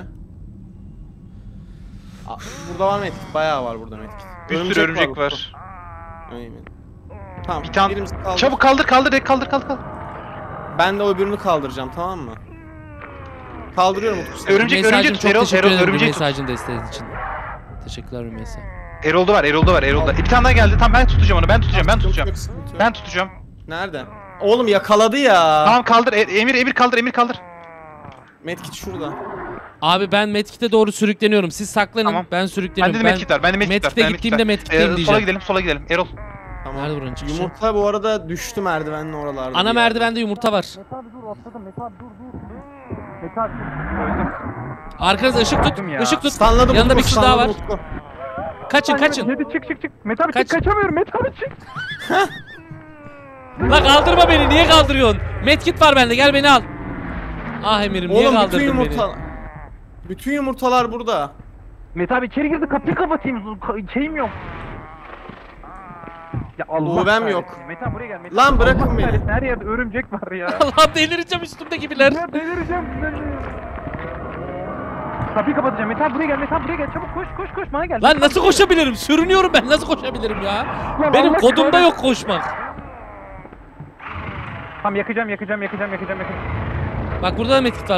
Burada var medkit, bayağı var burada medkit. Bir sürü örümcek var. Tamam, bir tane. Çabuk kaldır. Ben de o öbürünü kaldıracağım, tamam mı? Kaldırıyorum Utku. Örümcek, Erol örümcek tut. Mesajın desteğiniz için. Teşekkürler Rümeysa. Erol'da var. Bir tane daha geldi. Tamam, ben tutacağım onu. Nerede? Oğlum yakaladı ya. Tamam, kaldır. Emir kaldır. Medkit şurada. Abi ben medkit'e doğru sürükleniyorum. Siz saklanın. Tamam. Ben sürükleniyorum. Bende medkit var. Medkit'e gittiğimde medkit'teyim diyeceğim. Sola gidelim. Erol. Tamam. Nerede buranın çıkışı? Yumurta bu arada düştü merdivenin oralarda. Ana merdivende yumurta var. Mete abi dur. Arkanıza ışık tut. Stanladım. Yanında bir kişi daha var. Kaçın. Hadi çık. Mete abi çık, kaçamıyorum. Mete abi çık. La kaldırma beni. Niye kaldırıyorsun? Medkit var bende. Gel beni al. Ah Emir'im, niye kaldırdın beni? Bütün yumurtalar burada. Mete abi içeri girdi, kapıyı kapatayım. Şeyim yok. Ya Allah'ım yok. Mete buraya gel. Mete, lan bırakın Allah beni. Her yerde örümcek var ya. Allah, delireceğim üstümde gibiler. Ya delireceğim. Kapıyı kapatacağım. Mete buraya gel. Çabuk koş. Bana gel. Lan nasıl koşabilirim? Sürünüyorum ben. Nasıl koşabilirim ya? Lan, benim kodumda yok koşmak. Tamam, yakacağım. Bak burada da medkit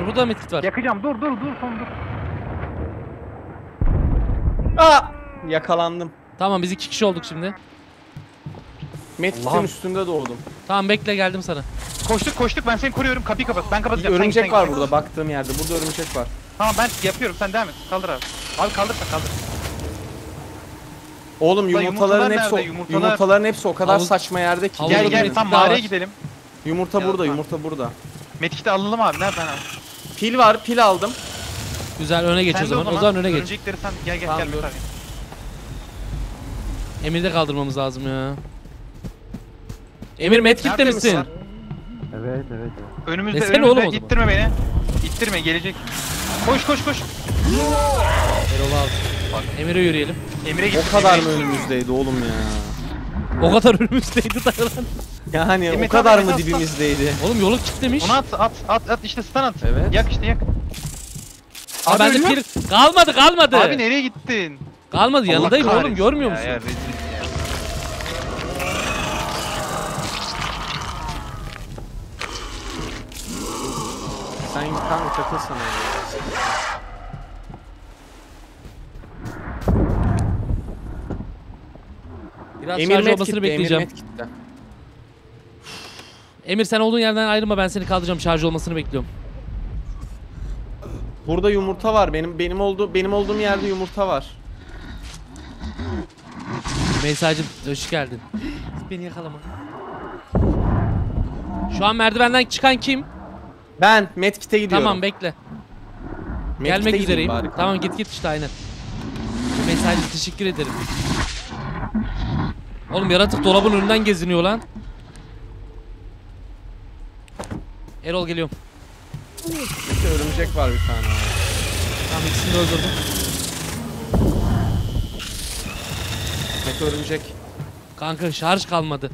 var. Yakacağım. Dur. Aa! Yakalandım. Tamam, biz 2 kişi olduk şimdi. Medkit'in üstünde doğdum. Tamam, bekle, geldim sana. Koştuk. Ben seni koruyorum. Kapıyı kapat. Ben kapatacağım. Örümcek var burada baktığım yerde. Burada örümcek var. Tamam, ben yapıyorum. Sen devam et. Kaldır abi. Abi kaldır. Oğlum yumurtaların hepsi o kadar saçma yerde ki. Gel. Tam mağaraya gidelim. Yumurta burada. Medkit'i alalım abi. Nereden abi? Pil var. Pil aldım. Güzel, öne geç o zaman öne geç. Örümcekleri sen gel. Emir'de kaldırmamız lazım ya. Emir, medkit'te misin? Evet. Önümüzde. İttirme beni. İttirme, gelecek. Koş. Erol abi. Bak, Emir'e yürüyelim. Emir'e git. O kadar mı önümüzdeydi oğlum ya? O kadar önümüzdeydi da lan. Yani o kadar mı dibimizdeydi? Oğlum yolu kilitlemiş. Onu at işte, stun at. Evet. Yak. Abi bende pil kalmadı. Abi nereye gittin? Kalmadı, yanındayım oğlum, görmüyor musun? Sen kanka takılsana ya. Biraz Emir şarj olmasını bekleyeceğim. Emir sen olduğun yerden ayrılma, ben seni kaldıracağım, şarj olmasını bekliyorum. Burada yumurta var, benim olduğum yerde yumurta var. Mesajım, hoş geldin. Beni yakalama. Şu an merdivenden çıkan kim? Ben medkit'e gidiyorum. Tamam, bekle. Gelmek üzereyim. Tamam, git işte, aynen. Mesajı teşekkür ederim. Oğlum yaratık dolabın önünden geziniyor lan. Erol, geliyorum. İşte örümcek var bir tane. Tamam, ikisini de öldürdüm. Mete örümcek. Kanka şarj kalmadı.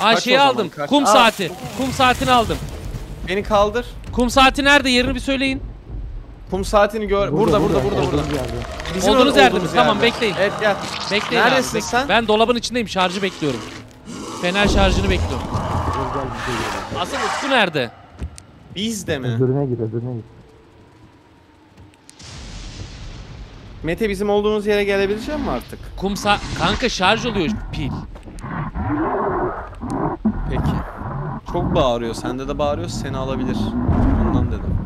Aa, şeyi aldım. Kum saati. Kum saatini aldım. Beni kaldır. Kum saati nerede? Yerini bir söyleyin. Kum saatini gör. Burada. Olduğunuz yerde mi? Tamam, bekleyin. Evet, gel. Bekleyin. Neredesin sen? Ben dolabın içindeyim. Şarjı bekliyorum. Fener şarjını bekliyorum. Asıl Utku nerede? Bizde mi? Öbürüne git. Mete, bizim olduğumuz yere gelebilecek mi artık? Kum saati... Kanka şarj oluyor pil. Peki. Çok bağırıyor. Sende de bağırıyor. Seni alabilir. Ondan dedim.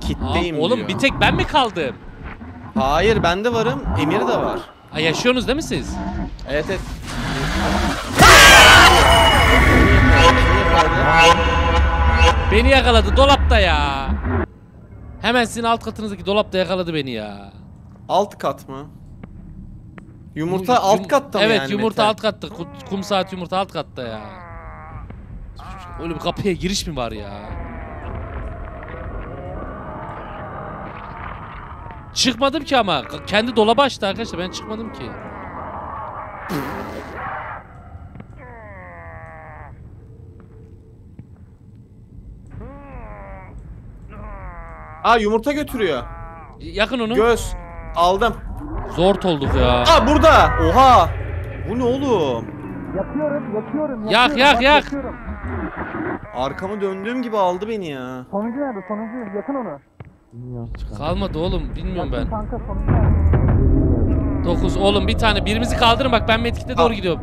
Kitleyim diyor. Oğlum bir tek ben mi kaldım? Hayır, ben de varım. Emir de var. Ay, yaşıyorsunuz değil mi siz? Evet. Beni yakaladı dolapta ya. Hemen sizin alt katınızdaki dolapta yakaladı beni ya. Alt kat mı? Yumurta alt katta mı? Evet yani yumurta alt katta. Kum saat yumurta alt katta ya. Öyle bir kapıya giriş mi var ya? Çıkmadım ki ama. Kendi dolaba açtı arkadaşlar. Ben çıkmadım ki. Aa yumurta götürüyor. Yakın onu. Göz. Aldım. Zor olduk ya. Aa burada. Oha. Bu ne oğlum? Yapıyorum. Yak. Yapıyorum. Arkamı döndüğüm gibi aldı beni ya. Sonucu nerede? Sonucu yakın onu. Kalmadı oğlum. Bilmiyorum ben. 9 oğlum bir tane. Birimizi kaldırın bak ben medkite doğru gidiyorum.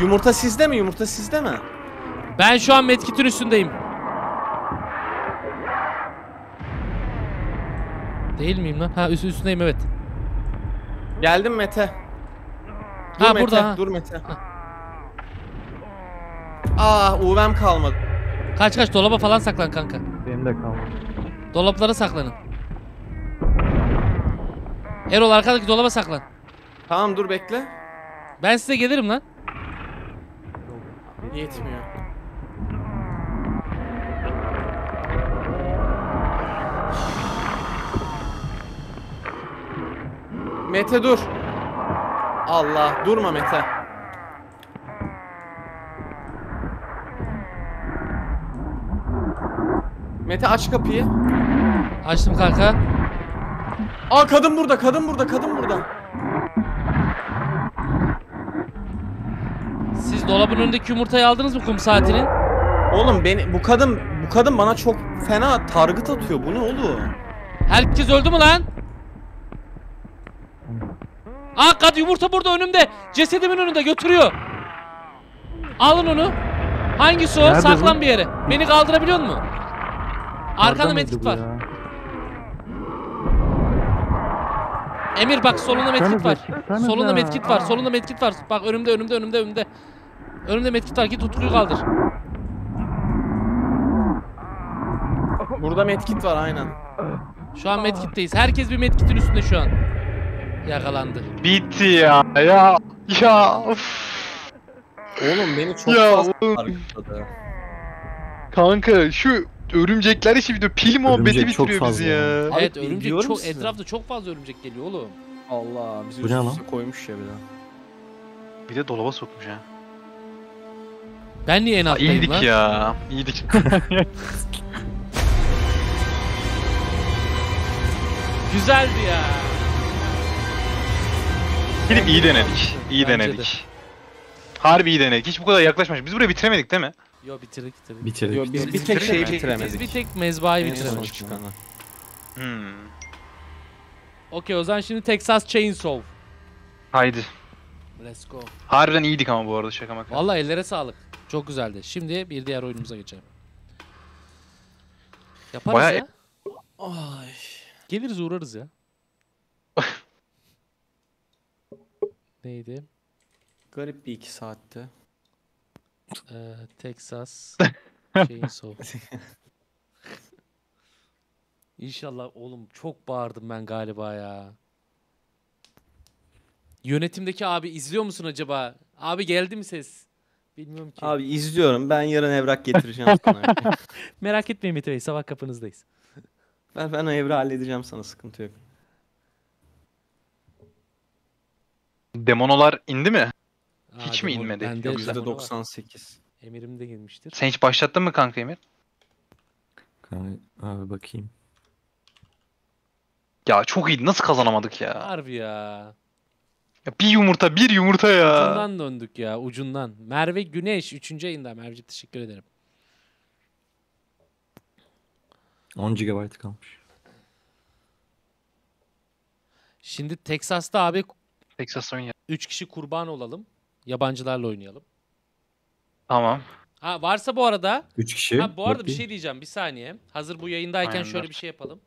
Yumurta sizde mi? Yumurta sizde mi? Ben şu an medkitin üstündeyim. Değil miyim lan? Ha üstündeyim evet. Geldim Mete. Dur ha Mete, burada. Dur Mete. Ha. Ah UV'm kalmadı. Kaç dolaba falan saklan kanka. Benim de kalmadı. Dolaplara saklanın. Erol arkadaki dolaba saklan. Tamam dur bekle. Ben size gelirim lan. Yetmiyor. Mete dur. Allah durma Mete. Mete aç kapıyı. Açtım kanka. Aa kadın burada. Siz dolabın önündeki yumurtayı aldınız mı kum saatinin? Oğlum beni bu kadın bana çok fena target atıyor. Bu ne oğlum? Herkes öldü mü lan? Aa kadın yumurta burada önümde. Cesedimin önünde götürüyor. Alın onu. Hangisi o? Nerede saklan bu? Bir yere. Beni kaldırabiliyor musun? Arkanda medkit var. Ya. Emir bak solunda medkit var. Solunda medkit var. Bak önümde. Önümde medkit var. Git Utku'yu kaldır. Burada medkit var aynen. Şu an medkitteyiz. Herkes bir medkitin üstünde şu an. Yakalandı. Bitti ya. Ya. Of. Oğlum beni çok fazla. Kanka şu örümcekler işi video pil muhabbeti bitiriyor bizi ya. Yani. Evet abi, örümcek çok musun? Etrafta çok fazla örümcek geliyor oğlum. Allah bizi üstüne koymuş ya bir daha. Bir de dolaba sokmuş ha. Ben niye en alttayım lan? İyiydik ya. İyiydik. Güzeldi ya. Gidip iyi denedik. Harbi iyi denedik. Hiç bu kadar yaklaşmamış. Biz burayı bitiremedik değil mi? Yo bitirdik. Yo, biz bir tek şeyi bitiremedik. Biz bir tek mezbahayı bitiremedik. Okey o zaman şimdi Texas Chainsaw. Haydi. Let's go. Harbiden iyiydik ama bu arada şaka maka. Vallahi ellere sağlık. Çok güzeldi. Şimdi bir diğer oyunumuza geçelim. Yaparız bayağı ya. Ay. Geliriz uğrarız ya. Neydi? Garip bir 2 saatte. Texas Chainsaw. İnşallah oğlum çok bağırdım ben galiba ya. Yönetimdeki abi izliyor musun acaba? Abi geldi mi ses? Bilmiyorum ki. Abi izliyorum. Ben yarın evrak getireceğim sana. Merak etmeyin Mete Bey. Sabah kapınızdayız. ben o evrağı halledeceğim sana. Sıkıntı yok. Demonolar indi mi? Aa, hiç mi inmedi? %98. Emirim de girmiştir. Sen hiç başlattın mı kanka Emir? Abi bakayım. Ya çok iyiydi. Nasıl kazanamadık ya? Harbi ya. Ya bir yumurta ya. Ucundan döndük ya ucundan. Merve Güneş 3. ayında. Merve teşekkür ederim. 10 GB kalmış. Şimdi Texas'ta abi... Texas oyun ya. 3 kişi kurban olalım. Yabancılarla oynayalım. Tamam. Ha varsa bu arada. 3 kişi. Ha bu arada bir şey diyeceğim. Bir saniye. Hazır bu yayındayken aynen şöyle bir şey yapalım.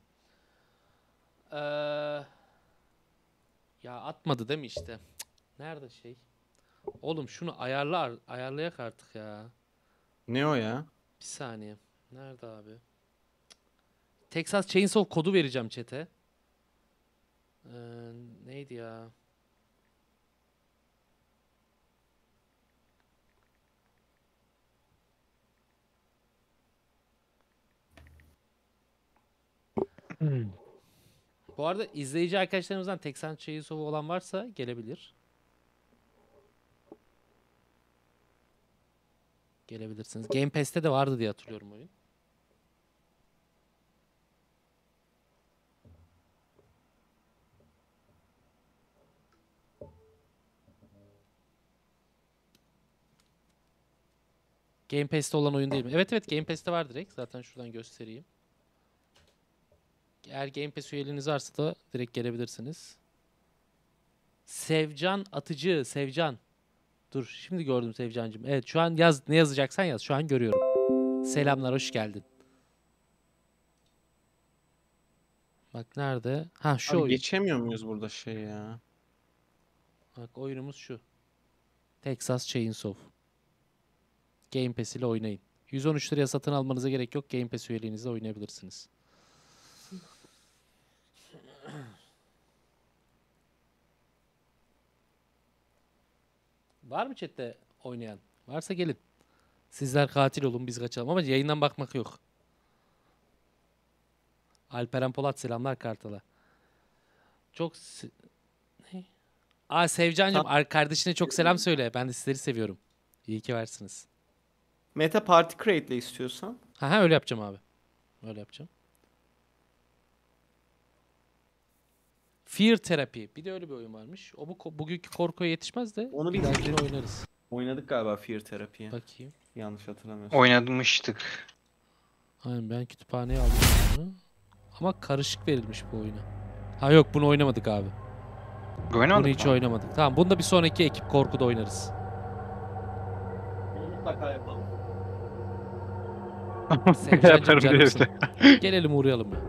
Ya atmadı değil mi işte? Nerede şey? Oğlum şunu ayarlayak artık ya. Ne o ya? Bir saniye. Nerede abi? Texas Chainsaw kodu vereceğim chat'e. Neydi ya? Bu arada izleyici arkadaşlarımızdan Texas Chainsaw'u olan varsa gelebilir. Gelebilirsiniz. Game Pass'te de vardı diye hatırlıyorum oyun. Game Pass'te olan oyun değil mi? Evet evet, Game Pass'te var direkt. Zaten şuradan göstereyim. Eğer Game Pass üyeliğiniz varsa da direkt gelebilirsiniz. Sevcan Atıcı, Sevcan. Dur, şimdi gördüm Sevcancığım. Evet, şu an yaz, ne yazacaksan yaz. Şu an görüyorum. Selamlar, hoş geldin. Bak nerede? Ha şu abi, oyun. Geçemiyor muyuz burada şey ya? Bak oyunumuz şu. Texas Chainsaw. Game Pass ile oynayın. 113 liraya satın almanıza gerek yok. Game Pass üyeliğinizle oynayabilirsiniz. Var mı chatte oynayan? Varsa gelin. Sizler katil olun, biz kaçalım, ama yayından bakmak yok. Alperen Polat, selamlar Kartal'a. Çok... Ne? Aa Sevcan'cığım, kardeşine çok selam söyle. Ben de sizleri seviyorum. İyi ki varsınız. Meta Party Crate'le istiyorsan. Ha öyle yapacağım abi. Öyle yapacağım. Fear Therapy. Bir de öyle bir oyun varmış. O bugünkü korkuya yetişmez de. Onu bir dahakine oynarız. Oynadık galiba Fear Therapy'ye. Bakayım. Yanlış hatırlamıyorsam. Oynamıştık. Aynen, ben kütüphaneye aldım bunu. Ama karışık verilmiş bu oyuna. Ha yok, bunu oynamadık abi. Bunu hiç oynamadık. Tamam, bunu da bir sonraki ekip korkuda oynarız. Mutlaka yapalım. Sevcancım, canlısın. Gelelim uğrayalım ya.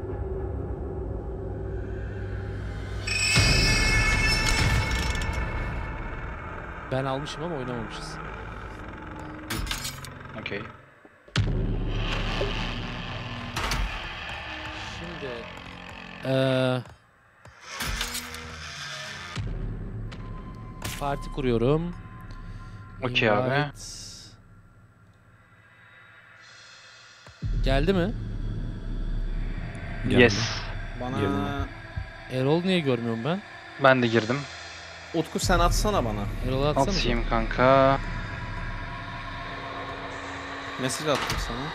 Ben almışım ama oynamamışız. Okay. Şimdi... Parti kuruyorum. Okay abi. Geldi mi? Geldi. Yes. Bana... Girdim. Erol niye görmüyorum ben? Ben de girdim. Utku sen atsana bana. Erol'a atsana. Atayım kanka. Mesaj attım sana.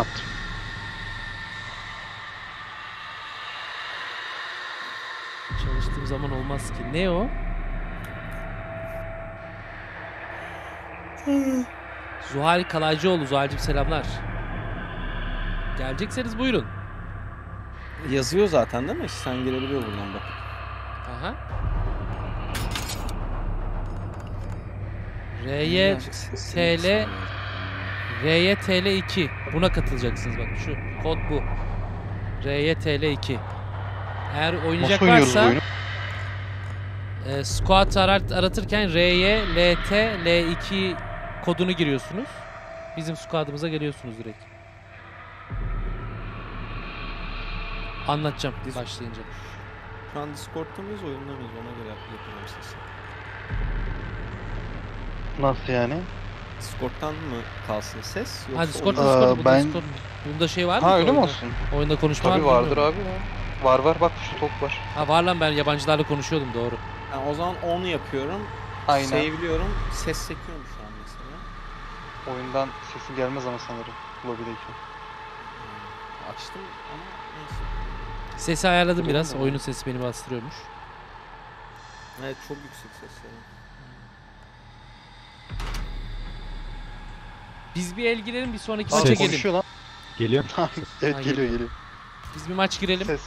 Attım. Çalıştığım zaman olmaz ki. Ne o? Zuhal Kalaycıoğlu. Zuhal'cim selamlar. Gelecekseniz buyurun. Yazıyor zaten değil mi? Sen girebiliyor buradan bak. Aha. RYTL2. Buna katılacaksınız bak, şu kod bu. RYTL2. Eğer oynayacak varsa squat aratırken RYLTL2 kodunu giriyorsunuz. Bizim squad'ımıza geliyorsunuz direkt. Anlatacağım başlayınca. Şu an Discord'ta mıyız, oyunda mıyız? Ona göre yapacağım sesi. Nasıl yani? Discord'tan mı kalsın ses? Yoksa ha Discord. Ben... Discord. Bunda şey var mı? Ha öyle mi olsun? Oyunda konuşma var mı? Tabii vardır abi ya. Var var, bak şu top var. Ha var lan, ben yabancılarla konuşuyordum, doğru. Yani o zaman onu yapıyorum. Aynen. Seviyorum. Ses sekiyorum şu an mesela. Oyundan sesi gelmez ama sanırım. Lobideyken. Açtım ama neyse. Sesi ayarladım biraz. Oyunun sesi beni bastırıyormuş. Evet, çok yüksek sesler. Biz bir el girelim, bir sonraki maça gelelim. Lan. Geliyor. Evet, ha, geliyor. Biz bir maç girelim. Ses.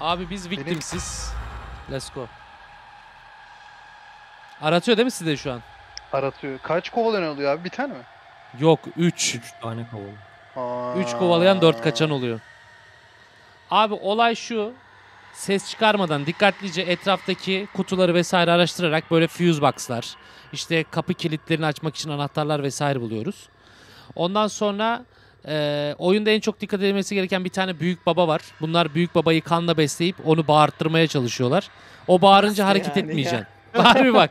Abi biz victimsiz. Let's go. Aratıyor değil mi size şu an? Aratıyor. Kaç kovalan oluyor abi? Bir tane mi? Yok, 3. 3 tane kovalan. 3 kovalayan 4 kaçan oluyor. Abi olay şu. Ses çıkarmadan dikkatlice etraftaki kutuları vesaire araştırarak böyle fuse box'lar, işte kapı kilitlerini açmak için anahtarlar vesaire buluyoruz. Ondan sonra Oyunda en çok dikkat edilmesi gereken bir tane büyük baba var. Bunlar büyük babayı kanla besleyip onu bağırttırmaya çalışıyorlar. O bağırınca hareket yani etmeyeceksin. Ya. Harbi bak.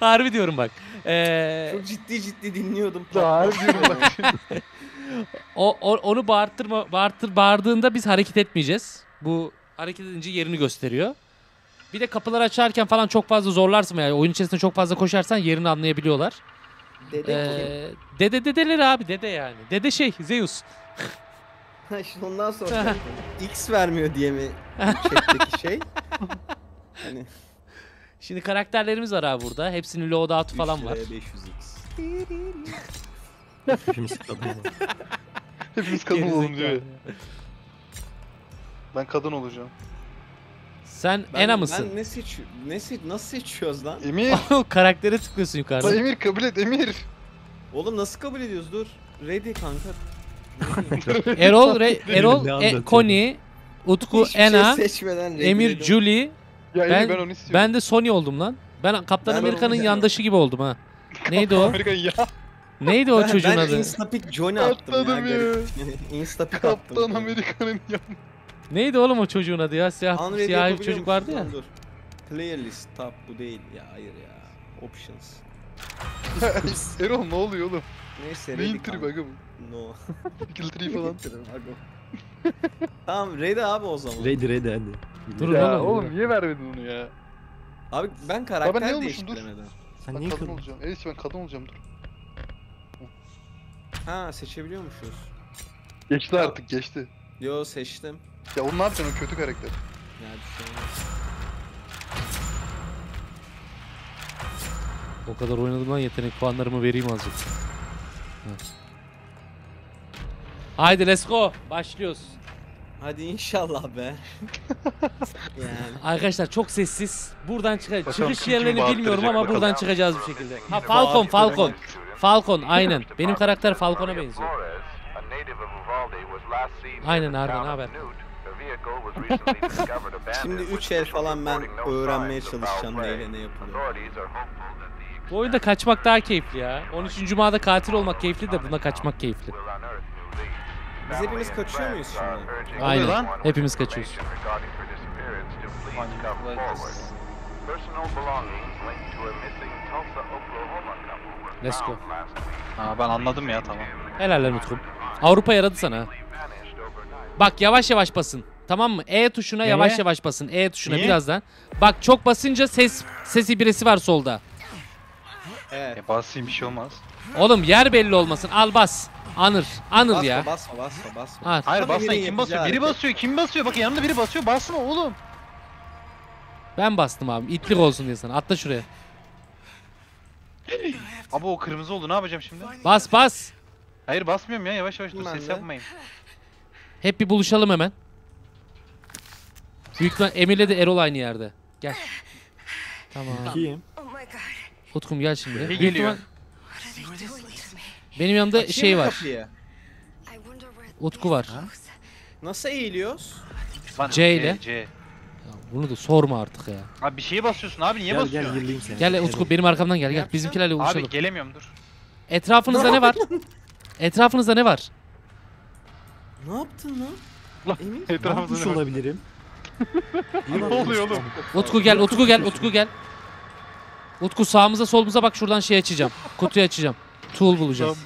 Harbi diyorum bak. Çok ciddi dinliyordum. Harbi diyorum bak. Onu bağırdığında biz hareket etmeyeceğiz. Bu hareket edince yerini gösteriyor. Bir de kapıları açarken falan çok fazla zorlarsın yani. Oyun içerisinde çok fazla koşarsan yerini anlayabiliyorlar. Dede dedeleri abi, dede yani. Dede şey Zeus. Ondan sonra X vermiyor diye mi chat'teki şey? Hani. Şimdi karakterlerimiz var abi burada. Hepsinin loadout'u falan var. 500X. Hepimiz kadın olalım. Hepimiz kadın olalım diyor. Ben kadın olacağım. Sen Ena mısın? Ben nasıl seçiyoruz lan? Emir. Karaktere tıklıyorsun yukarıda. Lan Emir kabul et Emir. Oğlum nasıl kabul ediyoruz dur. Ready kanka. Erol, Connie, Utku, Ena, Emir, Julie. Ya Emir ben onu istiyorum. Ben de Sony oldum lan. Ben Kaptan Amerika'nın yandaşı gibi oldum ha. Neydi o? Neydi o çocuğun adı? Ben Instapic Johnny attım ya. Instapic attım. Kaptan Amerika'nın yandaşı. Neydi oğlum o çocuğun adı ya? Siyah bir çocuk vardı ya. Dur. Player list tab bu değil ya. Hayır ya. Options. Erol ne oluyor oğlum? Neyse. Neyin trip aga bu? No. Kill trip falan. Tamam Raid'e abi o zaman. Raid'e hadi. Dur ya, oğlum niye vermedin onu ya? Abi ben karakter değiştiremeden. Sen niye kadın olacaksın? Evet ben kadın olacağım dur. Ha seçebiliyormuşuz. Geçti artık geçti. Yo seçtim. Ya onu ne yapacaksın o kötü karakter? Ya düşünmez. O kadar oynadım lan yetenek puanlarımı vereyim azıcık. Haydi let's go. Başlıyoruz. Hadi inşallah be. Yani. Arkadaşlar çok sessiz. Buradan çıkacağız. Çıkış yerlerini bilmiyorum ama buradan çıkacağız bir şekilde. Ha Falcon aynen. Benim karakter Falcon'a benziyor. Aynen Arda ne haber? Şimdi 3 el falan ben öğrenmeye çalışacağım neyle ne yapılıyor. Bu oyunda kaçmak daha keyifli ya. 13. Cuma'da katil olmak keyifli de buna kaçmak keyifli. Biz hepimiz kaçıyor muyuz şimdi? Aynen lan. Hepimiz kaçıyoruz. Let's go. Ha, ben anladım ya tamam. Helal lan Utkum. Avrupa yaradı sana. Bak yavaş yavaş basın. Tamam mı? E tuşuna yavaş yavaş basın. E tuşuna birazdan. Bak çok basınca ses ibresi var solda. Evet. Basayım bir şey olmaz. Oğlum yer belli olmasın. Al bas. Anır basma, ya. Basma. Ha, hayır basma. Kim basıyor? Biri basıyor. Kim basıyor? Bakın yanında biri basıyor. Basma oğlum. Ben bastım abi. İtlik olsun diye sana. Atla şuraya. Abi o kırmızı oldu. Ne yapacağım şimdi? Bas. Hayır basmıyorum ya. Yavaş dur. Ses yapmayın. Hep bir buluşalım hemen. Büyük lan Emir'le de Erol aynı yerde. Gel. Tamam. Utkum gel şimdi. Ne geliyor? Benim yanımda açayım şey var. Kapıyı. Utku var. Ha? Nasıl eğiliyoruz? C ile. C. Bunu da sorma artık ya. Abi bir şeye basıyorsun abi niye basıyorsun? Gel Utku benim arkamdan gel. Bizimkilerle uğraşalım. Abi gelemiyorum dur. Etrafınızda ne var? Etrafınızda ne var? Ne yaptın lan? Emin etrafımda olabilirim. Ne oluyor oğlum? Utku gel. Utku sağımıza solumuza bak şuradan şey açacağım. Kutuyu açacağım. Tool bulacağız.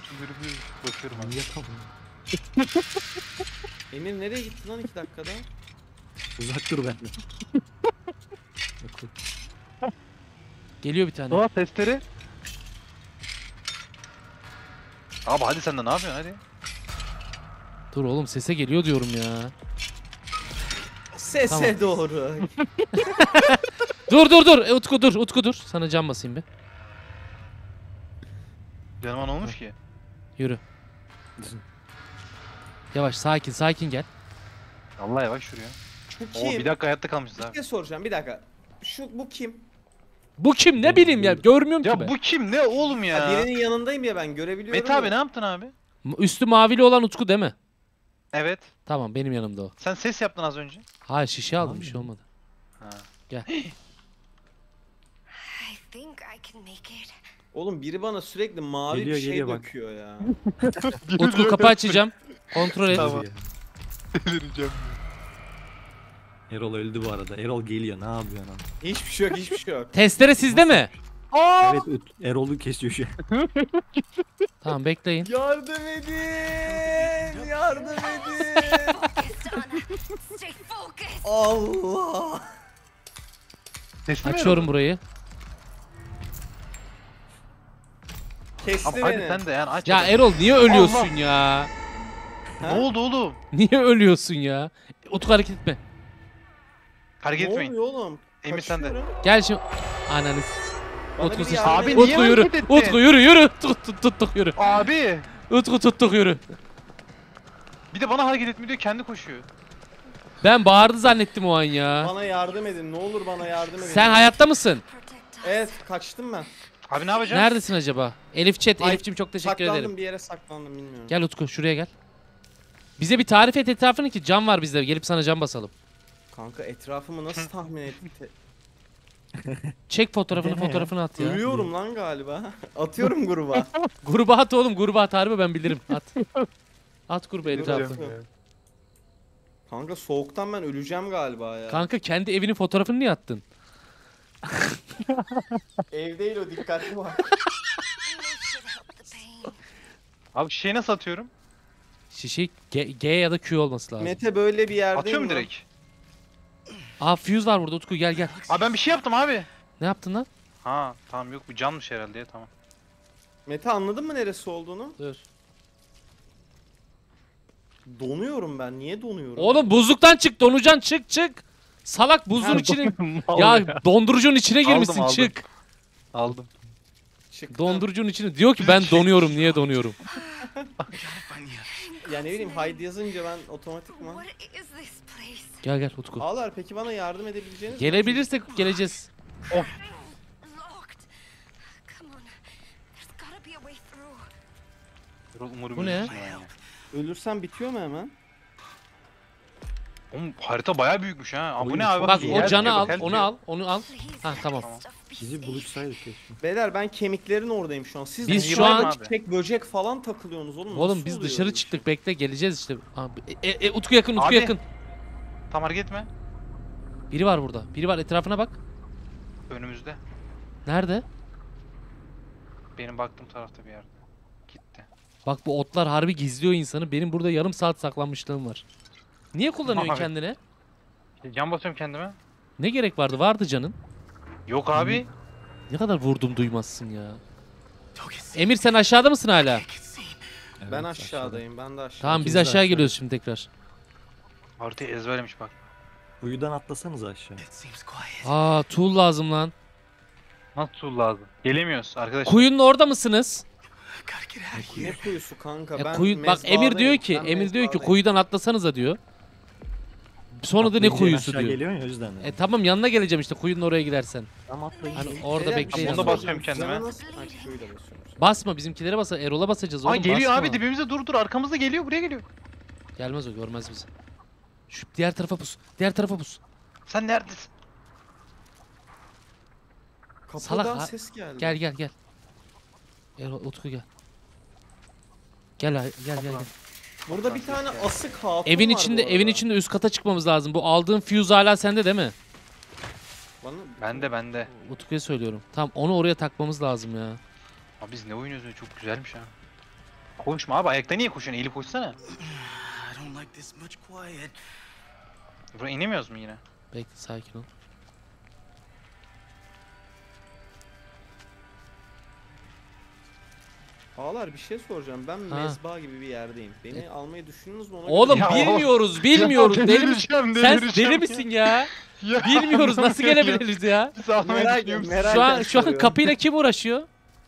Emir nereye gitti lan 2 dakikada? Uzak dur benden. Geliyor bir tane. Doğa testleri. Abi hadi sen de ne yapıyorsun hadi. Dur oğlum sese geliyor diyorum ya. Sese tamam. Doğru. Dur. Utku dur. Sana cam basayım bir. Canıma ne olmuş ki? Yürü. Yavaş sakin gel. Allah yavaş şuraya. Oo bir dakika hayatta kalmışız abi. Bir soracağım bir dakika. Bu kim? Bu kim ne bileyim ya görmüyorum ki ben. Ya bu kim ne oğlum ya. Birinin yanındayım ya ben görebiliyorum. Mete abi ne yaptın abi? Üstü mavili olan Utku değil mi? Evet. Tamam benim yanımda o. Sen ses yaptın az önce. Hayır şişe aldım bir şey olmadı. Ha. Gel. Oğlum biri bana sürekli mavi geliyor, bir şey döküyor ya. Utku kapı açacağım. Kontrol et. Tamam. Delireceğim. Erol öldü bu arada. Erol geliyor. Ne yapıyor lan? Hiçbir şey yok, hiçbir şey yok. Testere sizde mi? Evet, Erol'u kesiyor şu an. Tamam, bekleyin. Yardım edin! Yardım edin! Allah! Teslim açıyorum mi? Burayı. Kesti beni. Hadi sen de yani aç. Ya Erol niye ölüyorsun Allah. Ya? Ne oldu oğlum? Niye ölüyorsun ya? Utku hareket etme. Hareket etmeyin. Ne oluyor oğlum? Emir sen de. Gel şimdi. Ananız. Utku sıçtı. Abi Utku, niye yürü. Utku yürü yürü. Tuttuk yürü. Abi. Utku tuttuk yürü. Bir de bana hareket etmiyor diyor, kendi koşuyor. Ben bağırdı zannettim o an ya. Bana yardım edin, ne olur bana yardım edin. Sen hayatta mısın? Evet, kaçtım ben. Abi ne yapacağım? Neredesin acaba? Elif chat, Elif'cim çok teşekkür ederim. Saklandım bir yere, saklandım bilmiyorum. Gel Utku, şuraya gel. Bize bir tarif et etrafını ki can var bizde, gelip sana can basalım. Kanka etrafımı nasıl tahmin ettin? Çek fotoğrafını, fotoğrafını at ya. Ölüyorum lan galiba. Atıyorum gruba. Gruba at oğlum, gruba at harbi, ben bilirim. At. At gruba Elif abi. Kanka soğuktan ben öleceğim galiba ya. Kanka kendi evinin fotoğrafını niye attın? Ev değil o, dikkatli var. Abi şişeyi nasıl atıyorum? Şişeyi G ya da Q olması lazım. Mete böyle bir yerdeyim. Atıyor mu direkt? Aa fuse var burada Utku, gel gel. Abi ben bir şey yaptım abi. Ne yaptın lan? Ha tamam, yok bu canmış herhalde ya, tamam. Mete anladın mı neresi olduğunu? Dur. Donuyorum ben, niye donuyorum? Oğlum buzluktan çık, donucan çık çık. Salak buzun yani, içine ya dondurucunun içine girmişsin, aldım. Çık. Aldım. Çıktım. Dondurucunun içine diyor ki ben donuyorum, niye donuyorum? Ya ne bileyim, hide yazınca ben otomatikman. Gel gel Utku. Ağlar peki bana yardım edebileceğiniz gelebilirsek mi? Geleceğiz. Oh. Bu ne? Ölürsen bitiyor mu hemen? Oğlum harita bayağı büyükmüş ha. Bu ne abi? Bak o canı al, onu al, onu al. Ha tamam. Bizi buluşsaydık keşke. Beyler ben kemiklerin oradayım şu an. Siz biz şu an tek böcek falan takılıyorsunuz oğlum. Oğlum biz dışarı çıktık, bekle geleceğiz işte. Abi, Utku yakın, Utku abi. Yakın. Tam hareket etme. Biri var burada. Biri var, etrafına bak. Önümüzde. Nerede? Benim baktığım tarafta bir yerde. Gitti. Bak bu otlar harbi gizliyor insanı. Benim burada yarım saat saklanmışlığım var. Niye kullanıyorsun abi kendine? Can basıyorum kendime. Ne gerek vardı? Vardı canın. Yok abi. Ne kadar vurdum duymazsın ya. Emir sen aşağıda mısın hala? Evet, ben aşağıdayım. Ben de aşağıdayım. Tamam biz aşağı geliyoruz şimdi tekrar. Artık ezberlemiş bak. Uyudan atlasanız aşağı. Aa tool lazım lan. Nasıl tool lazım? Gelemiyoruz arkadaşlar. Kuyunun orada mısınız? Ne kuyusu kanka? Ben bak Emir diyor ki, Emir diyor ki kuyudan atlasanıza diyor. Sonra da ne kuyusu diyor. Geliyor ya, o yüzden yani. Tamam yanına geleceğim işte, kuyunun oraya gidersen. Tamam atlayayım. Hani orada bekleyin. Onda basıyorum kendime. Basma bizimkilere, basa Erol'a basacağız oğlum. Ay geliyor basma. Abi dibimize dur arkamızda geliyor, buraya geliyor. Gelmez o, görmez bizi. Şu diğer tarafa pus. Diğer tarafa pus. Sen neredesin? Kapıdan salak ses geldi. Gel gel gel. Erol Utku gel. Gel. Burada bir tane asık hatun evin var içinde, evin içinde üst kata çıkmamız lazım. Bu aldığın fuse hala sende değil mi? Bende. Utku'ya söylüyorum. Tamam onu oraya takmamız lazım ya. Abi biz ne oynuyoruz ya, çok güzelmiş ha. Koşma abi, ayakta niye koşuyorsun? Eğilip koşsana. Buraya inemiyoruz mu yine? Bekle sakin ol. Ağlar bir şey soracağım. Ben mezba gibi bir yerdeyim. Beni almayı düşündünüz mü? Ona oğlum ya, bilmiyoruz. Sen deli misin ya? Bilmiyoruz nasıl gelebiliriz ya? Şu an kapıyla kim uğraşıyor?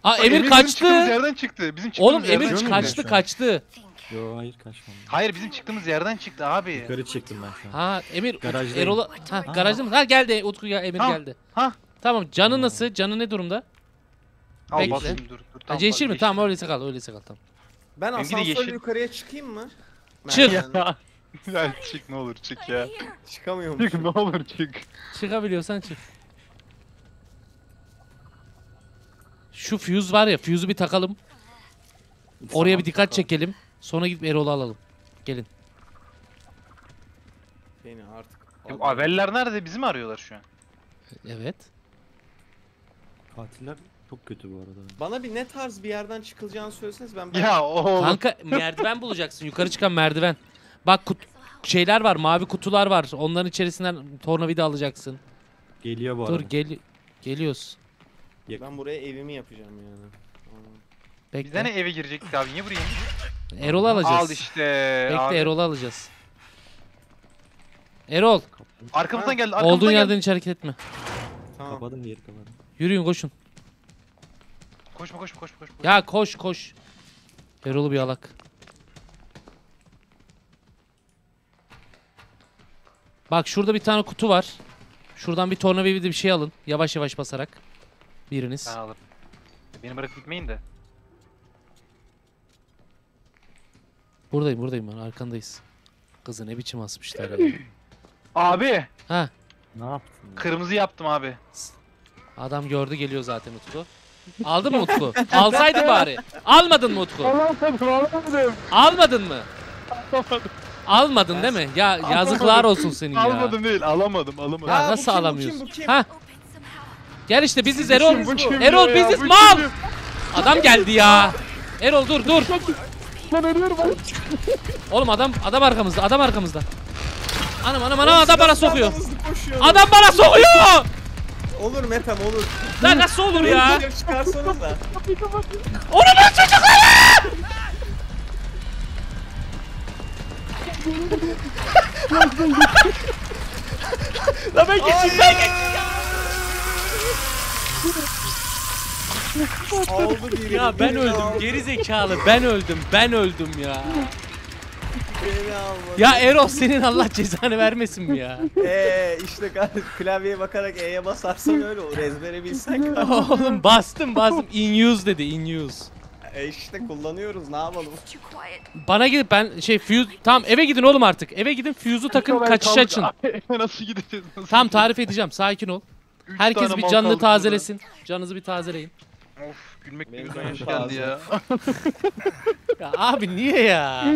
Aa Emir kaçtı. Yerden çıktı. Bizim oğlum Emir kaçtı. Yo hayır kaçmam. Hayır bizim çıktığımız yerden çıktı abi. Yukarı çıktım ben şu an. Ha Emir Erol'a garajda mı? Ha geldi Utku ya, Emir geldi. Ha tamam canı nasıl? Canı ne durumda? Al basayım dur. Tamam, yeşil mi? Tamam öyleyse kal tamam. Ben asansörle yukarıya çıkayım mı? Çık. Yani çık ne olur çık ya. Çıkamıyorum. Çık ne olur çık. Çıkabiliyorsan çık. Şu fuse var ya, fuse'u bir takalım. Oraya bir dikkat çekelim. Sonra gidip Erol'u alalım. Gelin. Beni artık. Aveller nerede? Bizi mi arıyorlar şu an? Evet. Katiller çok kötü bu arada. Bana bir ne tarz bir yerden çıkılacağını söyleseniz ben... Ya oğlum. Kanka merdiven bulacaksın. Yukarı çıkan merdiven. Bak şeyler var, mavi kutular var. Onların içerisinden tornavida alacaksın. Geliyor bu arada. Dur geliyoruz. Ben buraya evimi yapacağım yani. Bekle. Bizden eve girecektik abi, niye buraya girecektik? Erol'u alacağız. Al işte. Bekle, Erol'u alacağız. Erol. Arkamızdan geldi. Olduğun yerden hiç hareket etme. Tamam. Kapadım yeri, kapadım. Yürüyün, koşun. Koşma. Ya koş. Erol'u bir alak. Bak şurada bir tane kutu var. Şuradan bir tornavida bir şey alın. Yavaş yavaş basarak. Biriniz. Ben alırım. Beni bırakıp gitmeyin de. Buradayım ben, arkandayız. Kızı ne biçim asmışlar abi. Abi! Ha? Ne yaptın? Kırmızı yaptım abi. Adam gördü, geliyor zaten Utku. Aldı mı Utku? Alsaydın bari. Almadın mı Utku? Almadım. Almadın mı? Almadım. Almadın değil mi? Ya yazıklar olsun senin ya. Almadım değil, alamadım. Ya nasıl alamıyorsun? Ha? Gel işte, biziz Erol. Erol biziz, mal! Adam geldi ya. Erol dur. Lan ölüyorum ben. Oğlum adam arkamızda. Anam adam bana sokuyor. Adam bana sokuyor. Olur Metem, olur. Lan nasıl olur ya? Çıkarsanız da. Onu ben çocuklarım. Lan ben geçtim. Ya ben öldüm gerizekalı, ben öldüm ya. Ya Erol, senin Allah cezanı vermesin ya. İşte klavyeye bakarak E'ye basarsan öyle olur, ezbere bilsen. Oğlum bastım in use dedi, in use. İşte kullanıyoruz, ne yapalım. Bana gidip ben fuse, tamam eve gidin oğlum artık. Eve gidin, fuse'u takın, kaçışı açın. Nasıl gideceğiz? Tam tarif edeceğim, sakin ol. Herkes bir canını tazelesin. Burada. Canınızı bir tazeleyin. Of, gülmek gözden yaş geldi ya. Ya abi niye ya?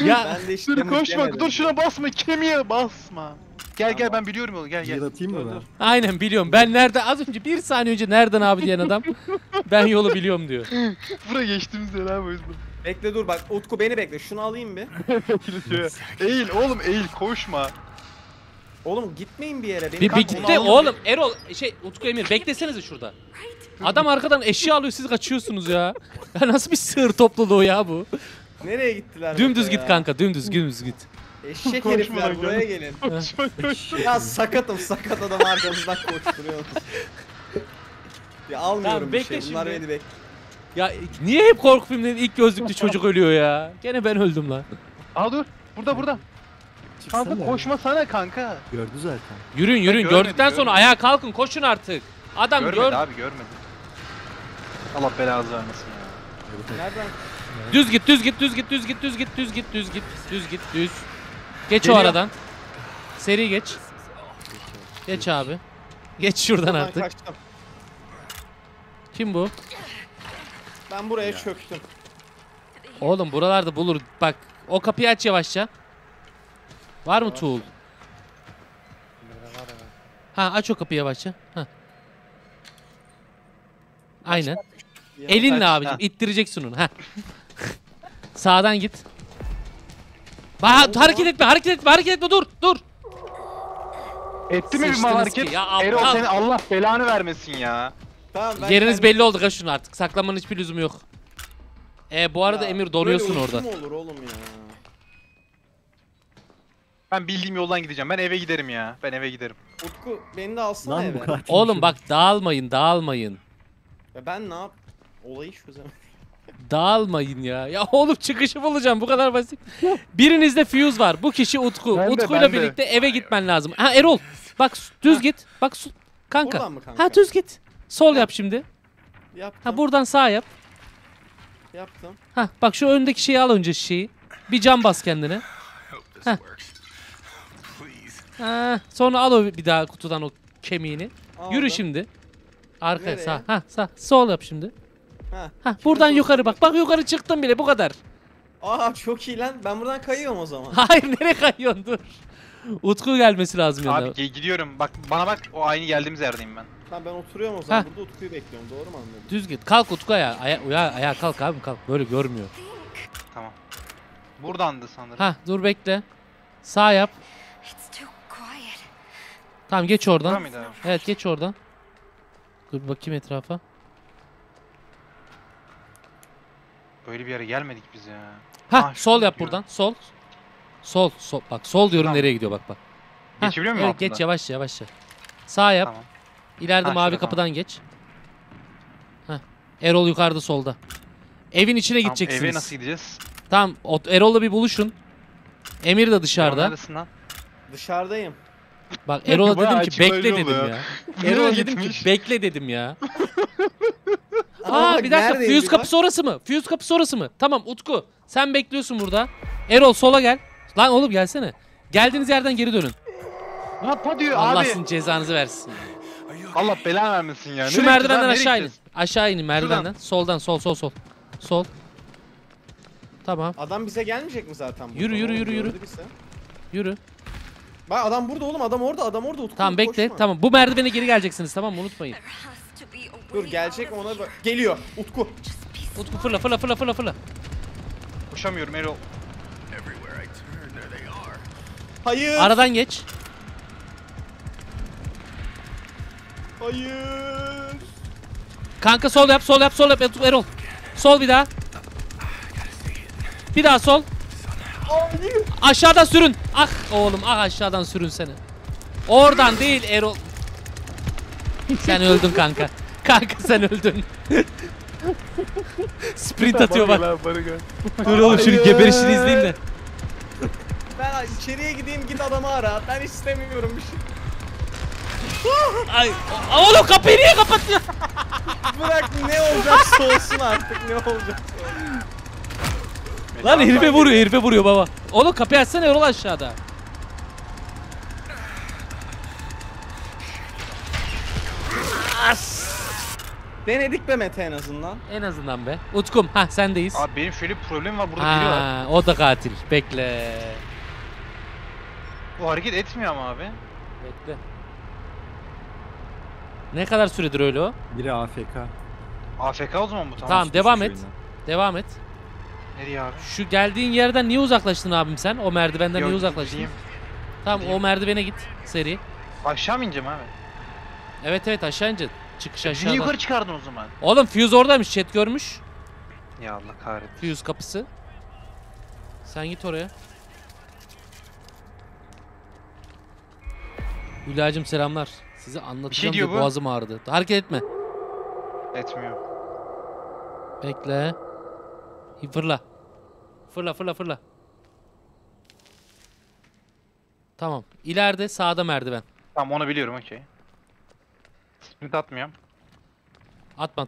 Ya dur koşma, dur şuna basma, kemiğe basma. Gel ben biliyorum yolu, gel. Yaratayım mı ben? Aynen biliyorum. Ben nerede az önce bir saniye önce nereden abi diyen adam ben yolu biliyorum diyor. Buraya geçtiğimiz yer abi o yüzden. Bekle dur bak Utku, beni bekle. Şunu alayım bir. Eğil oğlum, eğil, koşma. Oğlum gitmeyin bir yere. Bir gitti oğlum. Erol Utku, Emir beklesenize şurada. Adam arkadan eşya alıyor, siz kaçıyorsunuz ya. Ya nasıl bir sığır topluluğu ya bu? Nereye gittiler? Dümdüz git ya. Kanka dümdüz git. Eşek herifler, buraya gelin. Ya sakat adam arkamızdan koşturuyor. Ya almıyorum bir şey. Bunlar beni bekliyor. Ya niye hep korku filmlerinin ilk gözlüklü çocuk ölüyor ya? Gene ben öldüm lan. Aa dur. Burada. Kanka koşmasana kanka. Gördü zaten. Yürüyün. Gördükten sonra ayağa kalkın, koşun artık. Adam görmedi. Allah belanızı vermesin ya. Nereden? Düz git. Geç geliyor. O aradan. Seri geç. Geç abi. Geç şuradan artık. Kaçtım. Kim bu? Ben buraya çöktüm. Oğlum buralarda bulur. Bak o kapıyı aç yavaşça. Var mı tool? Ha aç o kapıyı yavaşça. Ha. Aynen. Elinle abicim ittireceksin onu. Ha. Sağdan git. Hareket etme dur. Etti mi bir mal hareket? Ya, Erol seni Allah belanı vermesin ya. Tamam, yeriniz belli oldu, kaçın artık. Saklamanın hiçbir lüzumu yok. Bu arada ya, Emir donuyorsun orada. Böyle olur oğlum ya. Ben bildiğim yoldan gideceğim. Ben eve giderim ya. Utku beni de alsana eve. Oğlum bak dağılmayın. Ya ben ne yap? Olayı şu zaman. Dağılmayın ya. Ya oğlum çıkışı bulacağım, bu kadar basit. Birinizde fuse var. Bu kişi Utku. Utku'yla birlikte eve gitmen lazım. Ha Erol. Bak düz git. Bak kanka. Ha düz git. Sol yap şimdi. Yaptım. Ha buradan sağ yap. Yaptım. Ha bak şu öndeki şeyi al önce şeyi. Bir cam bas kendine. Ha. Sonra al bir daha kutudan o kemiğini. Aldım. Yürü şimdi. Arkaya sağ. Ha sağ. Sol yap şimdi. Ha. Ha buradan yukarı bak. Bak yukarı çıktım bile, bu kadar. Aa çok iyi lan. Ben buradan kayıyorum o zaman. Hayır nereye kayıyorsun, dur. Utku gelmesi lazım. Abi yanına. Gidiyorum. Bak bana bak, o aynı geldiğimiz yerdeyim ben. Tamam ben oturuyorum o zaman. Ha. Burada Utku'yu bekliyorum. Doğru mu anladım? Düz git. Kalk Utku ayağa. Ayağa kalk abi, kalk. Böyle görmüyor. Tamam. Buradandı sanırım. Ha dur bekle. Sağ yap. Tamam geç oradan. Evet geç oradan. Dur bakayım etrafa. Böyle bir yere gelmedik biz ya. Ha sol yap buradan. Sol. Sol, sol. Bak sol diyorum, tamam. Nereye gidiyor bak bak. Geçebiliyor muyum? Evet, geç yavaşça yavaşça. Sağ yap. Tamam. İleride ha, mavi şöyle, kapıdan tamam. Geç. Heh. Erol yukarıda solda. Evin içine tamam, gideceksiniz. Eve nasıl gideceğiz? Tamam Erol'la bir buluşun. Emir de dışarıda. Erol neredesin lan? Dışarıdayım. Bak Erol'a dedim ki bekle dedim ya. Erol'a dedim ki bekle dedim ya. Aa bir dakika, füze kapısı orası mı? Füze kapısı orası mı? Tamam Utku sen bekliyorsun burada. Erol sola gel. Lan oğlum gelsene. Geldiğiniz yerden geri dönün. Ne yapma diyor abi? Allah sizin cezanızı versin. Allah belanı vermesin yani. Şu merdivenden aşağı inin. Aşağı inin merdivenden. Soldan sol. Sol. Tamam. Adam bize gelmeyecek mi zaten? Yürü. Yürü. Bak adam burada oğlum, adam orada Utku. Tamam bekle, tamam bu merdivene geri geleceksiniz, tamam mı, unutmayın. Dur gelecek mi ona bak. Geliyor Utku. Utku fırla. Koşamıyorum Erol. Hayır. Aradan geç. Hayır. Kanka sol yap Erol. Sol bir daha. Bir daha sol. Aşağıdan sürün. Ah oğlum ah, aşağıdan sürün seni. Oradan değil Erol. Sen öldün kanka. Kanka sen öldün. Sprint atıyor bak. Dur oğlum şunu geberişini izleyeyim de. Ben içeriye gideyim, git adamı ara. Ben hiç istemiyorum bir şey. Ay oğlum kapıyı niye kapattın? Bırak ne olacaksa olsun artık, ne olacak. Lan herife vuruyor baba. Oğlum kapıyı açsana, Erol aşağıda. As. Denedik be Mete en azından. En azından be. Utkum ha sendeyiz. Abi benim şöyle bir problemim var, burada giriyorlar. O da katil. Bekle. Bu hareket etmiyor ama abi. Bekle. Ne kadar süredir öyle o? Biri AFK. AFK o zaman bu, tamam. Devam et. Devam et. Nereye abi? Şu geldiğin yerden niye uzaklaştın abim sen? O merdivenden niye uzaklaştın? Tamam o merdivene git seri. Aşağı mı ineceğim abi? Evet aşağı ince. Çıkış aşağıdan. Niye yukarı çıkardın o zaman? Oğlum fuse oradaymış, chat görmüş. Ya Allah kahretsin. Fuse kapısı. Sen git oraya. Hülya'cığım selamlar. Size anlatacağım diye boğazım ağrıdı. Hareket etme. Etmiyor. Bekle. Fırla. Fırla. Tamam. İleride sağda merdiven. Tamam onu biliyorum, okey. Sprint atmıyorum. Atma.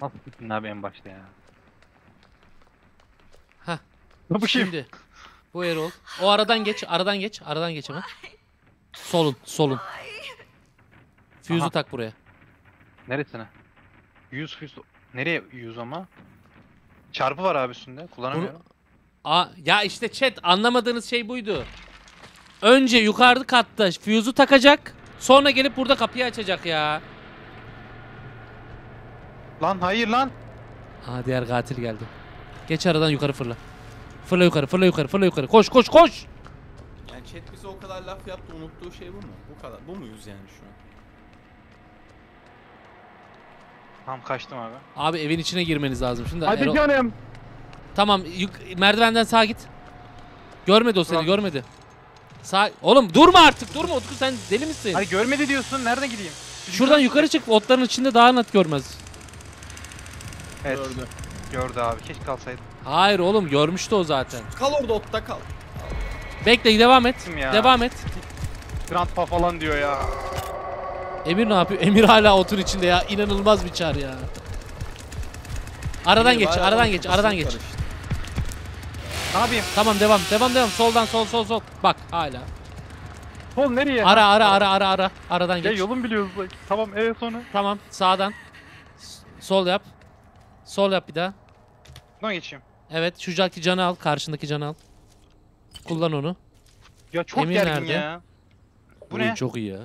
Nasıl gittin abi en başta ya? Hah. Şimdi. Bu Erol. O aradan geç hemen. Solun. Füze'ü tak buraya. Neresine? Füze. Nereye füze ama? Çarpı var abi üstünde. Kullanamıyorum. Ya işte chat, anlamadığınız şey buydu. Önce yukarıda katta füze'ü takacak. Sonra gelip burada kapıyı açacak ya. Lan hayır lan. Aa diğer katil geldi. Geç aradan yukarı fırla. Fırla yukarı. Koş. Yani chat bize o kadar laf yaptı, unuttuğu şey bu mu? Bu muyuz yani şu an? Tamam kaçtım abi. Abi evin içine girmeniz lazım şimdi. Hadi Erol... canım. Tamam merdivenden sağa git. Görmedi o seni, görmedi. Sağ... Oğlum durma artık, durma Utku, sen deli misin? Hayır görmedi diyorsun, nerede gideyim? Şuradan yukarı çık, otların içinde daha net görmez. Evet. Gördü abi, keşke kalsaydı. Hayır oğlum görmüştü o zaten. Kal orada, otta kal. Bekle devam et. Ya. Devam et. Grandpa falan diyor ya. Emir ne yapıyor? Emir hala otun içinde ya. İnanılmaz bir çar ya. Aradan Emir, geç, aradan geç. Karıştı. Ne yapayım? Tamam devam. Soldan sol. Bak hala. Oğlum nereye? Ara. Aradan ya geç. Ya yolun biliyoruz. Tamam evet sonra. Tamam sağdan. Sol yap. Sol yap bir daha. Buradan geçeyim. Evet şuradaki canı al. Karşındaki canı al. Kullan onu. Ya çok Emir gergin nerede? Ya. Bu ne? Çok iyi ya.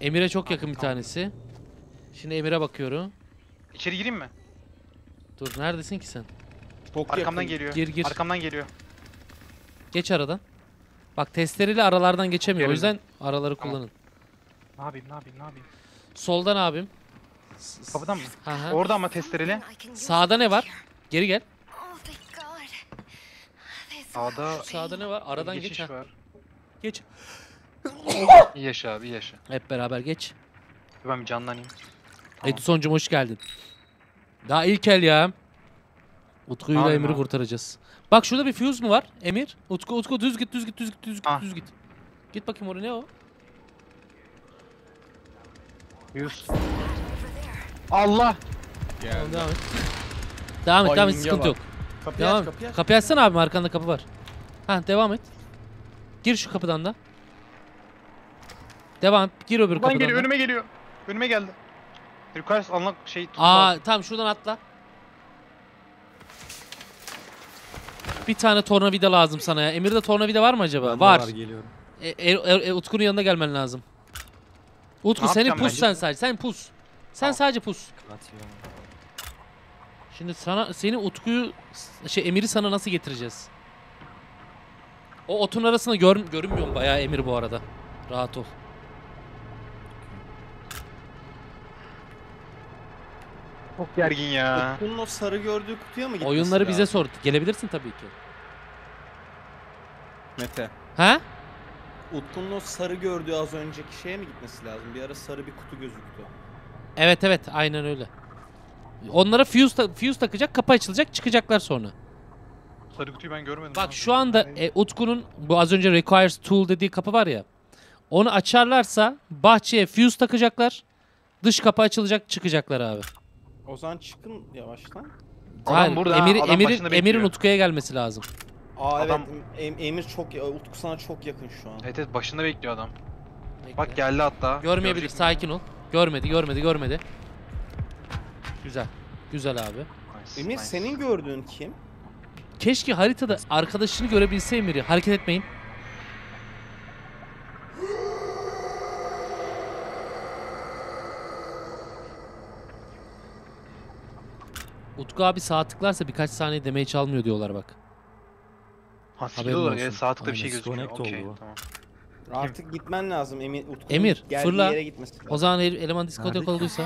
Emir'e çok yakın tamam. Bir tanesi. Şimdi Emir'e bakıyorum. İçeri gireyim mi? Dur neredesin ki sen? Çok arkamdan yakın. Geliyor. Gir. Arkamdan geliyor. Geç aradan. Bak testereyle aralardan geçemiyor. O yüzden araları tamam. Kullanın. Ne yapayım? Soldan abim. Kapıdan mı? Aha. Orada ama testereyle. Sağda ne var? Geri gel. Sağda ne var? Aradan geç. Var. Geç. İyi yaşa abi, iyi yaşa. Hep beraber geç. Ben bir canlanayım. Tamam. Edison'cum hoş geldin. Daha ilk el ya. Utku'yla Emir'i kurtaracağız. Bak şurada bir fuse mu var? Emir, Utku düz git. Git bakayım oraya ne o? Fuse. Allah. Geldi. Devam et, sıkıntı yok. Kapıyı açsana abi, arkanda kapı var. Ha devam et. Gir şu kapıdan da. Devam, gir öbür kapıdan. Geliyor, önüme geliyor. Önüme geldi. Requires unlock şey tuttu. Tamam şuradan atla. Bir tane tornavida lazım sana ya. Emir'de tornavida var mı acaba? Ben var. Geliyorum. Utku'nun yanına gelmen lazım. Utku ne seni pus sen sadece. Sen sadece pus. Atıyorum. Şimdi seni Utku'yu Emir'i sana nasıl getireceğiz? O otun arasında görünmüyor mu bayağı Emir bu arada. Rahat ol. Çok gergin ya. Utku'nun o sarı gördüğü kutuya mı gitmişsin? Oyunları ya? Bize sordu. Gelebilirsin tabii ki. Mete. He? Utku'nun o sarı gördüğü az önceki şeye mi gitmesi lazım? Bir ara sarı bir kutu gözüktü. Evet aynen öyle. Onlara fuse takacak, kapı açılacak, çıkacaklar sonra. Sarı kutuyu ben görmedim. Bak şu anda Utku'nun bu az önce requires tool dediği kapı var ya. Onu açarlarsa bahçeye fuse takacaklar. Dış kapı açılacak, çıkacaklar abi. O zaman çıkın yavaştan. Adam burada. Emir'in Utku'ya gelmesi lazım. Adam, evet. Emir Utku sana çok yakın şu an. Evet başında bekliyor adam. Bekle. Bak geldi hatta. Görmeyebilir, sakin ol. Görmedi. Güzel abi. Emir senin gördüğün kim? Keşke haritada arkadaşını görebilse Emir'i. Hareket etmeyin. Utku abi sağa tıklarsa birkaç saniye demeye çalmıyor diyorlar bak. Haberin olsun. Yani sağa tıkla bir şey gözüküyor. Okay, tamam. Artık gitmen lazım Utku. Emir fırla. O zaman eleman Discord'a kolduysa.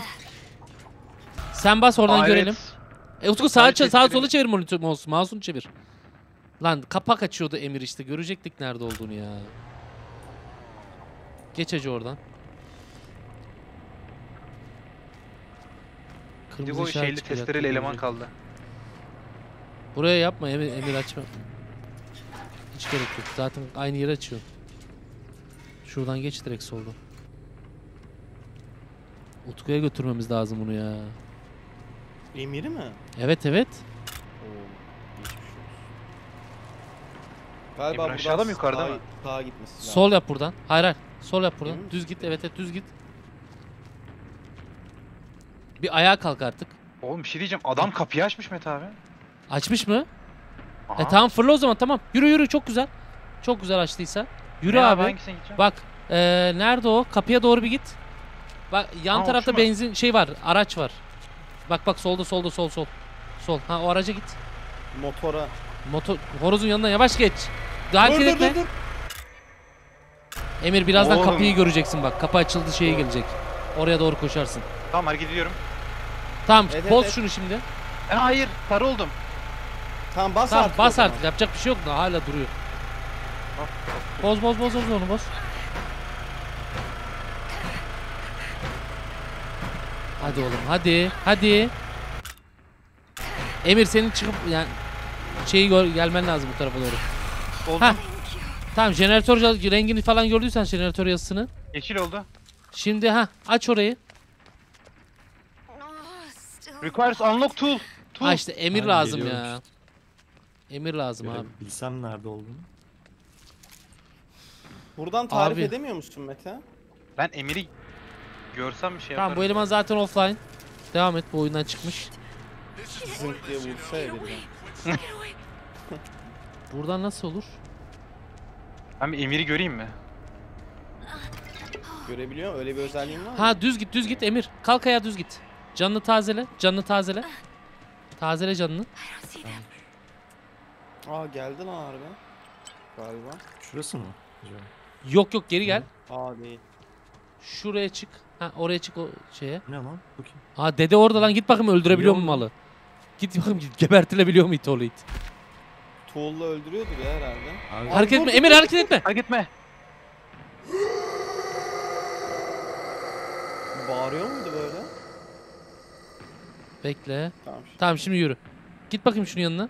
Sen bas oradan görelim. Evet. Utku sağa sola çevir mouse'unu çevir. Lan kapak açıyordu Emir işte. Görecektik nerede olduğunu ya. Geç acı oradan. Kırmızı şeyli testereli eleman kaldı. Buraya yapma Emir açma. Hiç gerek yok. Zaten aynı yeri açıyor. Şuradan geç direkt solda. Utku'ya götürmemiz lazım bunu ya. Emir'i mi? Evet. Galiba Emir aşağıda mı yukarıda mı? Sağa gitmesi lazım. Sol yap buradan. Hayır. Sol yap buradan. Düz git. Evet düz git. Bir ayağa kalk artık. Oğlum bir şey diyeceğim. Adam kapıyı açmış Mete abi. Açmış mı? Aha. Tamam fırla o zaman tamam. Yürü çok güzel. Çok güzel açtıysa. Yürü abi. Bak nerede o? Kapıya doğru bir git. Bak yan tarafta benzin şey var. Araç var. Bak solda. Sol. Ha o araca git. Motor. Horozun yanından yavaş geç. Hareket etme. Dur. Emir birazdan oğlum. Kapıyı göreceksin bak. Kapı açıldı şeye gelecek. Oraya doğru koşarsın. Tamam hareket ediyorum. Tamam boz şunu şimdi. Hayır sarı oldum. Tamam bas artık. Yapacak bir şey yok da hala duruyor. Boz onu boz. Hadi oğlum hadi. Emir senin çıkıp yani gelmen lazım bu tarafa doğru. Oldu. Tamam jeneratör rengini falan gördüysen jeneratör yazısını. Yeşil oldu. Şimdi aç orayı. Requires unlock tool. Ha işte Emir lazım ya. Emir lazım abi. Bilsem nerede olduğunu. Buradan tarif abi edemiyor musun Mete? Ben Emir'i görsem bir şey yaparım. Tamam, bu eleman zaten offline. Devam et, bu oyundan çıkmış. Zınk diye vursa edelim. Buradan nasıl olur? Ben bir Emir'i göreyim mi? Görebiliyor mu? Öyle bir özelliğin var mı? Ha, düz git, düz git Emir. Kalk ayağa, düz git. Canını tazele, canını tazele. Tazele canını. Aa, geldi lan harbi. Galiba. Şurası mı? Yok yok, geri gel. Aa, değil. Şuraya çık. Ha, oraya çık o şeye. Ne lan? Bu kim? Aa, dede orada lan, git bakayım öldürebiliyor mu malı? Git bakayım, gebertilebiliyor mu it oğlu it? Tuğla öldürüyordu ya herhalde. Hareket etme Emir, hareket etme. Hareket etme. Bağırıyor muydu böyle? Bekle. Tamam şimdi. Tamam, şimdi yürü. Git bakayım şunun yanına.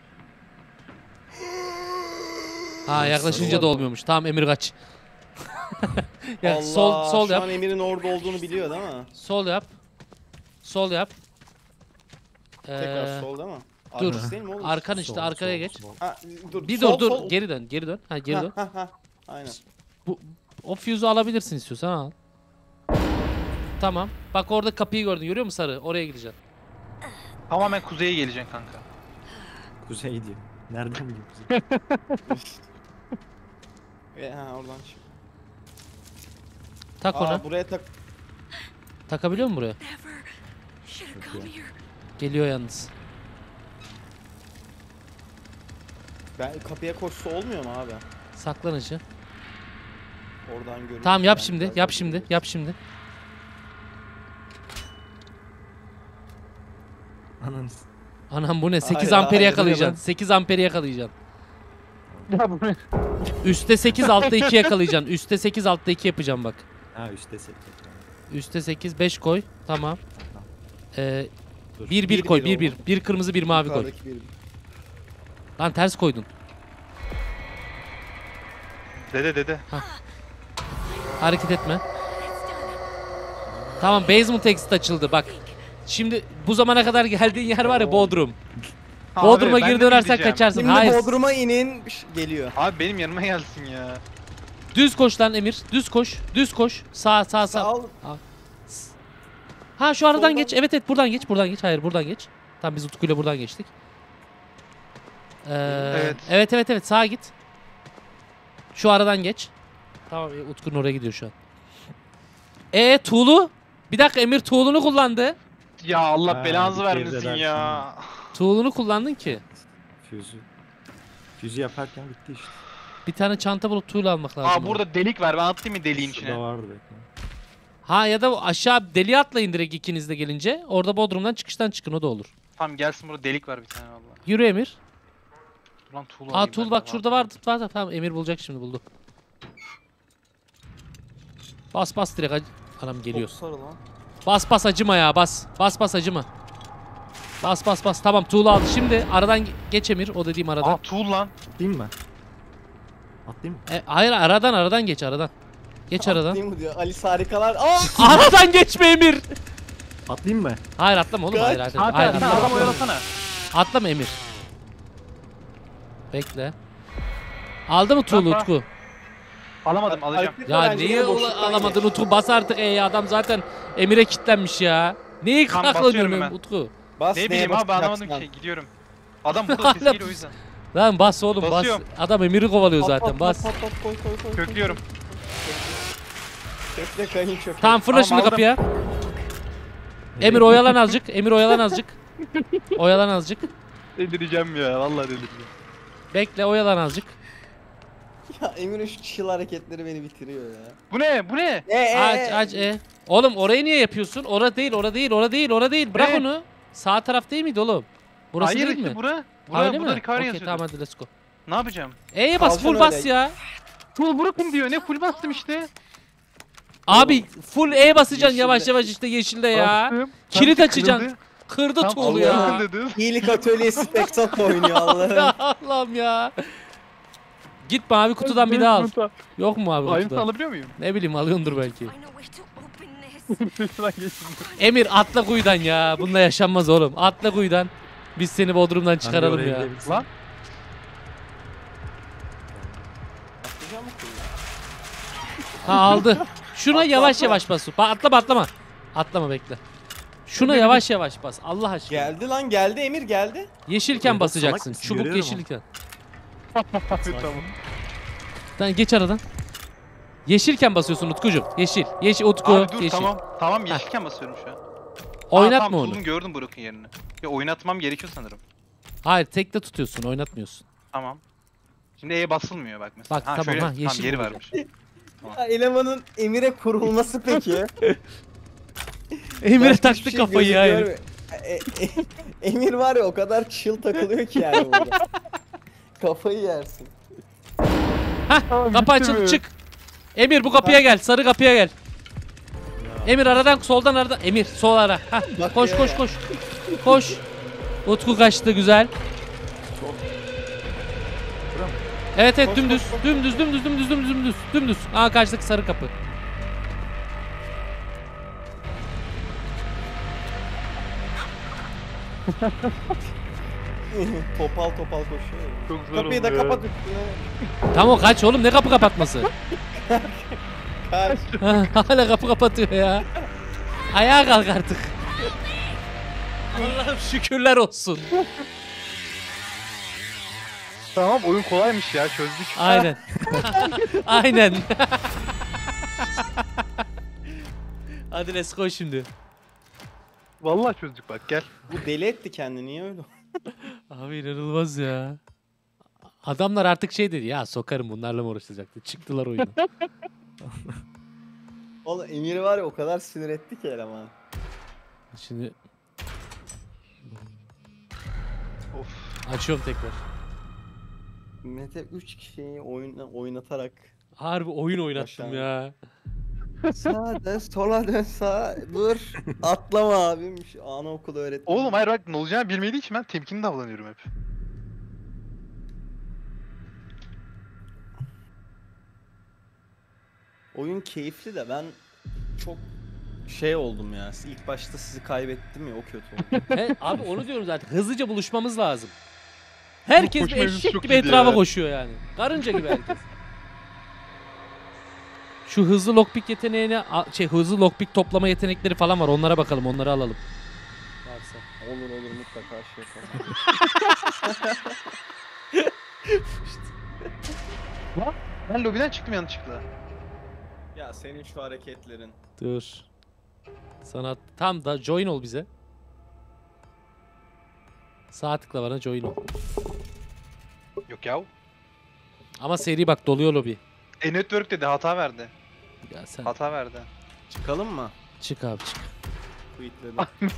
Ha, yaklaşınca da olmuyormuş. Tamam Emir, kaç. Ya, Allah, sol yap. Şu an Emir'in orada olduğunu biliyor değil mi? Sol yap. Sol yap. Tekrar sol değil mi? Dur. Arkan işte, arkaya geç. Ha, dur. Bir sol, dur. Geri dön, geri dön. Ha, geri dön. Aynen. Bu ofuse'u alabilirsin istiyorsan, al. Tamam. Bak orada kapıyı gördün. Görüyor musun sarı? Oraya gideceksin. Tamamen kuzeye geleceksin kanka. Kuzey diyor. Nereden biliyor kuzey? Ha, oradan çık. Tak ona. Aa, buraya tak. Takabiliyor mu buraya? Geliyor yalnız. Ben kapıya koşsa olmuyor mu abi? Saklanıcı. Oradan görüyorum. Tamam, yap şimdi. Yap görüyoruz. Şimdi. Yap şimdi. Ananız. Anam, bu ne? 8 amperi yakalayacaksın. 8 amperi yakalayacaksın. Ya bu ne? Üste 8, altta 2 yakalayacaksın. Üste 8, altta 2 yapacağım bak. Ha, üste 8. Üste 8, 5 koy. Tamam. 1-1 koy, 1-1. 1 kırmızı, 1 mavi koy. Lan ters koydun. Dede. Hah. Hareket etme. Tamam, basement exit açıldı bak. Şimdi bu zamana kadar geldiğin yer var ya, Bodrum. Abi, Bodrum'a geri dönersek kaçarsın. Şimdi hayır. Bodrum'a inin, geliyor. Abi benim yanıma gelsin ya. Düz koş lan Emir. Düz koş. Düz koş. Sağ. Ha, şu aradan geç. Evet, buradan geç. Buradan geç. Hayır, buradan geç. Tamam, biz Utku'yla buradan geçtik. Evet. Sağa git. Şu aradan geç. Tamam, Utku'nun oraya gidiyor şu an. Tuğlu. Bir dakika, Emir Tuğlu'nu kullandı. Ya Allah belanızı vermesin ya. Tuğlu'nu kullandın ki. Füzü yaparken bitti işte. Bir tane çanta bulup tuğla almak lazım. Aa, burada delik var. Ben atayım mı deliğin içine? Şurada vardı belki. Ha, ya da aşağı deliğe atlayın direkt ikiniz de gelince. Orada Bodrum'dan çıkıştan çıkın, o da olur. Tamam, gelsin, burada delik var bir tane vallahi. Yürü Emir. Ulan tuğla. Aa, tuğla bak şurada vardı. Var. Tamam, Emir bulacak şimdi, buldu. Bas direkt. Anam geliyor. Bas acıma ya, bas. Bas acıma. Bas. Tamam, tuğla aldı. Şimdi aradan geç Emir. O dediğim aradan. Aa, tuğla lan. Değil mi? Atlayayım mı? Hayır, aradan geç, aradan. Geç aradan. Atlayayım mı diyor. Ali harikalar. Aradan geçme Emir. Atlayayım mı? Hayır, atlama oğlum. Hayır. Adam oyalasana. Atlama Emir. Bekle. Aldı mı tuğlu Utku? Alamadım, alacağım. Ya niye alamadın Utku? Bas artık adam zaten Emir'e kilitlenmiş ya. Neyi kaklanıyorum Utku? Bas, ne bileyim abi, anlamadım ki. Gidiyorum. Adam burada sesiyle, o yüzden. Lan bas oğlum, basıyorum. Bas. Adam Emir'i kovalıyor zaten, bas. Koy. Köklüyorum. Kökle, kayın kökle. Tamam, fırla şimdi kapıya. Emir oyalan azıcık, Oyalan azıcık. Delireceğim ya, vallahi delireceğim. Bekle, oyalan azıcık. Ya Emir'in şu çil hareketleri beni bitiriyor ya. Bu ne? Aç. Oğlum orayı niye yapıyorsun? Orada değil. Bırak onu. Sağ taraf değil miydi oğlum? Burası hayır, değil mi? Hayır, burada recovery yazıyordu. Tamam, hadi let's go. Ne yapacağım? Bas, full bas öyle ya. Full bırakın diyor, ne full bastım işte. Abi full basacaksın yavaş işte, yeşilde ya. Bastım. Kilit açacaksın. Kırdı tuğlu ya. İyilik atölyesi Texas oynuyor Allah'ım. Allah'ım ya. Git mavi kutudan bir daha al. Yok mu abi kutudan? Alabiliyor muyum? Ne bileyim, alıyordur belki. Emir atla kuyudan ya. Bununla yaşanmaz oğlum. Atla kuyudan. Biz seni Bodrum'dan çıkaralım ya. Lan. Ha aldı. Şuna atla, yavaş atla. Yavaş bas. Atlama atlama. Atlama bekle. Şuna yavaş yavaş bas. Allah aşkına. Geldi lan geldi Emir geldi. Yeşilken basacaksın. Çubuk yeşilken. Tamam. Tamam geç aradan. Yeşilken basıyorsun Utkucuğum. Yeşil. Yeşil Utku. Abi dur, yeşil. Tamam. Tamam yeşilken basıyorum şu an. Oynatma tamam, onu. Buldum, gördüm Brook'un yerini. Ya oynatmam gerekiyor sanırım. Hayır tekte tutuyorsun oynatmıyorsun. Tamam. Şimdi E'ye basılmıyor bak mesela. Bak ha, tamam şöyle, ha yeşil. Tam yeri varmış. Tamam. Ya, elemanın Emir'e kurulması peki. Emir'e taktı şey kafayı ya. Emir var ya o kadar chill takılıyor ki yani burada. Kafayı yersin. Hah kapı açıldı çık. Emir bu kapıya gel sarı kapıya gel. Ya. Emir aradan soldan aradan. Emir sol ara. Hah koş ya. Koş koş. Koş. Utku kaçtı güzel. Evet evet dümdüz dümdüz dümdüz dümdüz dümdüz dümdüz dümdüz. Aa karşıdaki sarı kapı. Topal topal koşuyor. Çok zor oldu. Kapıyı da kapat üstüne. Tamam kaç oğlum ne kapı kapatması? Kaç. Hala kapı kapatıyor ya. Ayağa kalk artık. Allah'ım şükürler olsun. Tamam oyun kolaymış ya çözdük. Aynen. Aynen. Hadi let's go şimdi. Vallahi çözdük bak gel. Bu deli etti kendini niye öyle? Abi inanılmaz ya. Adamlar artık şey dedi ya sokarım bunlarla mı uğraşacaktı. Çıktılar oyunu. Oğlum Emir var ya o kadar sinir etti ki eleman. Şimdi. Of. Açıyorum tekrar. Mete 3 kişiyi oynatarak... Harbi oyun oynattım ya. Sağa dön, sola dön, sağa dur. Atlama abim. Anaokulu öğretmenim. Oğlum hayır bak ne olacağını bilmediği için ben temkinli davranıyorum hep. Oyun keyifli de ben çok şey oldum ya. İlk başta sizi kaybettim ya o kötü oldu. He, abi onu diyorum zaten. Hızlıca buluşmamız lazım. Herkes bir eşek gibi etrafa ya. Koşuyor yani. Karınca gibi herkes. Şu hızlı lockpick yeteneğine, şey hızlı lockpick toplama yetenekleri falan var. Onlara bakalım, onları alalım. Varsa. Olur olur mutlaka şey yapalım. Lan ben lobiden çıktım yanlışlıkla. Ya senin şu hareketlerin. Dur. Sana tam da join ol bize. Sağ tıkla bana join ol. Yok yav. Ama seri bak doluyor lobi. Network dedi hata verdi. Ya sen... Hata verdi. Çıkalım mı? Çık abi çık.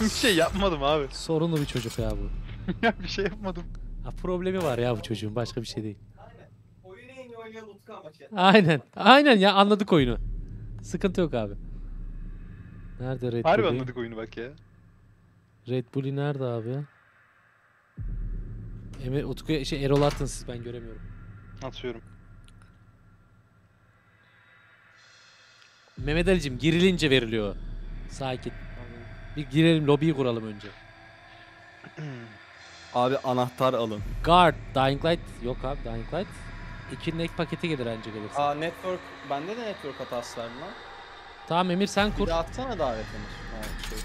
Bir şey yapmadım abi. Sorunlu bir çocuk ya bu. Ya bir şey yapmadım. Ha, problemi var ya bu çocuğun başka bir şey değil. Aynen. Oyunu en iyi oynayan Utku ama şey. Aynen. Aynen ya anladık oyunu. Sıkıntı yok abi. Nerede Red Bull'i? Harbi anladık oyunu bak ya. Red Bull'i nerede abi? Emir Utku'ya şey Erol atın siz ben göremiyorum. Atıyorum. Mehmet Ali'cim girilince veriliyor. Sakin. Bir girelim lobiyi kuralım önce. Abi anahtar alın. Guard, Dying Light yok abi Dying Light. 2'nin ek paketi gelir anca gelirse. Aa network, bende de network hatası var lan. Tamam Emir sen kur. Bir de atsana davet Emir. Ha, şey,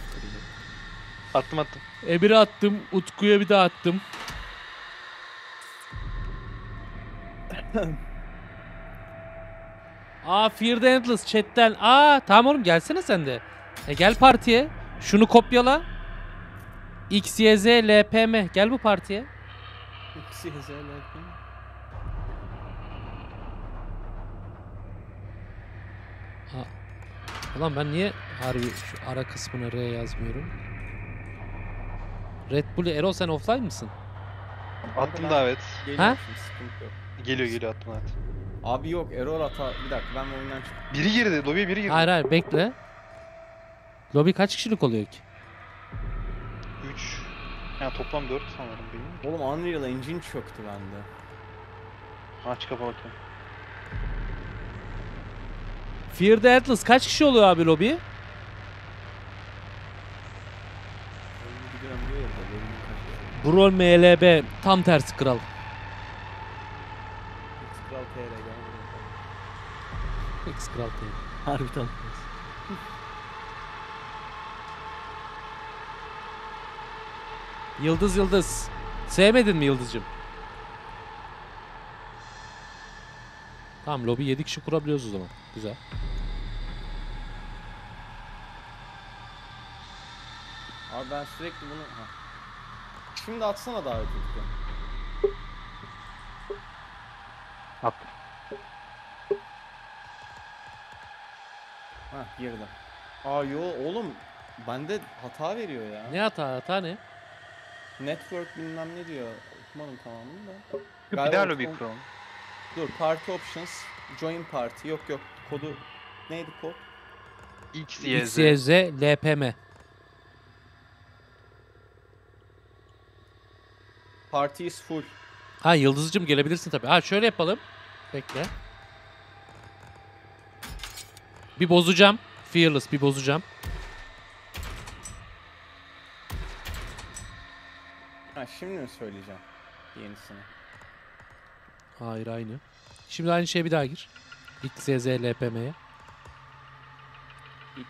attım attım. Emir'e attım, Utku'ya bir daha attım. Aa Fear the Endless chatten. Aa tamam oğlum gelsene sen de. E gel partiye. Şunu kopyala. XYZLPM gel bu partiye. XYZLPM. Ulan ben niye harbi şu ara kısmına R yazmıyorum? Red Bull'u Erol sen offline mısın? Attım davet. Ha? Geliyor geliyor attım davet. Abi yok error hata. Bir dakika ben oyundan çıktım. Biri girdi lobiye biri girdi. Hayır hayır bekle. Lobi kaç kişilik oluyor ki? 3. Yani toplam 4 sanırım benim. Oğlum Unreal Engine çöktü bende. Aç kapa bakayım. Fear the Endless kaç kişi oluyor abi lobi? Brol MLB tam tersi kral. Kral Eksi kral değil. Harbi tanıtmaz. Yıldız Yıldız. Sevmedin mi Yıldız'cığım? Tamam, lobi 7 kişi kurabiliyoruz o zaman. Güzel. Abi ben sürekli bunu... Şimdi atsana davet etken. At. Hah, girdim. Aa yo oğlum, bende hata veriyor ya. Ne hata? Hata ne? Network bilmem ne diyor. Okumadım tamamını da. Bir daha lobi kuram. Dur, party options, join party, yok yok, kodu, neydi kod? XYZ LPM. Party is full. Ha Yıldız'cığım gelebilirsin tabii. Ha şöyle yapalım. Bekle. Bir bozacağım. Fearless bir bozacağım. Ha şimdi mi söyleyeceğim yenisini? Hayır aynı. Şimdi aynı şeye bir daha gir. XYZLPM'ye.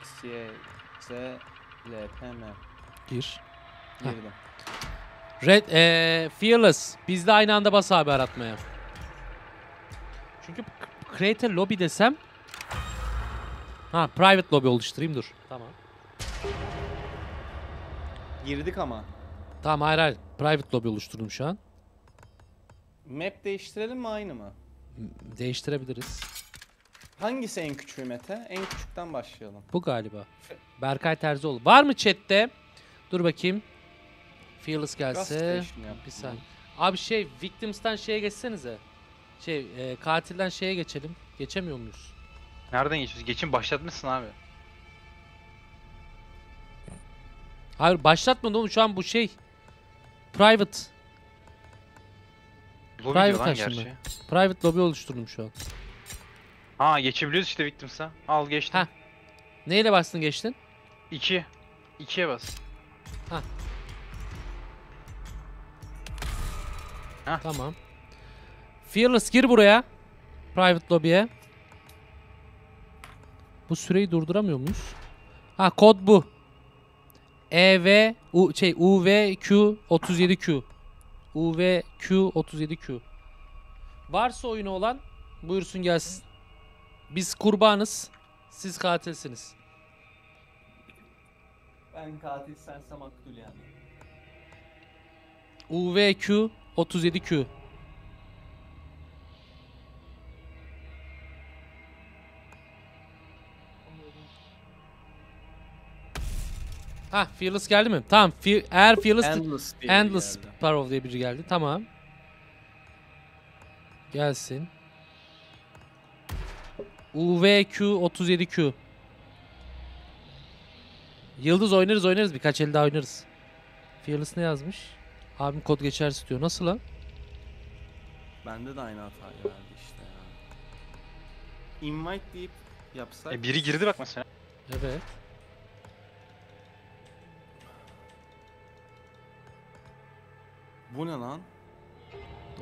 XYZLPM. Gir. Girdim. Red, Fearless. Biz de aynı anda bas abi aratmaya. Çünkü create a lobby desem... Ha, private lobby oluşturayım dur. Tamam. Girdik ama. Tamam hayır hayır. Private lobby oluşturdum şu an. Map değiştirelim mi aynı mı? Değiştirebiliriz. Hangisi en küçüğü Mete? En küçükten başlayalım. Bu galiba. Berkay Terzioğlu. Var mı chatte? Dur bakayım. Fearless gelse. Bir saniye. Abi şey, Victims'tan şeye geçsenize. Şey, katilden şeye geçelim. Geçemiyor muyuz? Nereden geçiyoruz? Geçin başlatmışsın abi. Hayır başlatmadım oğlum, şu an bu şey. Private. Lobby private gerçi. Private lobby oluşturdum şu an. Ha geçebiliyoruz işte Victims'a. Al geçtim. Heh. Neyle bastın geçtin? 2. 2'ye bas. Ha. Heh. Tamam. Fearless gir buraya. Private lobby'ye. Bu süreyi durduramıyor muyuz? Ha kod bu. EV U şey UVQ 37Q. UVQ 37Q. Varsa oyunu olan buyursun gelsin. Biz kurbanız, siz katilsiniz. Ben katil, sense maktul yani. UVQ 37Q. Ha Fearless geldi mi? Tamam. Eğer Fearless... Endless Parov diye biri geldi. Tamam. Gelsin. UVQ 37Q. Yıldız oynarız oynarız. Birkaç el daha oynarız. Fearless ne yazmış? Abim kod geçer istiyor. Nasıl lan? Bende de aynı hata verdi işte ya. Invite deyip yapsak... biri girdi bak mesela. Evet. Bu ne lan?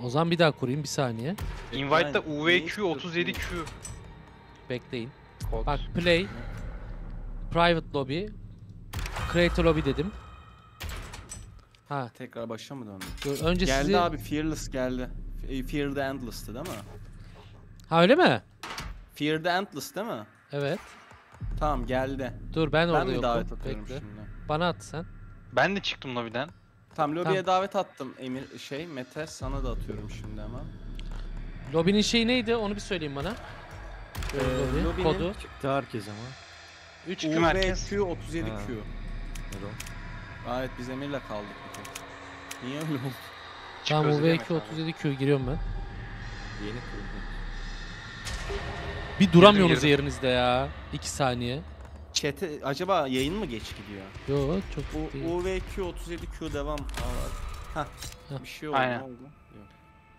O zaman bir daha kurayım bir saniye. Invite'da UVQ 37Q. Bekleyin. Kod. Bak play. Private lobby. Create lobby dedim. Ha. Tekrar başa mı döndük? Önce geldi sizi... abi Fearless geldi. Fear the Endless'tı değil mi? Ha öyle mi? Fear the Endless değil mi? Evet. Tamam geldi. Dur ben orada yokum. Davet atıyorum şimdi. Bana at sen. Ben de çıktım lobiden. Tam lobiye davet attım Emir şey Mete, sana da atıyorum şimdi ama. Lobinin şeyi neydi? Onu bir söyleyeyim bana. Lobinin kodu çıktı herkes ama. 3Q merkez. 37Q. Evet biz Emir'le kaldık. Niye öyle oldu? Tam UVQ 37Q giriyorum ben. Yeni kurdum. Bir duramıyoruz yerinizde ya. 2 saniye. Chat'e acaba yayın mı geç gidiyor? Yok çok değil. UVQ 37Q devam. Hah. Bir şey oldu. Aynen.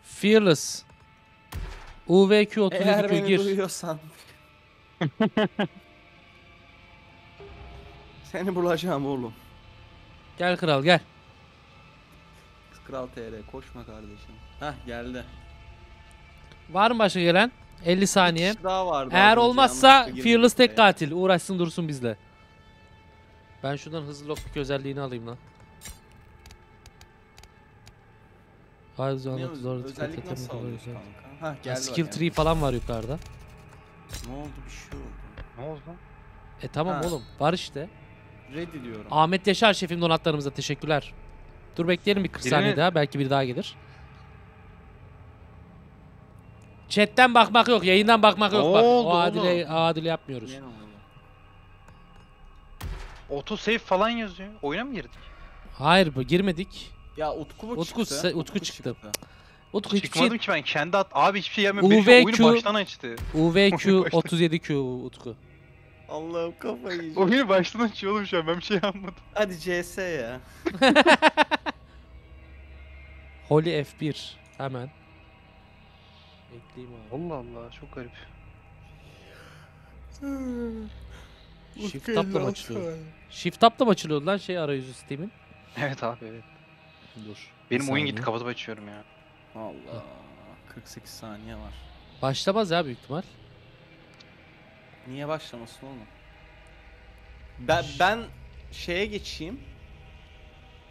Fearless. UVQ 37Q eğer beni gir. Duyuyorsan. Seni bulacağım oğlum. Gel kral gel. Kral TR koşma kardeşim. Hah geldi. Var mı başka gelen? 50 saniye. Eğer olmazsa Fearless tek katil. Uğraşsın dursun bizle. Ben şuradan hızlı lockpick özelliğini alayım lan. Hayır, zor. Özellik nasıl alıyoruz kanka? Skill tree falan var yukarıda. Ne oldu, bir şey oldu? Ne oldu lan? E tamam oğlum, var işte. Ready diyorum. Ahmet Yaşar şefim, donatlarımıza teşekkürler. Dur bekleyelim bir 40 saniye daha, belki biri daha gelir. Chat'ten bakmak yok, yayından bakmak yok. Bak, o adile yapmıyoruz. 30 save falan yazıyor. Oyuna mı girdik? Hayır, girmedik. Ya Utku çıktı. Utku çıkmadım ki ben, kendi abi hiçbir şey yapmıyorum. Oyunu baştan açtı. UVQ 37Q Utku. Allah'ım kafayı yiyeceğim. Oyunu baştan açıyor oğlum şu an, ben bir şey yapmadım. Hadi CS ya. Holy F1 hemen. Bekleyeyim abi. Allah Allah, çok garip. Shift Tab'la mı açılıyor? Shift Tab'la mı açılıyordu lan şey arayüzü Steam'in? Evet abi, evet. Dur. Benim oyun gitti, kapatıp açıyorum ya. Allah. 48 saniye var. Başlamaz ya büyük ihtimal. Niye başlamasın oğlum? Ben şeye geçeyim.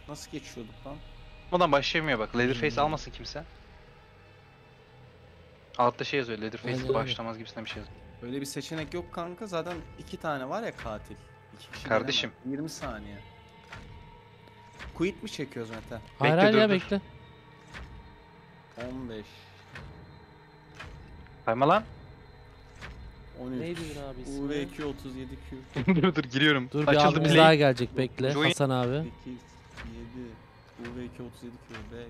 Nasıl geçiyorduk lan? Buradan başlayamıyor bak. Leatherface almasın kimse. Altta şey yazıyor. Leatherface başlamaz gibisinden bir şey yazıyor. Öyle bir seçenek yok kanka. Zaten 2 tane var ya katil. 2 kişi kardeşim. 20 saniye. Quit mi çekiyoruz Mete? Hayır ya, bekle. 15. Sayma lan. 13. Neydi abi ismi? UV2 37Q. Dur giriyorum. Dur, bir abimiz daha gelecek, bekle. Join. Hasan abi. 8, 7. UV2 37Q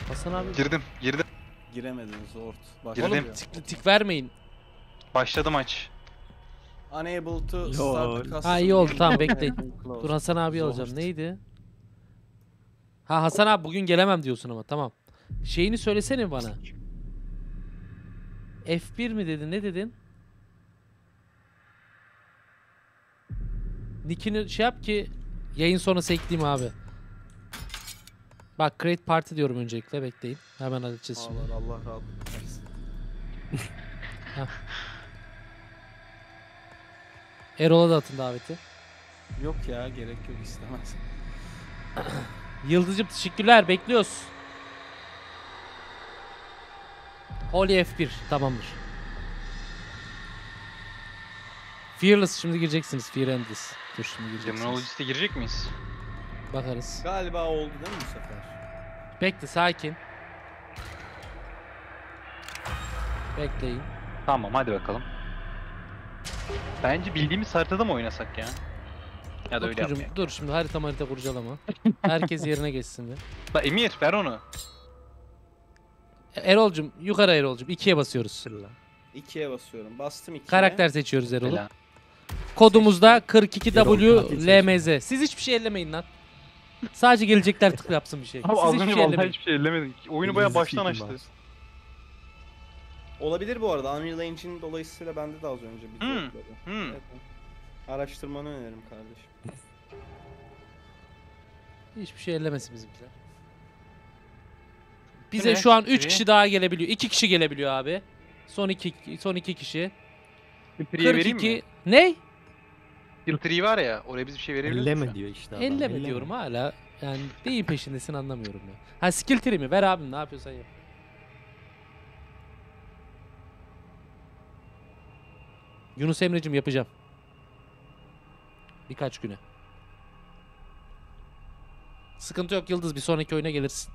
5. Hasan abi. Girdim. Giremedim, zor. Oğlum tik vermeyin. Başladı maç. Unable to start custom. Ha iyi oldu, tamam bekleyin. Dur Hasan abi alacağım. Neydi? Ha Hasan abi bugün gelemem diyorsun ama, tamam. Şeyini söylesene bana. F1 mi dedin, ne dedin? Nick'ini şey yap ki yayın sonrası ekleyeyim abi. Bak create party diyorum öncelikle, bekleyin. Hemen halledeceğiz şimdi. Allah rahatlık versin. Erol'a da atın daveti. Yok ya, gerek yok, istemez. Yıldızcım teşekkürler, bekliyoruz. Holy F1 tamamdır. Fearless şimdi gireceksiniz, Fear Endless. Dur şimdi gireceksiniz. Demonologist'e girecek miyiz? Bakarız. Galiba oldu değil mi bu sefer? Bekle, sakin. Bekleyin. Tamam, hadi bakalım. Bence bildiğimiz haritada mı oynasak ya? Ya da öyle yapmayalım. Dur şimdi harita kurcalama. Herkes yerine geçsin be. La Emir, ver onu. Erol'cum, yukarı Erol'cum. 2'ye basıyoruz. 2'ye basıyorum. Bastım 2'ye. Karakter seçiyoruz Erol'u. Kodumuzda 42WLMZ. Siz hiçbir şey ellemeyin lan. Sadece gelecekler tık yapsın bir şey. Abi az önce vallahi hiçbir şey ellemedim. Oyunu bayağı baştan açtı. Olabilir bu arada. Unreal Engine dolayısıyla bende de az önce bir evet. Araştırmanı öneririm kardeşim. Hiçbir şey ellemesin bizimkiler. Bize şu an 3 kişi daha gelebiliyor. 2 kişi gelebiliyor abi. Son iki kişi. 42. Ne? Filtreyi var ya, oraya biz bir şey verebiliriz. Elleme diyor işte adam. Elleme diyorum hala. Yani neyin peşindesin anlamıyorum ya. Ha skill tree mi? Ver abim, ne yapıyorsan yap. Yunus Emre'cim, yapacağım. Birkaç güne. Sıkıntı yok Yıldız, bir sonraki oyuna gelirsin.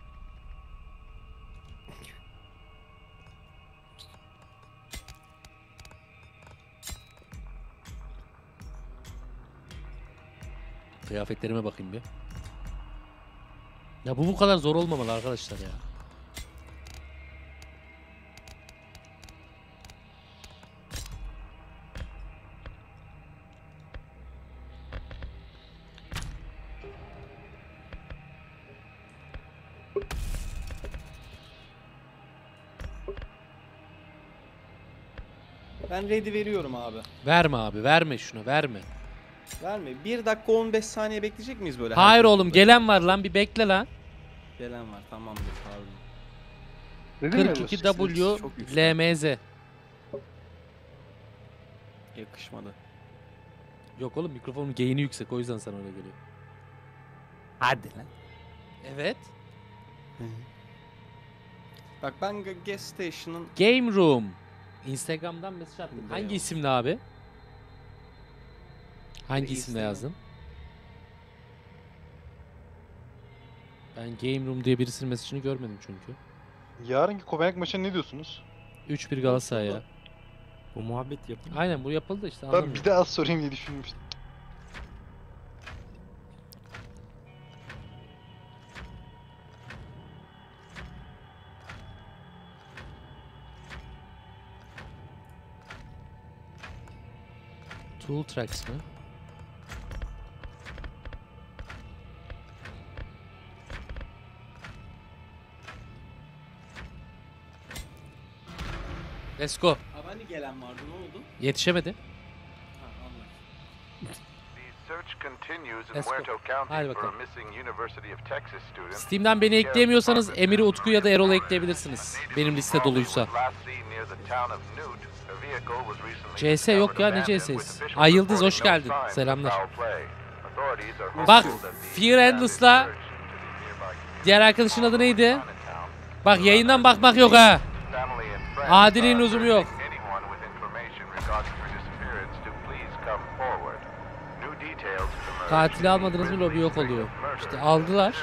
Kıyafetlerime bakayım bir. Ya bu kadar zor olmamalı arkadaşlar ya. Ben ready veriyorum abi. Verme abi, verme şunu, verme. Verme. 1 dakika 15 saniye bekleyecek miyiz böyle? Hayır oğlum, gelen var lan, bir bekle lan. Gelen var, tamamdır abi. 42W LMZ. Yakışmadı. Yok oğlum, mikrofonun gain'i yüksek, o yüzden sana öyle geliyor. Hadi lan. Evet. Bak ben Gas Station'ın... Game Room. Instagram'dan mesaj attım. Hangi isimle abi? Hangi isimle yazdın? Ben Game Room diye birisinin mesajını görmedim çünkü. Yarınki Kopenhag maçına ne diyorsunuz? 3-1 Galatasaray'a. Bu muhabbet yapıldı. Aynen bu yapıldı işte. Ben bir daha sorayım diye düşünmüştüm. Tool Tracks mı? Let's go. Hani gelen vardı, ne oldu? Yetişemedi. Ha, anladım. Steam'den beni ekleyemiyorsanız Emir'i, Utku ya da Erol'u ekleyebilirsiniz. Benim liste doluysa. CS yok ya, ne CS'yiz? Ay Yıldız hoş geldin. Selamlar. Bak Fear Endless'la diğer arkadaşın adı neydi? Bak yayından bakmak yok ha. Adil'in uzumu yok. Katili almadınız mı lobi yok oluyor. İşte aldılar.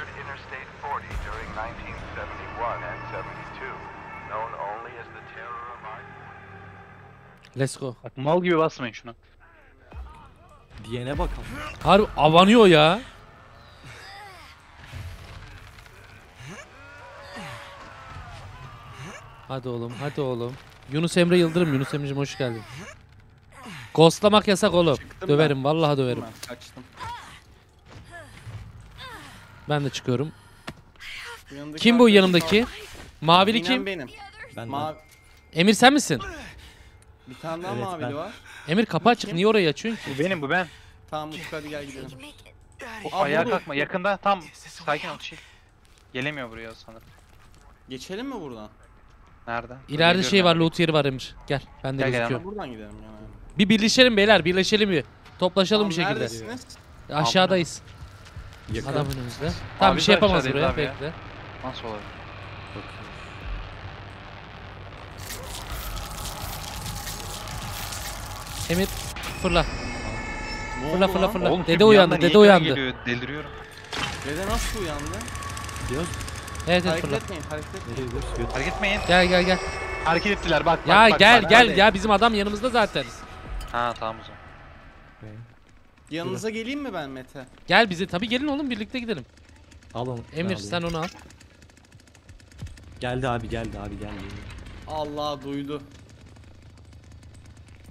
Let's go. Bak mal gibi basmayın şuna. Diyene bakalım. Harbi avanıyor ya. Hadi oğlum, hadi oğlum. Yunus Emre Yıldırım, Yunus Emre'cim hoş geldin. Ghostlamak yasak oğlum. Çıktım döverim, ben. Vallahi döverim. Kaçtım. Ben de çıkıyorum. Kim bu yanımdaki? Mavili kim? Benim. Ben Emir sen misin? Bir tane daha evet, mavili ben. Var. Emir kapı açık, niye orayı açıyorsun ki? Bu benim, bu ben. Tamam Utku hadi gel gidelim. O, ayağa kalkma, yakında tam sakin ol. Gelemiyor buraya sanırım. Geçelim mi buradan? Nerede? İleride şey var, loot yeri var Emir. Gel, ben de gözüküyorum. Buradan gidelim yani. Bir birleşelim beyler, birleşelim bir. Toplaşalım bir şekilde. Neredesiniz? Aşağıdayız. Yakın. Adam önümüzde. Tamam bir şey yapamaz buraya, bekle. Ya. Nasıl olabilir? Emir, fırla. Fırla, fırla, fırla. Oğlum, dede uyandı, dede uyandı. Geliyor, deliriyorum. Dede nasıl uyandı? Diyor. Evet, hareket fırla. Etmeyin, hareket etmeyin. Hareket etmeyin. Gel, gel, gel. Hareket ettiler, bak, ya, bak. Gel, bak, gel, hadi. Ya bizim adam yanımızda zaten. Ha, tamam o zaman. Yanınıza geleyim mi ben Mete? Gel bize, tabii gelin oğlum, birlikte gidelim. Al onu. Emir, sen onu al. Geldi abi, geldi abi, geldi. Allah duydu.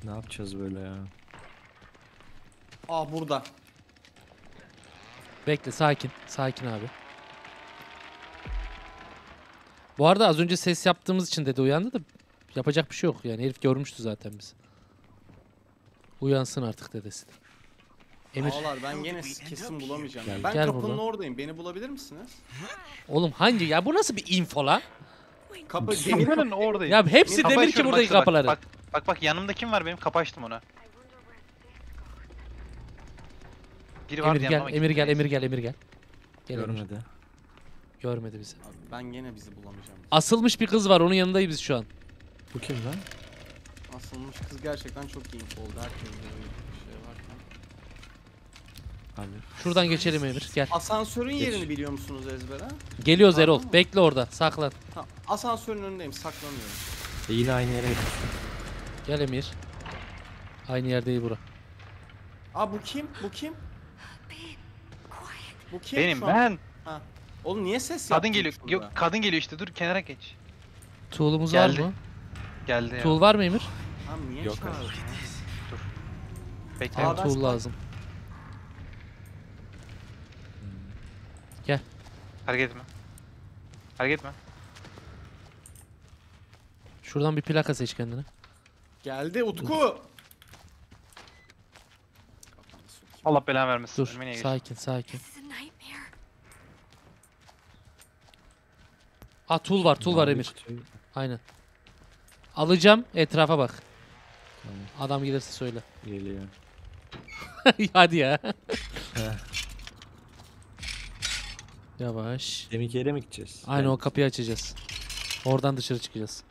Ne yapacağız böyle ya? Aa, burada. Bekle, sakin, sakin abi. Bu arada az önce ses yaptığımız için dede uyandı da yapacak bir şey yok yani, herif görmüştü zaten bizi. Uyansın artık dedesi. Emir. Ağlar ben gene kesin bulamayacağım. Gel, ben gel kapının buradan. Oradayım, beni bulabilir misiniz? Oğlum hangi ya, bu nasıl bir info la? Kapı demirin oradayım. Ya hepsi kapı demir ki buradaki bak, kapıları. Bak, bak bak yanımda kim var benim, kapı açtım ona. Biri var yanıma. Emir gel, Emir gel, Emir gel. Görmedi. Görmedi bizi. Abi ben gene bizi bulamayacağım. Asılmış bir kız var, onun yanındayız biz şu an. Bu kim lan? Asılmış kız gerçekten çok iyi info oldu. Herkesin bir şey varken. Abi. Şuradan geçelim Emir, gel. Asansörün yerini biliyor musunuz ezbere? Geliyoruz Erol, mı? Bekle orada, saklan. Tamam, asansörün önündeyim, saklanıyorum. Yine aynı yere gidiyorsun. Gel Emir. Aynı yer değil bura. Aa bu kim? Bu kim? Bu kim? Benim, ben. Ha. Oğlum niye ses kadın geliyor. Şurada? Yok kadın geliyor işte, dur kenara geç. Tuğlumuz var mı? Geldi ya. Tuğul var mı Emir? Abi niye çağırdın? Dur. Bekle. Aa, tuğul lazım. Gel. Hareket etme. Hareket etme. Şuradan bir plaka seç kendine. Geldi Utku. Allah belanı vermesin. Dur sakin sakin. Aa tool var, tool var Emir. Aynen. Alacağım, etrafa bak. Tamam. Adam gelirse söyle. Geliyor. Hadi ya. Yavaş. Demek yere mi gideceğiz? Aynı evet. O kapıyı açacağız. Oradan dışarı çıkacağız.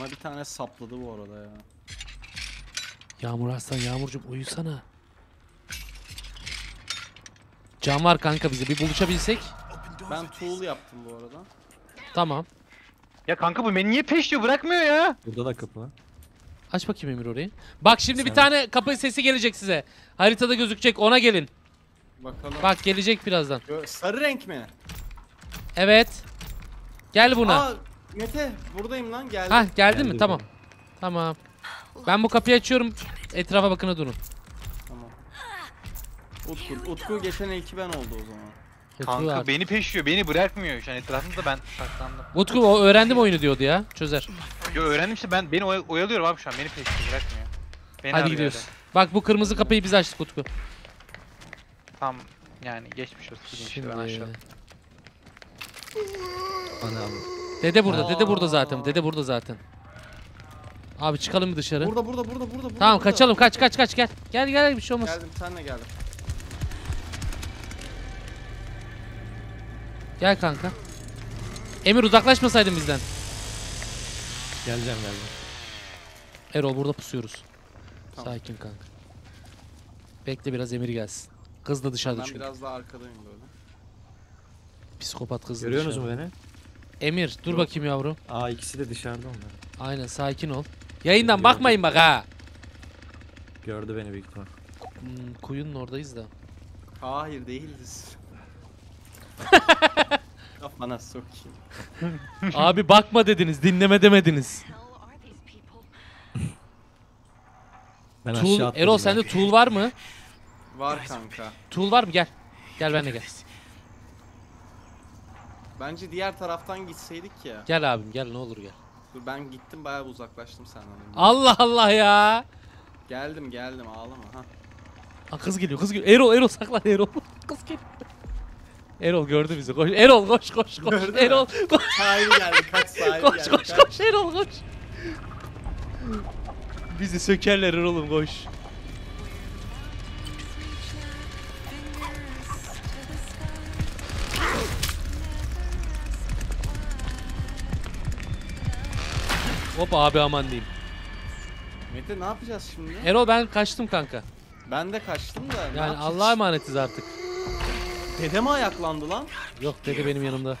Bana bir tane sapladı bu arada ya. Yağmur Arslan, Yağmurcuğum uyusana. Can var kanka bize, bir buluşabilsek. Ben tool yaptım bu arada. Tamam. Ya kanka bu beni niye peşliyor, bırakmıyor ya. Burada da kapı var. Aç bakayım Emir orayı. Bak şimdi sen... bir tane kapı sesi gelecek size. Haritada gözükecek, ona gelin. Bakalım. Bak gelecek birazdan. Sarı renk mi? Evet. Gel buna. Aa, Mete buradayım lan, geldim. Hah geldin mi? Tamam. Tamam. Ben bu kapıyı açıyorum. Etrafa bakına durun. Tamam. Utku geçen ilki ben oldu o zaman. Kanka Utku beni peşliyor, beni bırakmıyor. Yani etrafımda ben saklandım. Utku o öğrendim oyunu diyordu ya. Çözer. Yo öğrendim işte, ben beni oyalıyorum abi şu an. Beni peşliyor, bırakmıyor. Beni hadi gidiyoruz. Öyle. Bak bu kırmızı kapıyı biz açtık Utku. Tam yani geçmiş olsun. Şimdi ben aşağı. Anam. Dede burada. Aa. Dede burada zaten. Dede burada zaten. Abi çıkalım mı dışarı? Burada. Tamam burada. Kaçalım. Kaç gel. Gel bir şey olmaz. Geldim, senle geldim. Gel kanka. Emir uzaklaşmasaydın bizden. Geleceğim. Erol burada pusuyoruz. Tamam. Sakin kanka. Bekle biraz Emir gelsin. Kız da dışarıda çünkü. Ben biraz daha arkadayım böyle. Psikopat kız da dışarıda. Görüyorsunuz mu beni? Emir dur bakayım yavrum. Aa ikisi de dışarıda onlar. Aynen sakin ol. Yayından gördüm. Bakmayın bak ha. Gördü beni büyük ihtimal. Kuyunun oradayız da. Hayır değiliz. Kafana sokayım. Abi bakma dediniz, dinleme demediniz. Ben tool, aşağı Erol sende tool var mı? Var kanka. Tool var mı? Gel. Gel benimle gel. Bence diğer taraftan gitseydik ya. Gel abim gel, ne olur gel. Dur ben gittim, bayağı uzaklaştım senden. Allah Allah ya. Geldim ağlama ha. Aa, kız geliyor. Erol saklan Erol. Kız geliyor. Erol gördü bizi. Koş. Erol koş. Gördün Erol. Sahil geldi. Kaç sahil geldi. Koş Erol koş. Bizi sökerler Erol'um koş. Hop abi aman diyeyim. Mete ne yapacağız şimdi? Erol ben kaçtım kanka. Ben de kaçtım da. Yani Allah'a emanetiz artık. Dede mi ayaklandı lan? Yok dede benim yanımda.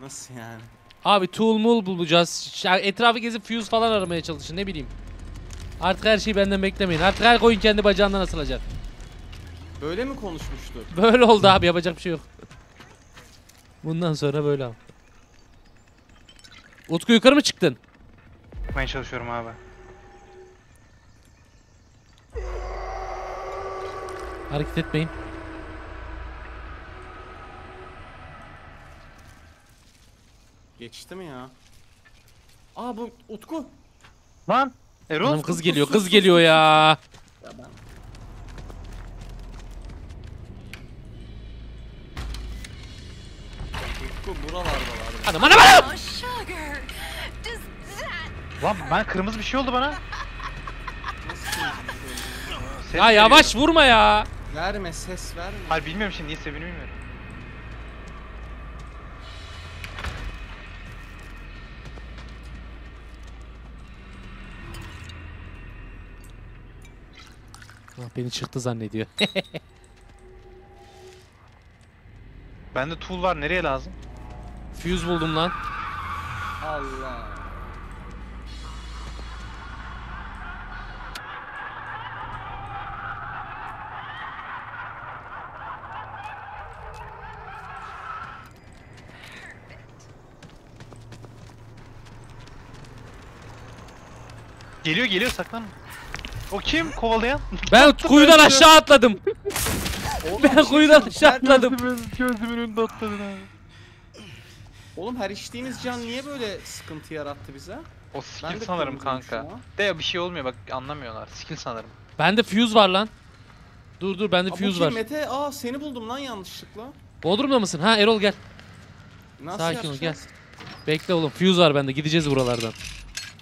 Nasıl yani? Abi tool mul bulacağız. Etrafı gezip fuse falan aramaya çalışın, ne bileyim. Artık her şeyi benden beklemeyin. Artık her koyun kendi bacağından asılacak. Böyle mi konuşmuştuk? Böyle oldu abi, yapacak bir şey yok. Bundan sonra böyle abi. Utku yukarı mı çıktın? Ben çalışıyorum abi. Hareket etmeyin. Geçti mi ya? Aa bu Utku. Lan Erol. Hanım kız geliyor ya. Ya ben... Utku buralardalar. Anam. Lan ben kırmızı bir şey oldu bana. Ya yavaş vurma ya. Verme, ses verme. Hayır bilmiyorum şimdi niye sevini bilmiyorum. Beni çıktı zannediyor. Bende tool var, nereye lazım? Fuse buldum lan. Allah. Geliyor saklan. O kim kovalayan? Ben kuyudan aşağı atladım. Ben kuyudan aşağı atladım. Gözümün önünde atladın abi. Oğlum her içtiğiniz can niye böyle sıkıntı yarattı bize? O skill sanırım kanka. De bir şey olmuyor bak, anlamıyorlar. Skill sanırım. Bende fuse var lan. Dur bende fuse var. Mete aa seni buldum lan yanlışlıkla. Bodrum'da mısın? Ha Erol gel. Nasıl sakin ol gel. Bekle oğlum. Fuse var bende. Gideceğiz buralardan.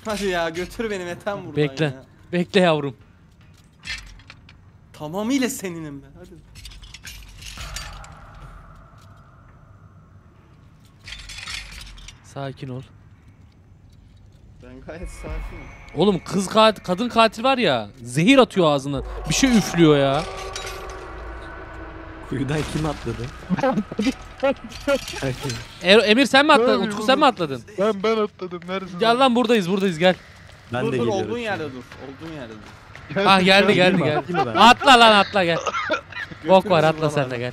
Hadi ya götür beni Mete'm buradan. Bekle. Ya. Bekle yavrum. Tamamıyla seninim ben. Hadi. Sakin ol. Ben gayet sakinim. Oğlum kız katil, kadın katil var ya. Zehir atıyor ağzına. Bir şey üflüyor ya. Kuyudan kim atladı? Emir sen mi atladın? Utku sen mi atladın? Ben atladım. Neredesin? Gel lan buradayız gel. Ben dur, de geliyorum. Olduğun yerde dur. Olduğun yerde dur. Gel, ah geldi. Atla lan atla gel. Bok var atla sen de gel.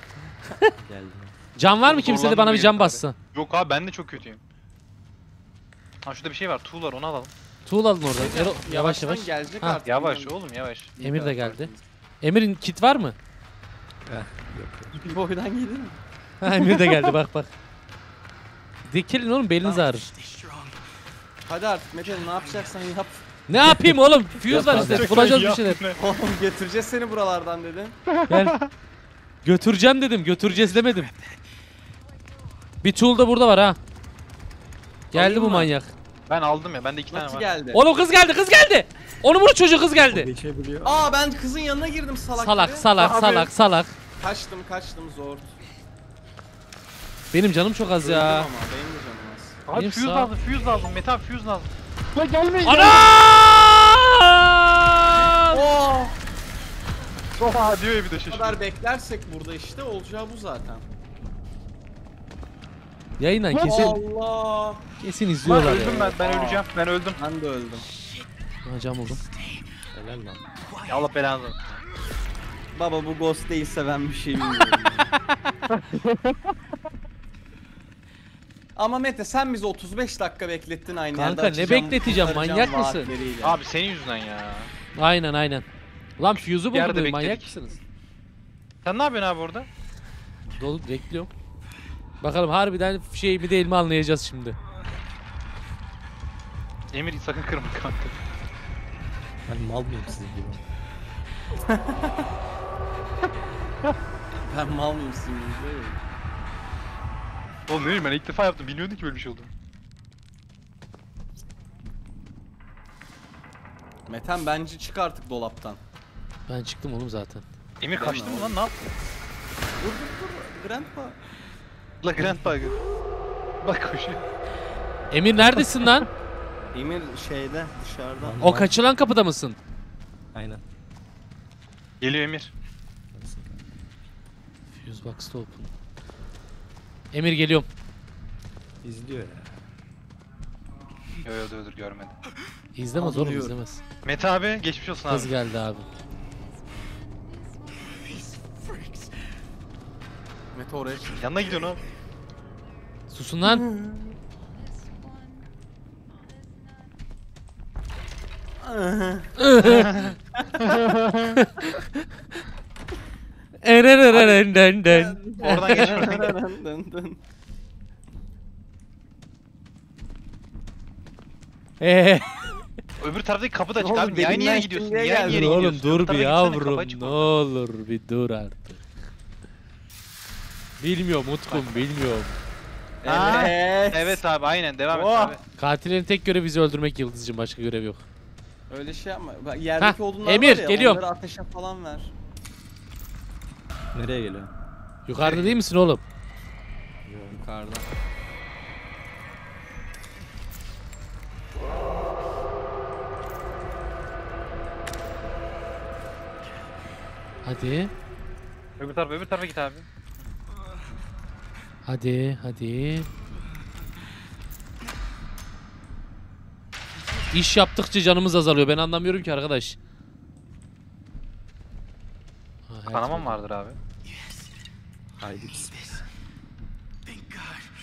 Can var mı kimsede bana bir can bassın? Yok abi ben de çok kötüyüm. Ha şurada bir şey var. Tuğ var onu alalım. Tuğ alın orada. Yavaş. Yavaş oğlum yavaş. Emir de geldi. Emir'in kit var mı? Bir boydan gelir mi? Ha Emir de geldi bak. Dikilin oğlum beliniz ağrır. Hadi artık Mete ne yapacaksan yap. Ne yapayım oğlum? Fuse var işte. Bulacağız bir şeyler. Oğlum götüreceğiz seni buralardan dedim. Yani, götüreceğim dedim. Götüreceğiz demedim. Bir tool da burada var ha. Geldi bu manyak. Ben aldım ya. Bende iki tane var. Geldi. Oğlum kız geldi. Onu vur çocuğu kız geldi. Aa ben kızın yanına girdim salak. Salak. Kaçtım zor. Benim canım çok az. Öldüm ya. Ama, benim de canım az. Abi fuse lazım. Mete abi fuse lazım. La gelmeyin. Ana! Oh! Oha diyor bir de şaşırıyor. Bu kadar beklersek burada işte olacağı bu zaten. Yayından kesin. Allah! Kesin izliyorlar. Lan, öldüm ya. Ben öleceğim. Ben öldüm. Ben de öldüm. Hocam oldum. Helal lan. Ya Allah belanı. Baba bu ghost değilse ben bir şey bilmiyorum. Ama Mete sen bizi 35 dakika beklettin aynı kanka, yerde. Kanka ne bekleteceğim manyak mısın? Abi senin yüzünden ya. Aynen. Ulan fuse'u buldum manyak mısınız? Sen ne yapıyorsun abi orada? Dolu bekliyorum. Bakalım harbiden şey mi değil mi anlayacağız şimdi. Emir sakın kırma kanka. Ben mal mıyım siz gibi? Ben mal mıyım sizin gibi? Oğlum ne bileyim ben ilk defa yaptım. Bilmiyordum ki böyle bir şey oldu. Mete'm bence çık artık dolaptan. Ben çıktım oğlum zaten. Emir kaçtı mı lan ne yaptın? Dur Grandpa. La Grandpa gel. Bak koşuyor. Emir neredesin lan? Emir şeyde dışarıda. O kaçılan kapıda mısın? Aynen. Geliyor Emir. Fuse box'ta open. Emir geliyorum. İzliyor ya. Yo görmedim. İzlemez oğlum izlemez. Mete abi geçmiş olsun abi. Kız geldi abi. Mete oraya çık. Yanına gidiyorsun abi. Susun lan. Oradan geçiyorum. Öbür taraftaki kapı da açık abi. Niye aynı yere gidiyorsun? Oğlum dur bir yavrum. Ne olur bir dur artık. Bilmiyorum Utkum bilmiyorum. Evet abi aynen devam et abi. Katilin tek görevi bizi öldürmek Yıldızcığım başka görev yok. Öyle şey yapma. Bak yerdeki odunlar Emir, var ya. Geliyorum. Onları ateşe falan ver. Nereye geliyorsun? Yukarıda değil misin oğlum? Yok yukarıda. Hadi. Öbür tarafa git abi. Hadi. İş yaptıkça canımız azalıyor. Ben anlamıyorum ki arkadaş. Kanamam vardır abi. Haydi.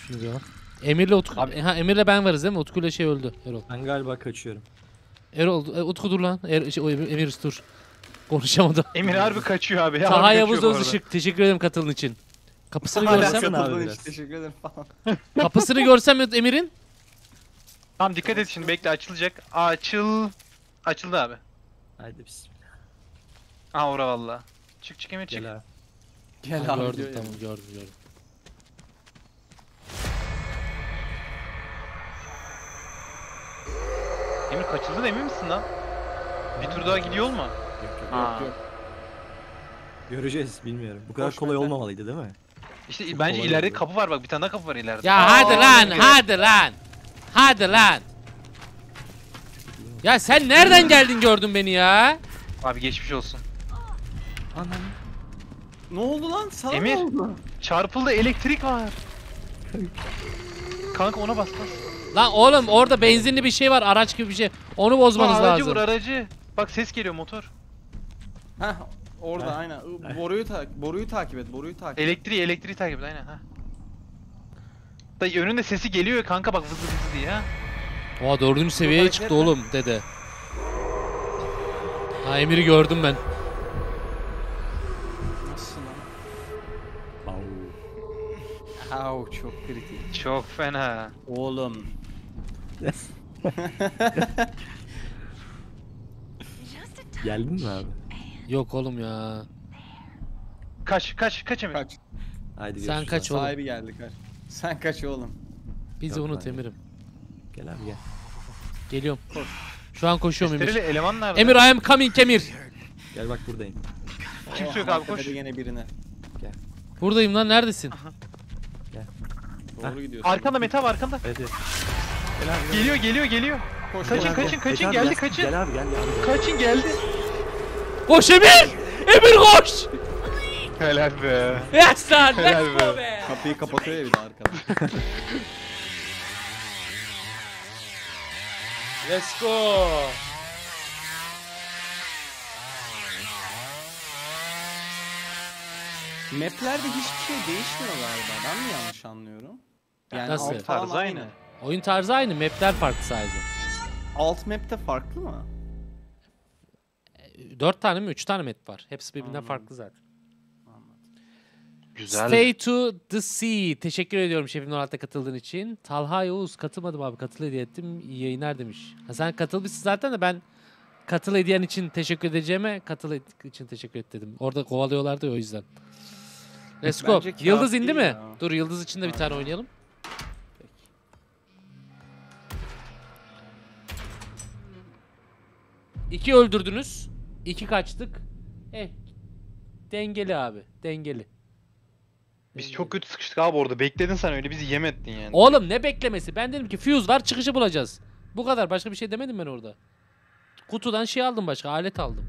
Şunu bir al. Emir'le Utku. Abi. Ha Emir'le ben varız değil mi? Utku'yla şey öldü. Erol. Ben galiba kaçıyorum. Erol Utku dur lan. Emir dur. Konuşamadım. Emir harbi kaçıyor abi. Taha Yavuz Özışık. Teşekkür ederim katılın için. Kapısını görsem abi. Teşekkür ederim falan. Kapısını görsem Emir'in. Tamam dikkat et şimdi bekle açılacak. Açıldı abi. Haydi bismillah. Aa ora valla. Çık Emir çık. Gel abi. Ha, gördüm tamam gördüm. Emir kaçıldın emin misin lan? Bir tur daha gidiyor mu? Yok. Göreceğiz, bilmiyorum. Bu kadar kolay olmamalıydı değil mi? İşte çok bence ileride oldu. Kapı var bak, bir tane daha kapı var ileride. Ya hadi lan, hadi lan. Ya sen nereden geldin gördün beni ya? Abi geçmiş olsun. Anam. Ne oldu lan? Sana Emir, çarpıldı, elektrik var. Kanka ona bas bas. Lan oğlum orada benzinli bir şey var, araç gibi bir şey. Onu bozmanız lazım. Aracı vur aracı. Bak ses geliyor motor. Heh. Orada ha. Aynen. Boruyu takip et. Elektriği takip et aynen ha. Da önünde sesi geliyor kanka bak, vız vız diye ha. Oha 4. seviyeye çıktı oğlum dede. Ha Emir'i gördüm ben. Nasıl lan? Au. Çok kritik. Çok fena. Oğlum. Geldin mi abi? Yok oğlum ya. Kaç Emir. Kaç. Haydi sen kaç oğlum. Sahibi geldi kaç. Sen kaç oğlum. Bizi unut Emir'im. Gel abi gel. Geliyorum. Koş. Şu an koşuyorum Emir. Eleman nerede? Emir I am coming Emir. Gel bak buradayım. Kimse yok abi koş. Gene birine. Gel. Buradayım lan neredesin? Aha. Gel. Doğru gidiyorsun. Arkanda Mete var arkanda. Evet. Geliyor. Koş, kaçın geldi abi, kaçın. Gel abi gel. Kaçın geldi. Koş Emir! Emir koş! Helal be. Yes lan, let's go be. Kapıyı kapatıyor ya bir de arkada. Let's go. Maplerde hiçbir şey değişmiyor galiba. Ben mi yanlış anlıyorum? Yani nasıl? Alt tarzı aynı. Oyun tarzı aynı, mapler farklı sadece. Alt map'te farklı mı? 4 tane mi 3 tane map var. Hepsi birbirinden farklı zaten. Güzel. Stay to the sea. Teşekkür ediyorum şefim Nurhat'ta katıldığın için. Talha Yavuz katılmadım abi. Katıl hediye ettim. İyi yayınlar demiş. Ha, sen katılmışsın zaten de ben katıl hediyen için teşekkür edeceğime katıl için teşekkür et dedim. Orada kovalıyorlardı o yüzden. Let's go. Yıldız indi mi? Ya. Dur Yıldız için de bir tane oynayalım. Peki. 2 öldürdünüz. 2 kaçtık. Dengeli abi. Dengeli. Biz çok kötü sıkıştık abi orada. Bekledin sen öyle. Bizi yem ettin yani. Oğlum ne beklemesi? Ben dedim ki fuse var çıkışı bulacağız. Bu kadar. Başka bir şey demedim ben orada. Kutudan şey aldım başka. Alet aldım.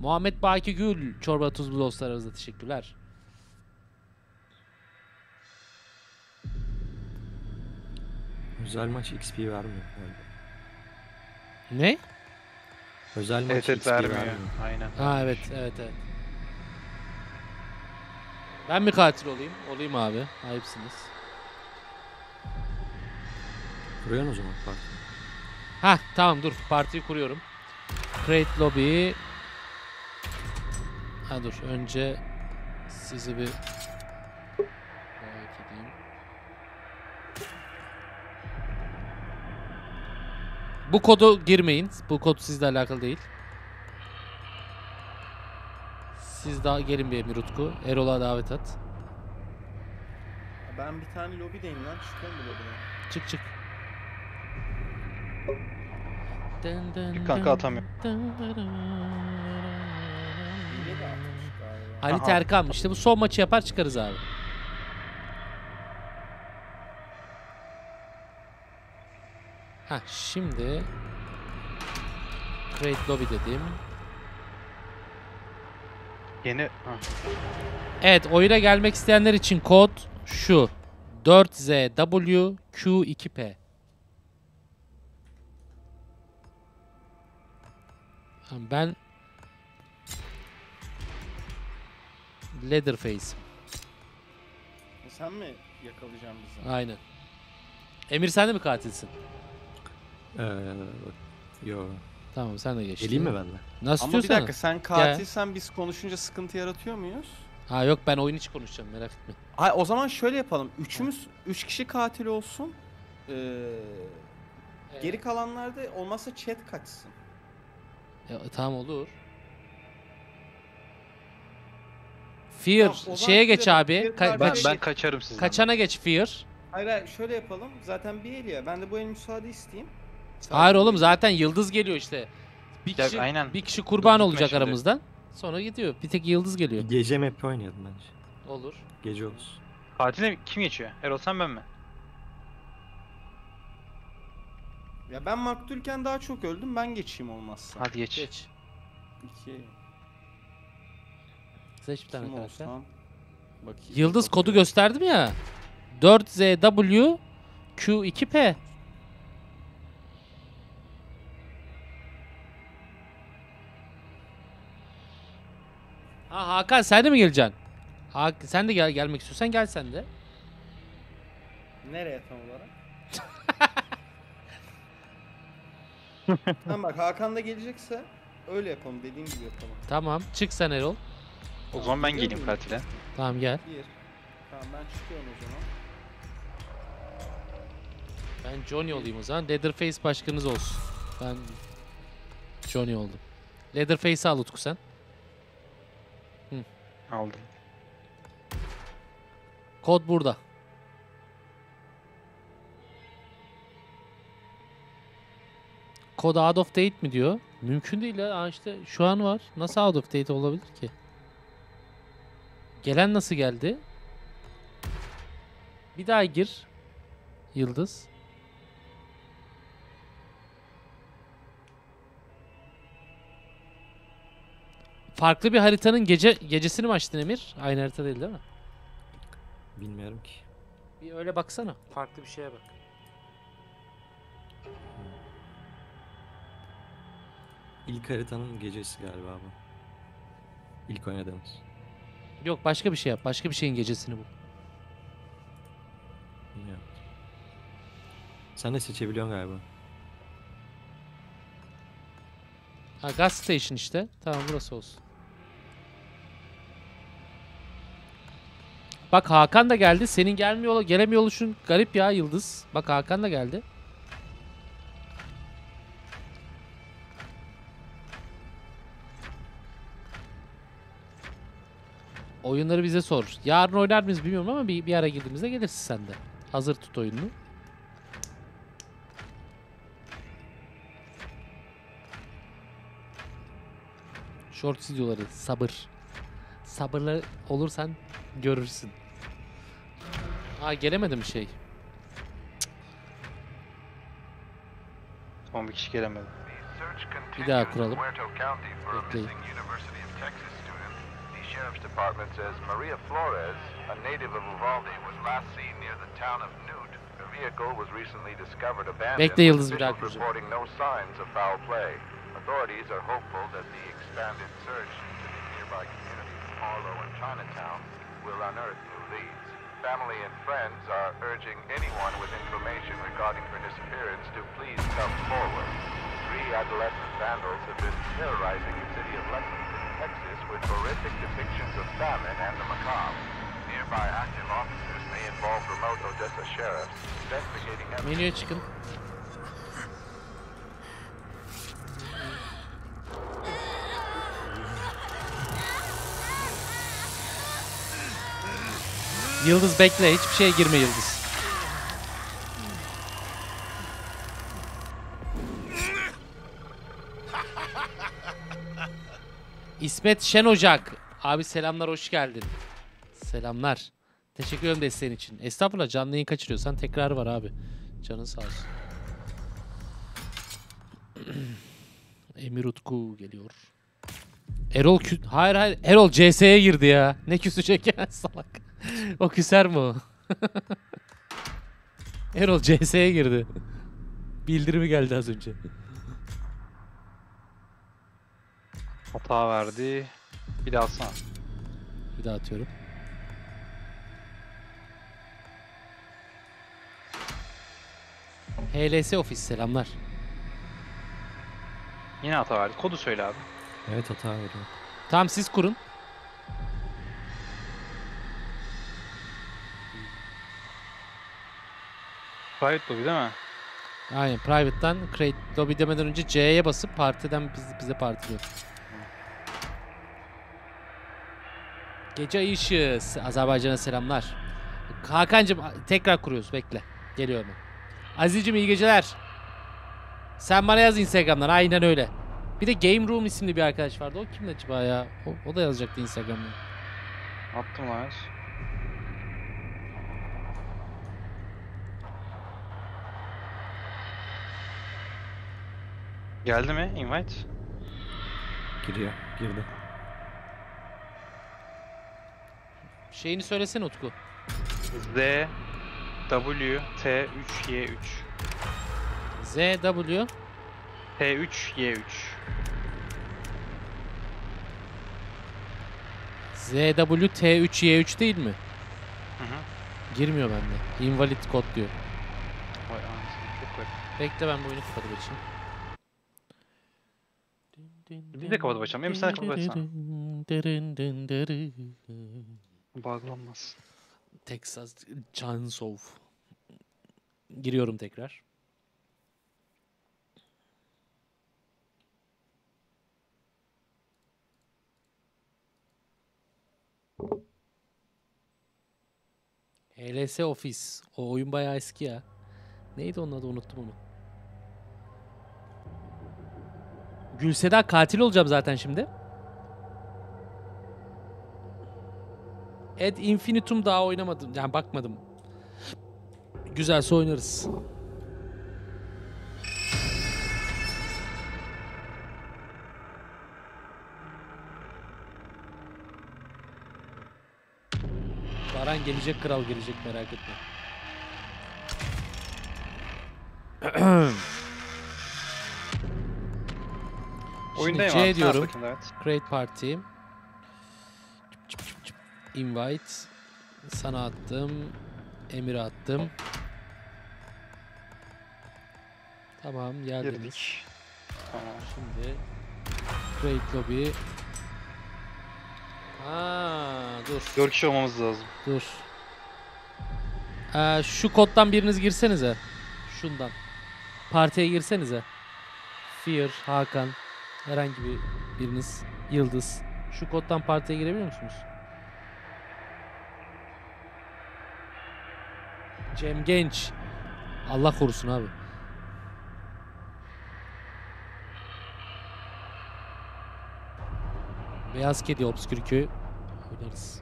Muhammed Baki Gül. Çorba tuzlu dostlar aranızda. Teşekkürler. Özel maç XP vermiyor. Ne? Özel maç XP vermiyor. Aynen. Ha evet. Ben mi katil olayım? Olayım abi. Ayıpsınız. Kuruyorsun o zaman parti. Hah tamam dur. Partiyi kuruyorum. Create Lobby. Ha dur. Önce sizi bir... Bu kodu girmeyin. Bu kod sizle alakalı değil. Siz daha gelin bir Emir Utku. Erol'a davet at. Ben bir tane lobideyim lan. Çıkıyorum bu lobiden. Çık. Kanka atamıyorum. Ali Terkan. İşte bu son maçı yapar çıkarız abi. Ha şimdi... Create Lobby dedim. Yeni. Evet oyuna gelmek isteyenler için kod şu 4ZWQ2P. Ben Leatherface. Sen mi yakalayacaksın bizi? Aynen. Emir sen de mi katilsin? Yok. Tamam sen de geçtin. Geleyim mi benimle? Nasıl ama diyorsan? Bir dakika sen katilsen ya. Biz konuşunca sıkıntı yaratıyor muyuz? Ha yok ben oyun içi konuşacağım merak etme. Hayır o zaman şöyle yapalım. Üç kişi katil olsun. Geri kalanlarda olmazsa chat kaçsın. Tamam olur. Fear tamam, şeye geç abi. Ben kaçarım sizden. Kaçana geç Fear. Hayır şöyle yapalım. Zaten bir el ya. Ben de bu el müsaade isteyeyim. Hayır oğlum, zaten yıldız geliyor işte. Bir kişi, aynen. Bir kişi kurban olacak şimdi aramızdan. Sonra gidiyor. Bir tek yıldız geliyor. Gece map oynayalım bence. Olur. Gece olur. Katile kim geçiyor? Erol sen, ben mi? Ya ben maktulken daha çok öldüm. Ben geçeyim olmazsa. Hadi geç. Geç. İki. Seç bir tane karakter. Yıldız kodu gösterdim ya. 4ZW Q2P. Ha Hakan, sen de mi geleceksin? Hakan sen de gelmek istiyorsan gel sen de. Nereye tam olarak? Tamam bak, Hakan da gelecekse öyle yapalım, dediğim gibi yapalım. Tamam, çık sen Erol. O zaman ben geleyim katile. Tamam gel. Bir. Tamam ben çıkıyorum o zaman. Ben Johnny olayım o zaman. Leatherface başkanınız olsun. Ben Johnny oldum. Leatherface'i al Utku sen. Hı. Aldım. Kod burada. Kod out of date mi diyor? Mümkün değil ya, işte şu an var. Nasıl out of date olabilir ki? Gelen nasıl geldi? Bir daha gir. Yıldız. Farklı bir haritanın gecesini mi açtın Emir? Aynı harita değil mi? Bilmiyorum ki. Bir öyle baksana. Farklı bir şeye bak. İlk haritanın gecesi galiba bu. İlk oynadığımız. Yok, başka bir şey yap. Başka bir şeyin gecesini bul. Bilmiyorum. Sen de seçebiliyorsun galiba. Ha, gas station işte. Tamam, burası olsun. Bak Hakan da geldi. Senin gelemiyor oluşun garip ya Yıldız. Bak Hakan da geldi. Oyunları bize sor. Yarın oynar mıyız bilmiyorum ama bir ara girdiğimizde gelirsin sen de. Hazır tut oyununu. Short videoları, sabır. Sabırlı olursan görürsün. Aa, gelemedim şey. Son bir kişi gelemedi. Bir daha kuralım. Bekleyin. Sheriff's Department says Maria Flores, a native of Uvalde, was last seen near the town of Newt. The vehicle was recently discovered abandoned. Officials reporting no signs of foul play. Authorities are hopeful that the expanded search into the nearby communities of Harlow and Chinatown will unearth new leads. Family and friends are urging anyone with information regarding her disappearance to please come forward. Three adolescent vandals have been terrorizing the city of Lexington, Texas, with horrific depictions of famine and the macabre. Nearby active officers may involve remote Odessa sheriffs investigating Menüye çıkın. Yıldız bekle, hiçbir şeye girme Yıldız. İsmet Şen Ocak. Abi selamlar, hoş geldin. Selamlar. Teşekkür ederim desteğin için. Estağfurullah, canlı yayın kaçırıyorsan tekrarı var abi. Canın sağ olsun. Emir Utku geliyor. Erol Hayır Erol CS'ye girdi ya. Ne küsecek ya salak. O küser mi o? Erol CS'ye girdi. Bildirimi geldi az önce. Hata verdi. Bir daha atsana. Bir daha atıyorum. HLS Office selamlar. Yine hata verdi. Kodu söyle abi. Evet, hata veriyor. Tamam, siz kurun. Private lobby değil mi? Aynen, private'dan create lobby demeden önce C'ye basıp partiden bize partiliyor. Gece ayı ışığı. Azerbaycan'a selamlar. Hakan'cığım tekrar kuruyoruz, bekle. Geliyorum ben. Aziz'cim iyi geceler. Sen bana yaz Instagram'dan, aynen öyle. Bir de Game Room isimli bir arkadaş vardı. O kimdi acaba ya? O da yazacaktı Instagram'dan. Attım var. Geldi mi invite? Giriyor, girdi. Şeyini söylesene Utku. Z W T 3 Y 3. Z W T 3 Y 3. Z W T 3 Y 3 değil mi? Hı hı. Girmiyor bende. Invalid kod diyor. Vay anasını, çok garip. Bekle ben bu oyunu kapatıp açayım. Bir de kapatıp açalım. Hem sen kapatıp açsana. Bağlanmaz. Texas Chainsaw. Giriyorum tekrar. HLS Office. O oyun bayağı eski ya. Neydi onun adı, unuttum onu. Gülseda katil olacağım zaten şimdi. Ad Infinitum daha oynamadım. Yani bakmadım. Güzelse oynarız. Baran gelecek, kral gelecek, merak etme. Şimdi C diyorum. Create Party. Invite. Sana attım. Emir'e attım. Tamam, geldik. Tamam. Şimdi Create Lobby. Aa, dur. 4 kişi olmamız lazım. Dur. Şu koddan biriniz girsenize. Şundan. Partiye girsenize. Fear, Hakan. Herhangi biriniz, Yıldız. Şu koddan partiye girebiliyor musunuz? Cem Genç. Allah korusun abi. Beyaz Kedi, Obskür Köy. Oynarız.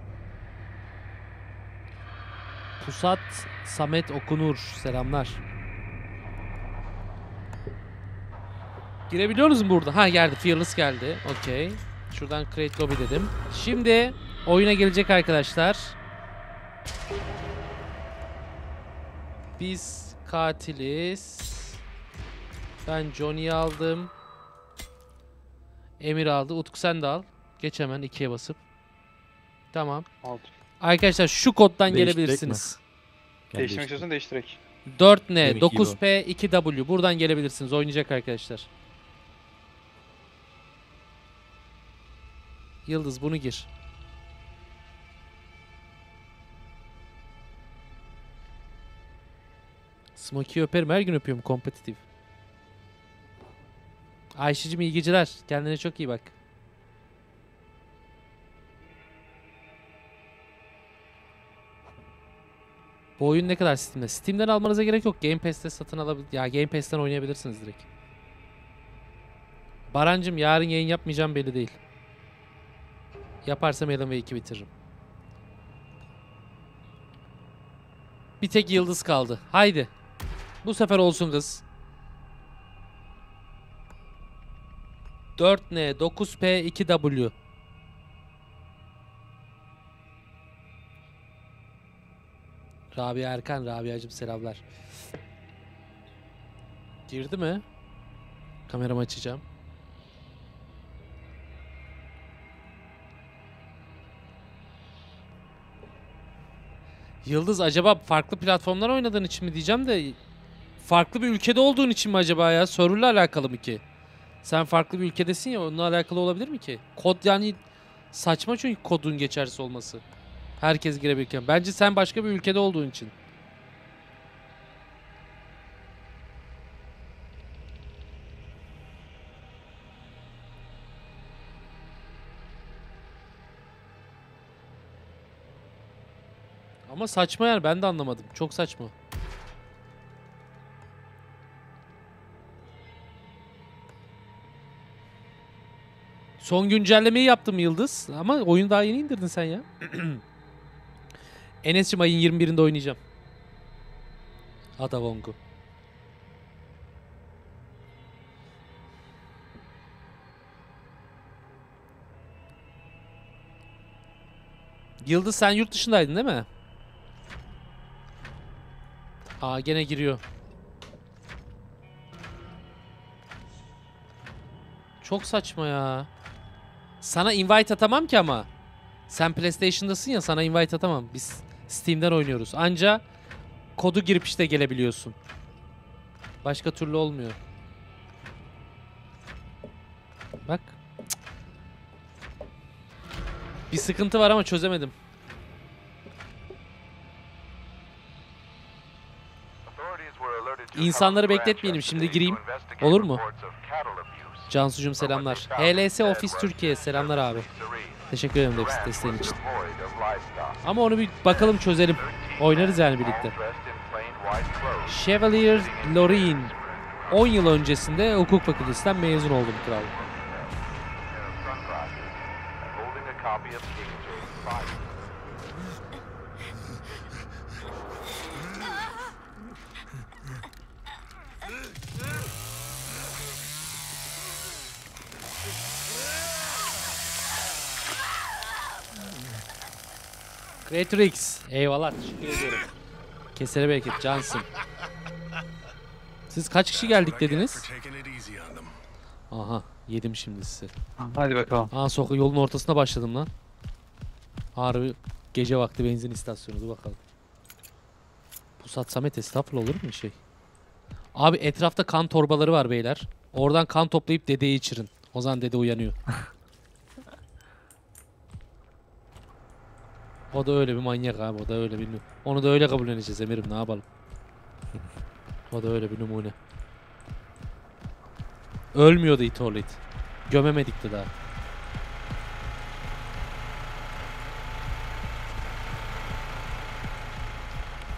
Pusat, Samet Okunur. Selamlar. Girebiliyoruz mu burada? Ha, geldi. Fearless geldi. Okey. Şuradan Create Lobby dedim. Şimdi oyuna gelecek arkadaşlar. Biz katiliz. Ben Johnny'yi aldım. Emir aldı. Utku sen de al. Geç hemen 2'ye basıp. Tamam. Aldım. Arkadaşlar şu koddan değiştirek gelebilirsiniz. Değiştirmek istiyorsan değiştirek. 4N, 9P, 2W. Buradan gelebilirsiniz. Oynayacak arkadaşlar. Yıldız bunu gir. Smokey'i öperim. Her gün öpüyorum. Kompetitif. Ayşe'cim iyi geceler. Kendine çok iyi bak. Bu oyun ne kadar Steam'de? Steam'den almanıza gerek yok. Game Pass'te satın alabilirsiniz. Ya Game Pass'ten oynayabilirsiniz direkt. Barancım yarın yayın yapmayacağım belli değil. Yaparsam Elan ve 2 bitiririm. Bir tek Yıldız kaldı. Haydi. Bu sefer olsun kız. 4N, 9P, 2W. Rabia Erkan, Rabia'cığım selamlar. Girdi mi? Kameramı açacağım. Yıldız acaba farklı platformlar oynadığın için mi diyeceğim de farklı bir ülkede olduğun için mi acaba ya? Soruyla alakalı mı ki? Sen farklı bir ülkedesin ya, onunla alakalı olabilir mi ki? Kod yani saçma çünkü kodun geçersiz olması. Herkes girebilirken. Bence sen başka bir ülkede olduğun için. Ama saçma yani, ben de anlamadım. Çok saçma. Son güncellemeyi yaptım Yıldız. Ama oyunu daha yeni indirdin sen ya. Enes'cim ayın 21'inde oynayacağım. Atavonku. Yıldız sen yurt dışındaydın değil mi? Aa gene giriyor. Çok saçma ya. Sana invite atamam ki ama. Sen PlayStation'dasın ya, sana invite atamam. Biz Steam'den oynuyoruz. Anca kodu girip işte gelebiliyorsun. Başka türlü olmuyor. Bak. Bir sıkıntı var ama çözemedim. İnsanları bekletmeyelim. Şimdi gireyim. Olur mu? Cansucuğum selamlar. HLS Office Türkiye selamlar abi. Teşekkür ederim hepsi desteğin için. Ama onu bir bakalım çözelim. Oynarız yani birlikte. Chevalier Lorraine. 10 yıl öncesinde hukuk fakültesinden mezun oldum kral. Retrix, eyvallah teşekkür ederim. Kesene bereket Johnson. Siz kaç kişi geldik dediniz? Aha yedim şimdi sizi. Hadi bakalım. Aa sokak yolun ortasına başladım lan. Harbi gece vakti benzin istasyonu, dur bakalım. Pusat Samet estağfurullah olur mu şey? Abi etrafta kan torbaları var beyler. Oradan kan toplayıp dedeyi içirin. O zaman dede uyanıyor. O da öyle bir manyak abi, o da öyle bir... Onu da öyle kabul edeceğiz Emir'im, ne yapalım? O da öyle bir numune. Ölmüyordu it oğlu it. Gömemedik de daha.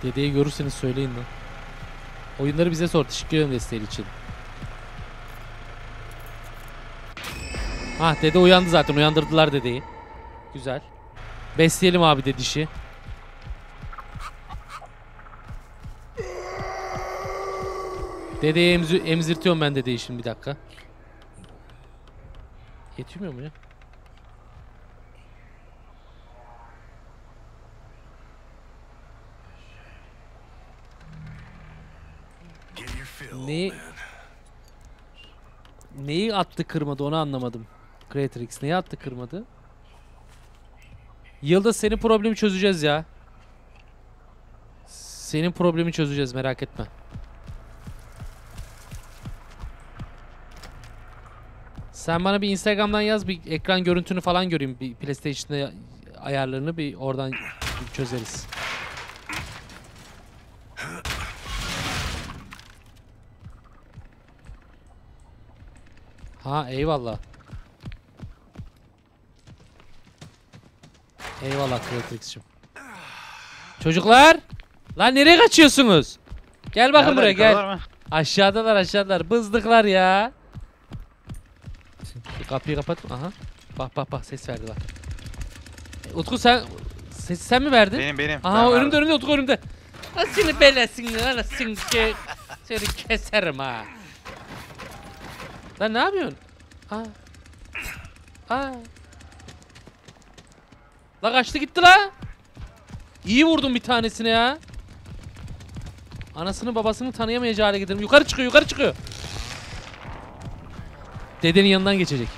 Dedeyi görürseniz söyleyin lan. Oyunları bize sor, teşekkür ederim desteği için. Hah dede uyandı zaten, uyandırdılar dedeyi. Güzel. Besleyelim abi de dişi. Dedeyi emzirtiyorum ben dedeyi şimdi, bir dakika. Yetmiyor mu ya? Neyi attı kırmadı onu anlamadım. Creatrix neyi attı kırmadı? Yıldız senin problemi çözeceğiz ya. Senin problemi çözeceğiz merak etme. Sen bana bir Instagram'dan yaz, bir ekran görüntünü falan göreyim. Bir PlayStation'da ayarlarını bir oradan çözeriz. Ha eyvallah. Eyvallah Kreatrix'cim. Çocuklar! Lan nereye kaçıyorsunuz? Gel bakın buraya gel. Aşağıdalar aşağıdalar. Bızdıklar ya. Kapıyı kapatma. Aha. Bak bak bak ses verdi bak. Utku sen... Sesi sen mi verdin? Benim. Aha ben önümde önümde Utku önümde. Lan seni belesin lan seni keserim ha. Lan ne yapıyorsun? Aa. Aa. La kaçtı gitti la. İyi vurdum bir tanesine ya. Anasını babasını tanıyamayacağı hale getirdim. Yukarı çıkıyor yukarı çıkıyor. Dedenin yanından geçecek.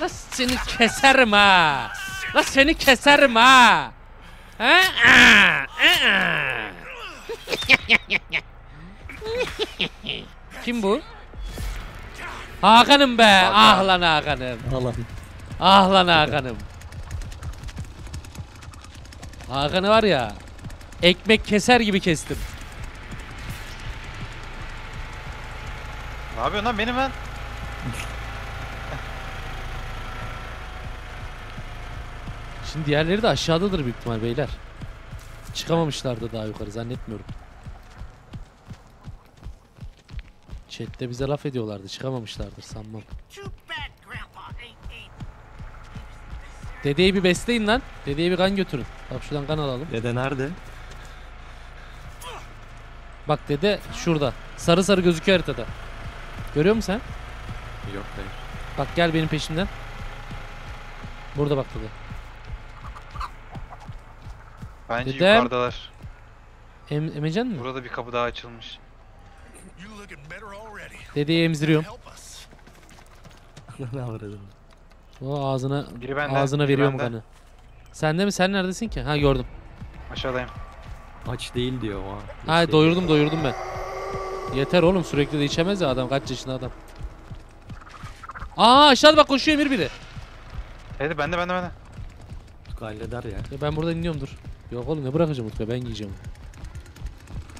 La seni keserim ha. La seni keserim ha. Ha? Kim bu? Hakan'ım be. Ah lan Hakan'ım. Ah lan Hakan'ım. Hakan'ı var ya, ekmek keser gibi kestim. Ne yapıyorsun lan benim ben? Şimdi diğerleri de aşağıdadır büyük ihtimal beyler. Çıkamamışlardı daha yukarı zannetmiyorum. Chat'te bize laf ediyorlardı, çıkamamışlardır sanmam. Dedeyi bir besleyin lan. Dedeye bir kan götürün. Bak şuradan kan alalım. Dede nerede? Bak dede şurada. Sarı sarı gözüküyor haritada. Görüyor musun sen? Yok hayır. Bak gel benim peşimden. Burada bak dede. Bence dedem yukarıdalar. Emecen mi? Burada bir kapı daha açılmış. Dedeyi emziriyorum. O ağzına veriyorum kanı. Sende mi? Sen neredesin ki? Ha gördüm. Aşağıdayım. Aç değil diyor o. Ha doyurdum ben. Yeter oğlum, sürekli de içemez ya adam, kaç yaşında adam. Aa aşağıda bak koşuyor Emir biri. Evet bende. Utku halleder ya. Ya ben burada iniyorum dur. Yok oğlum ne bırakacağım Utku, ben giyeceğim.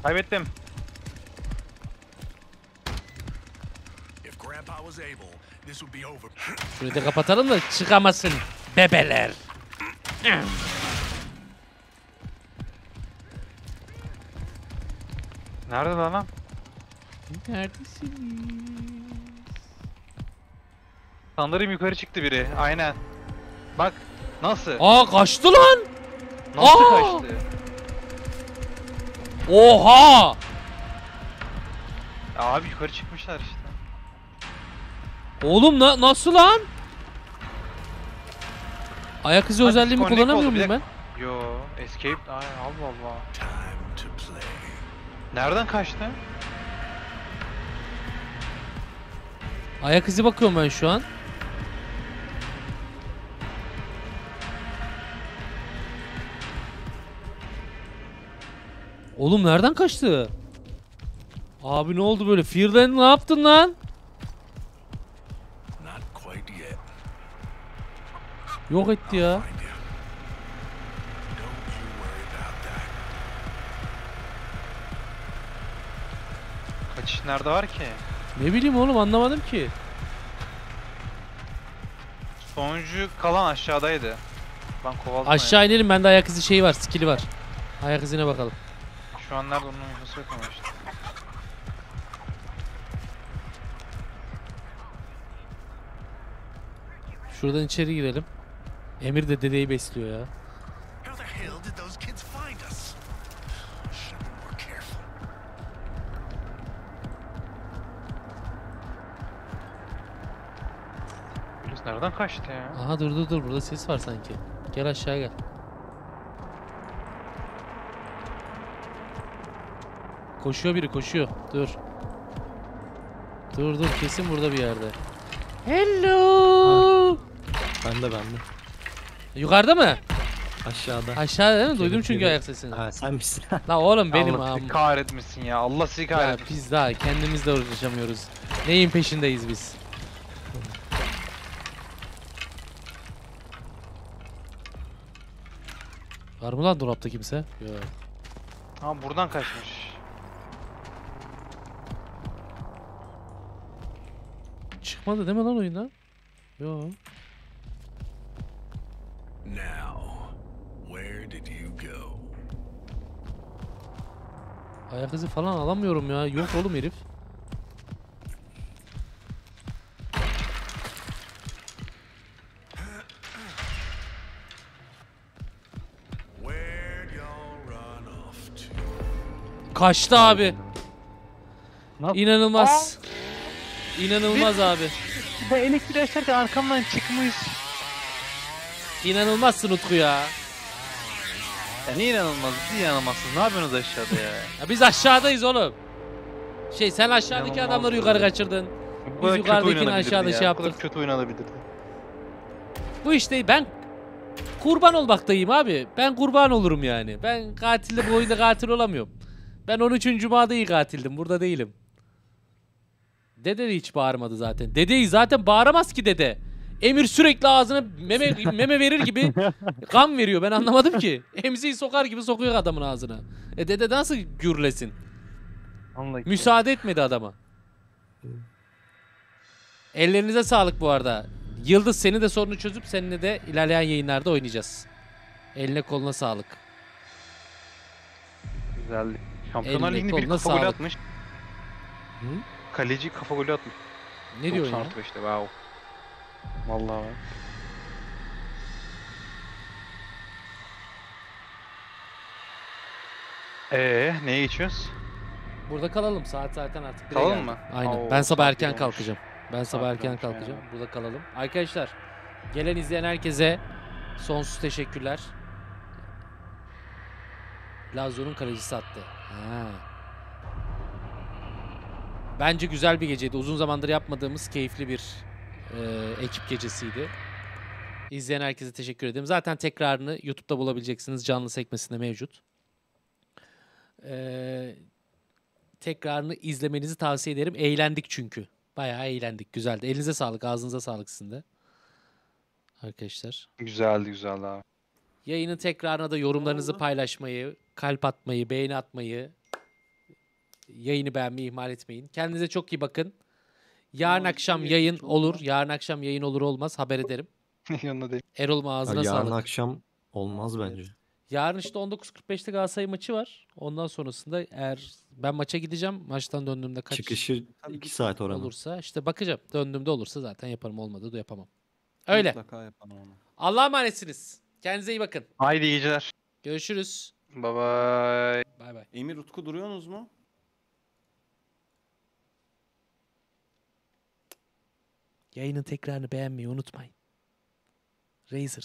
Kaybettim. Şurayı da kapatalım da çıkamasın bebeler. Nerede lan? Neredesiniz? Sanırım yukarı çıktı biri. Aynen. Bak nasıl? Aa kaçtı lan. Nasıl kaçtı? Oha! Ya abi yukarı çıkmışlar işte. Oğlum nasıl lan? Ayak izi özelliğimi kullanamıyor muyum ben? Yo, escape. Ay Allah Allah. Nereden kaçtı? Ayak izi bakıyorum ben şu an. Oğlum nereden kaçtı? Abi ne oldu böyle? Fear'den ne yaptın lan? Yok etti ya. Kaçış nerede var ki? Ne bileyim oğlum, anlamadım ki. Sonuncu kalan aşağıdaydı. Ben kovaladım. Aşağı yani. İnelim, bende ayak izi şeyi var, skill'i var. Ayak izine bakalım. Şu an nerede onun uygusu yok ama işte. Şuradan içeri girelim. Emir de dedeyi besliyor ya. Polis nereden kaçtı ya? Aha dur burada ses var sanki. Gel aşağı gel. Koşuyor biri, koşuyor. Dur kesin burada bir yerde. Hello. Ha. Ben de. Yukarıda mı? Aşağıda değil mi? Duydum çünkü ayak sesini. Ha sen misin? La oğlum benim abi. Allah sizi kahretmesin ya. Allah sizi kahretmesin. Ya biz daha kendimizle uğraşamıyoruz. Neyin peşindeyiz biz? Var mı lan dolapta kimse? Yok. Ha buradan kaçmış. Çıkmadı değil mi lan oyundan? Yok. Now, where did you go? Ayak izi falan alamıyorum ya. Yok oğlum herif. Kaçtı abi. İnanılmaz. İnanılmaz abi. Ben elektriği açarken arkamdan çıkmış. İnanılmazsın Utku ya. Ya ne inanılmaz? Siz inanılmazsınız. Ne yapıyorsunuz aşağıda ya? Ya biz aşağıdayız oğlum. Şey sen aşağıdaki inanılmaz adamları yukarı kaçırdın. Biz yukarıdakini aşağıda şey yaptık. Bu kadar kötü oynanabilirdi. Bu işte ben kurban olmaktayım abi. Ben kurban olurum yani. Ben katilde bu oyunda katil olamıyorum. Ben 13. Cuma'da iyi katildim. Burada değilim. Dede de hiç bağırmadı zaten. Dedeyi zaten bağıramaz ki dede. Emir sürekli ağzına meme verir gibi kan veriyor. Ben anlamadım ki. Emziği sokar gibi sokuyor adamın ağzına. E dede nasıl gürlesin? Anladım. Müsaade etmedi adama. Ellerinize sağlık bu arada. Yıldız seni de sorunu çözüp seninle de ilerleyen yayınlarda oynayacağız. Eline koluna sağlık. Güzeldi. Şampiyonlar Ligi'ni bir kafa golü atmış. Hı? Kaleci kafa golü atmış. Ne diyor ya? 95'te. Wow. Vallahi. Neye geçiyoruz? Burada kalalım, saat zaten artık. Kalalım mı? Aynen. Oo, ben sabah erken kalkacağım. Ben sabah erken kalkacağım. Yani. Burada kalalım. Arkadaşlar, gelen izleyen herkese sonsuz teşekkürler. Lazio'nun kalecisi sattı. Ha. Bence güzel bir geceydi. Uzun zamandır yapmadığımız keyifli bir ekip gecesiydi. İzleyen herkese teşekkür ederim. Zaten tekrarını YouTube'da bulabileceksiniz. Canlı sekmesinde mevcut. Tekrarını izlemenizi tavsiye ederim. Eğlendik çünkü. Bayağı eğlendik. Güzeldi. Elinize sağlık, ağzınıza sağlık sizin de. Arkadaşlar. Güzeldi, güzeldi abi. Yayının tekrarına da yorumlarınızı paylaşmayı, kalp atmayı, beğeni atmayı, yayını beğenmeyi ihmal etmeyin. Kendinize çok iyi bakın. Yarın akşam yayın olur. Yarın akşam yayın olur olmaz haber ederim. Erol'um ağzına sağlık. Yarın akşam olmaz bence. Yarın işte 19.45'te Galatasaray maçı var. Ondan sonrasında eğer ben maça gideceğim, maçtan döndüğümde kaç çıkışı 2 saat oranı olursa işte bakacağım. Döndüğümde olursa zaten yaparım, olmadı da yapamam. Öyle. Allah'a emanetsiniz. Kendinize iyi bakın. Haydi iyi geceler. Görüşürüz. Bye bye. Bye bye. Emir, Utku duruyorsunuz mu? Yayının tekrarını beğenmeyi unutmayın. RAZER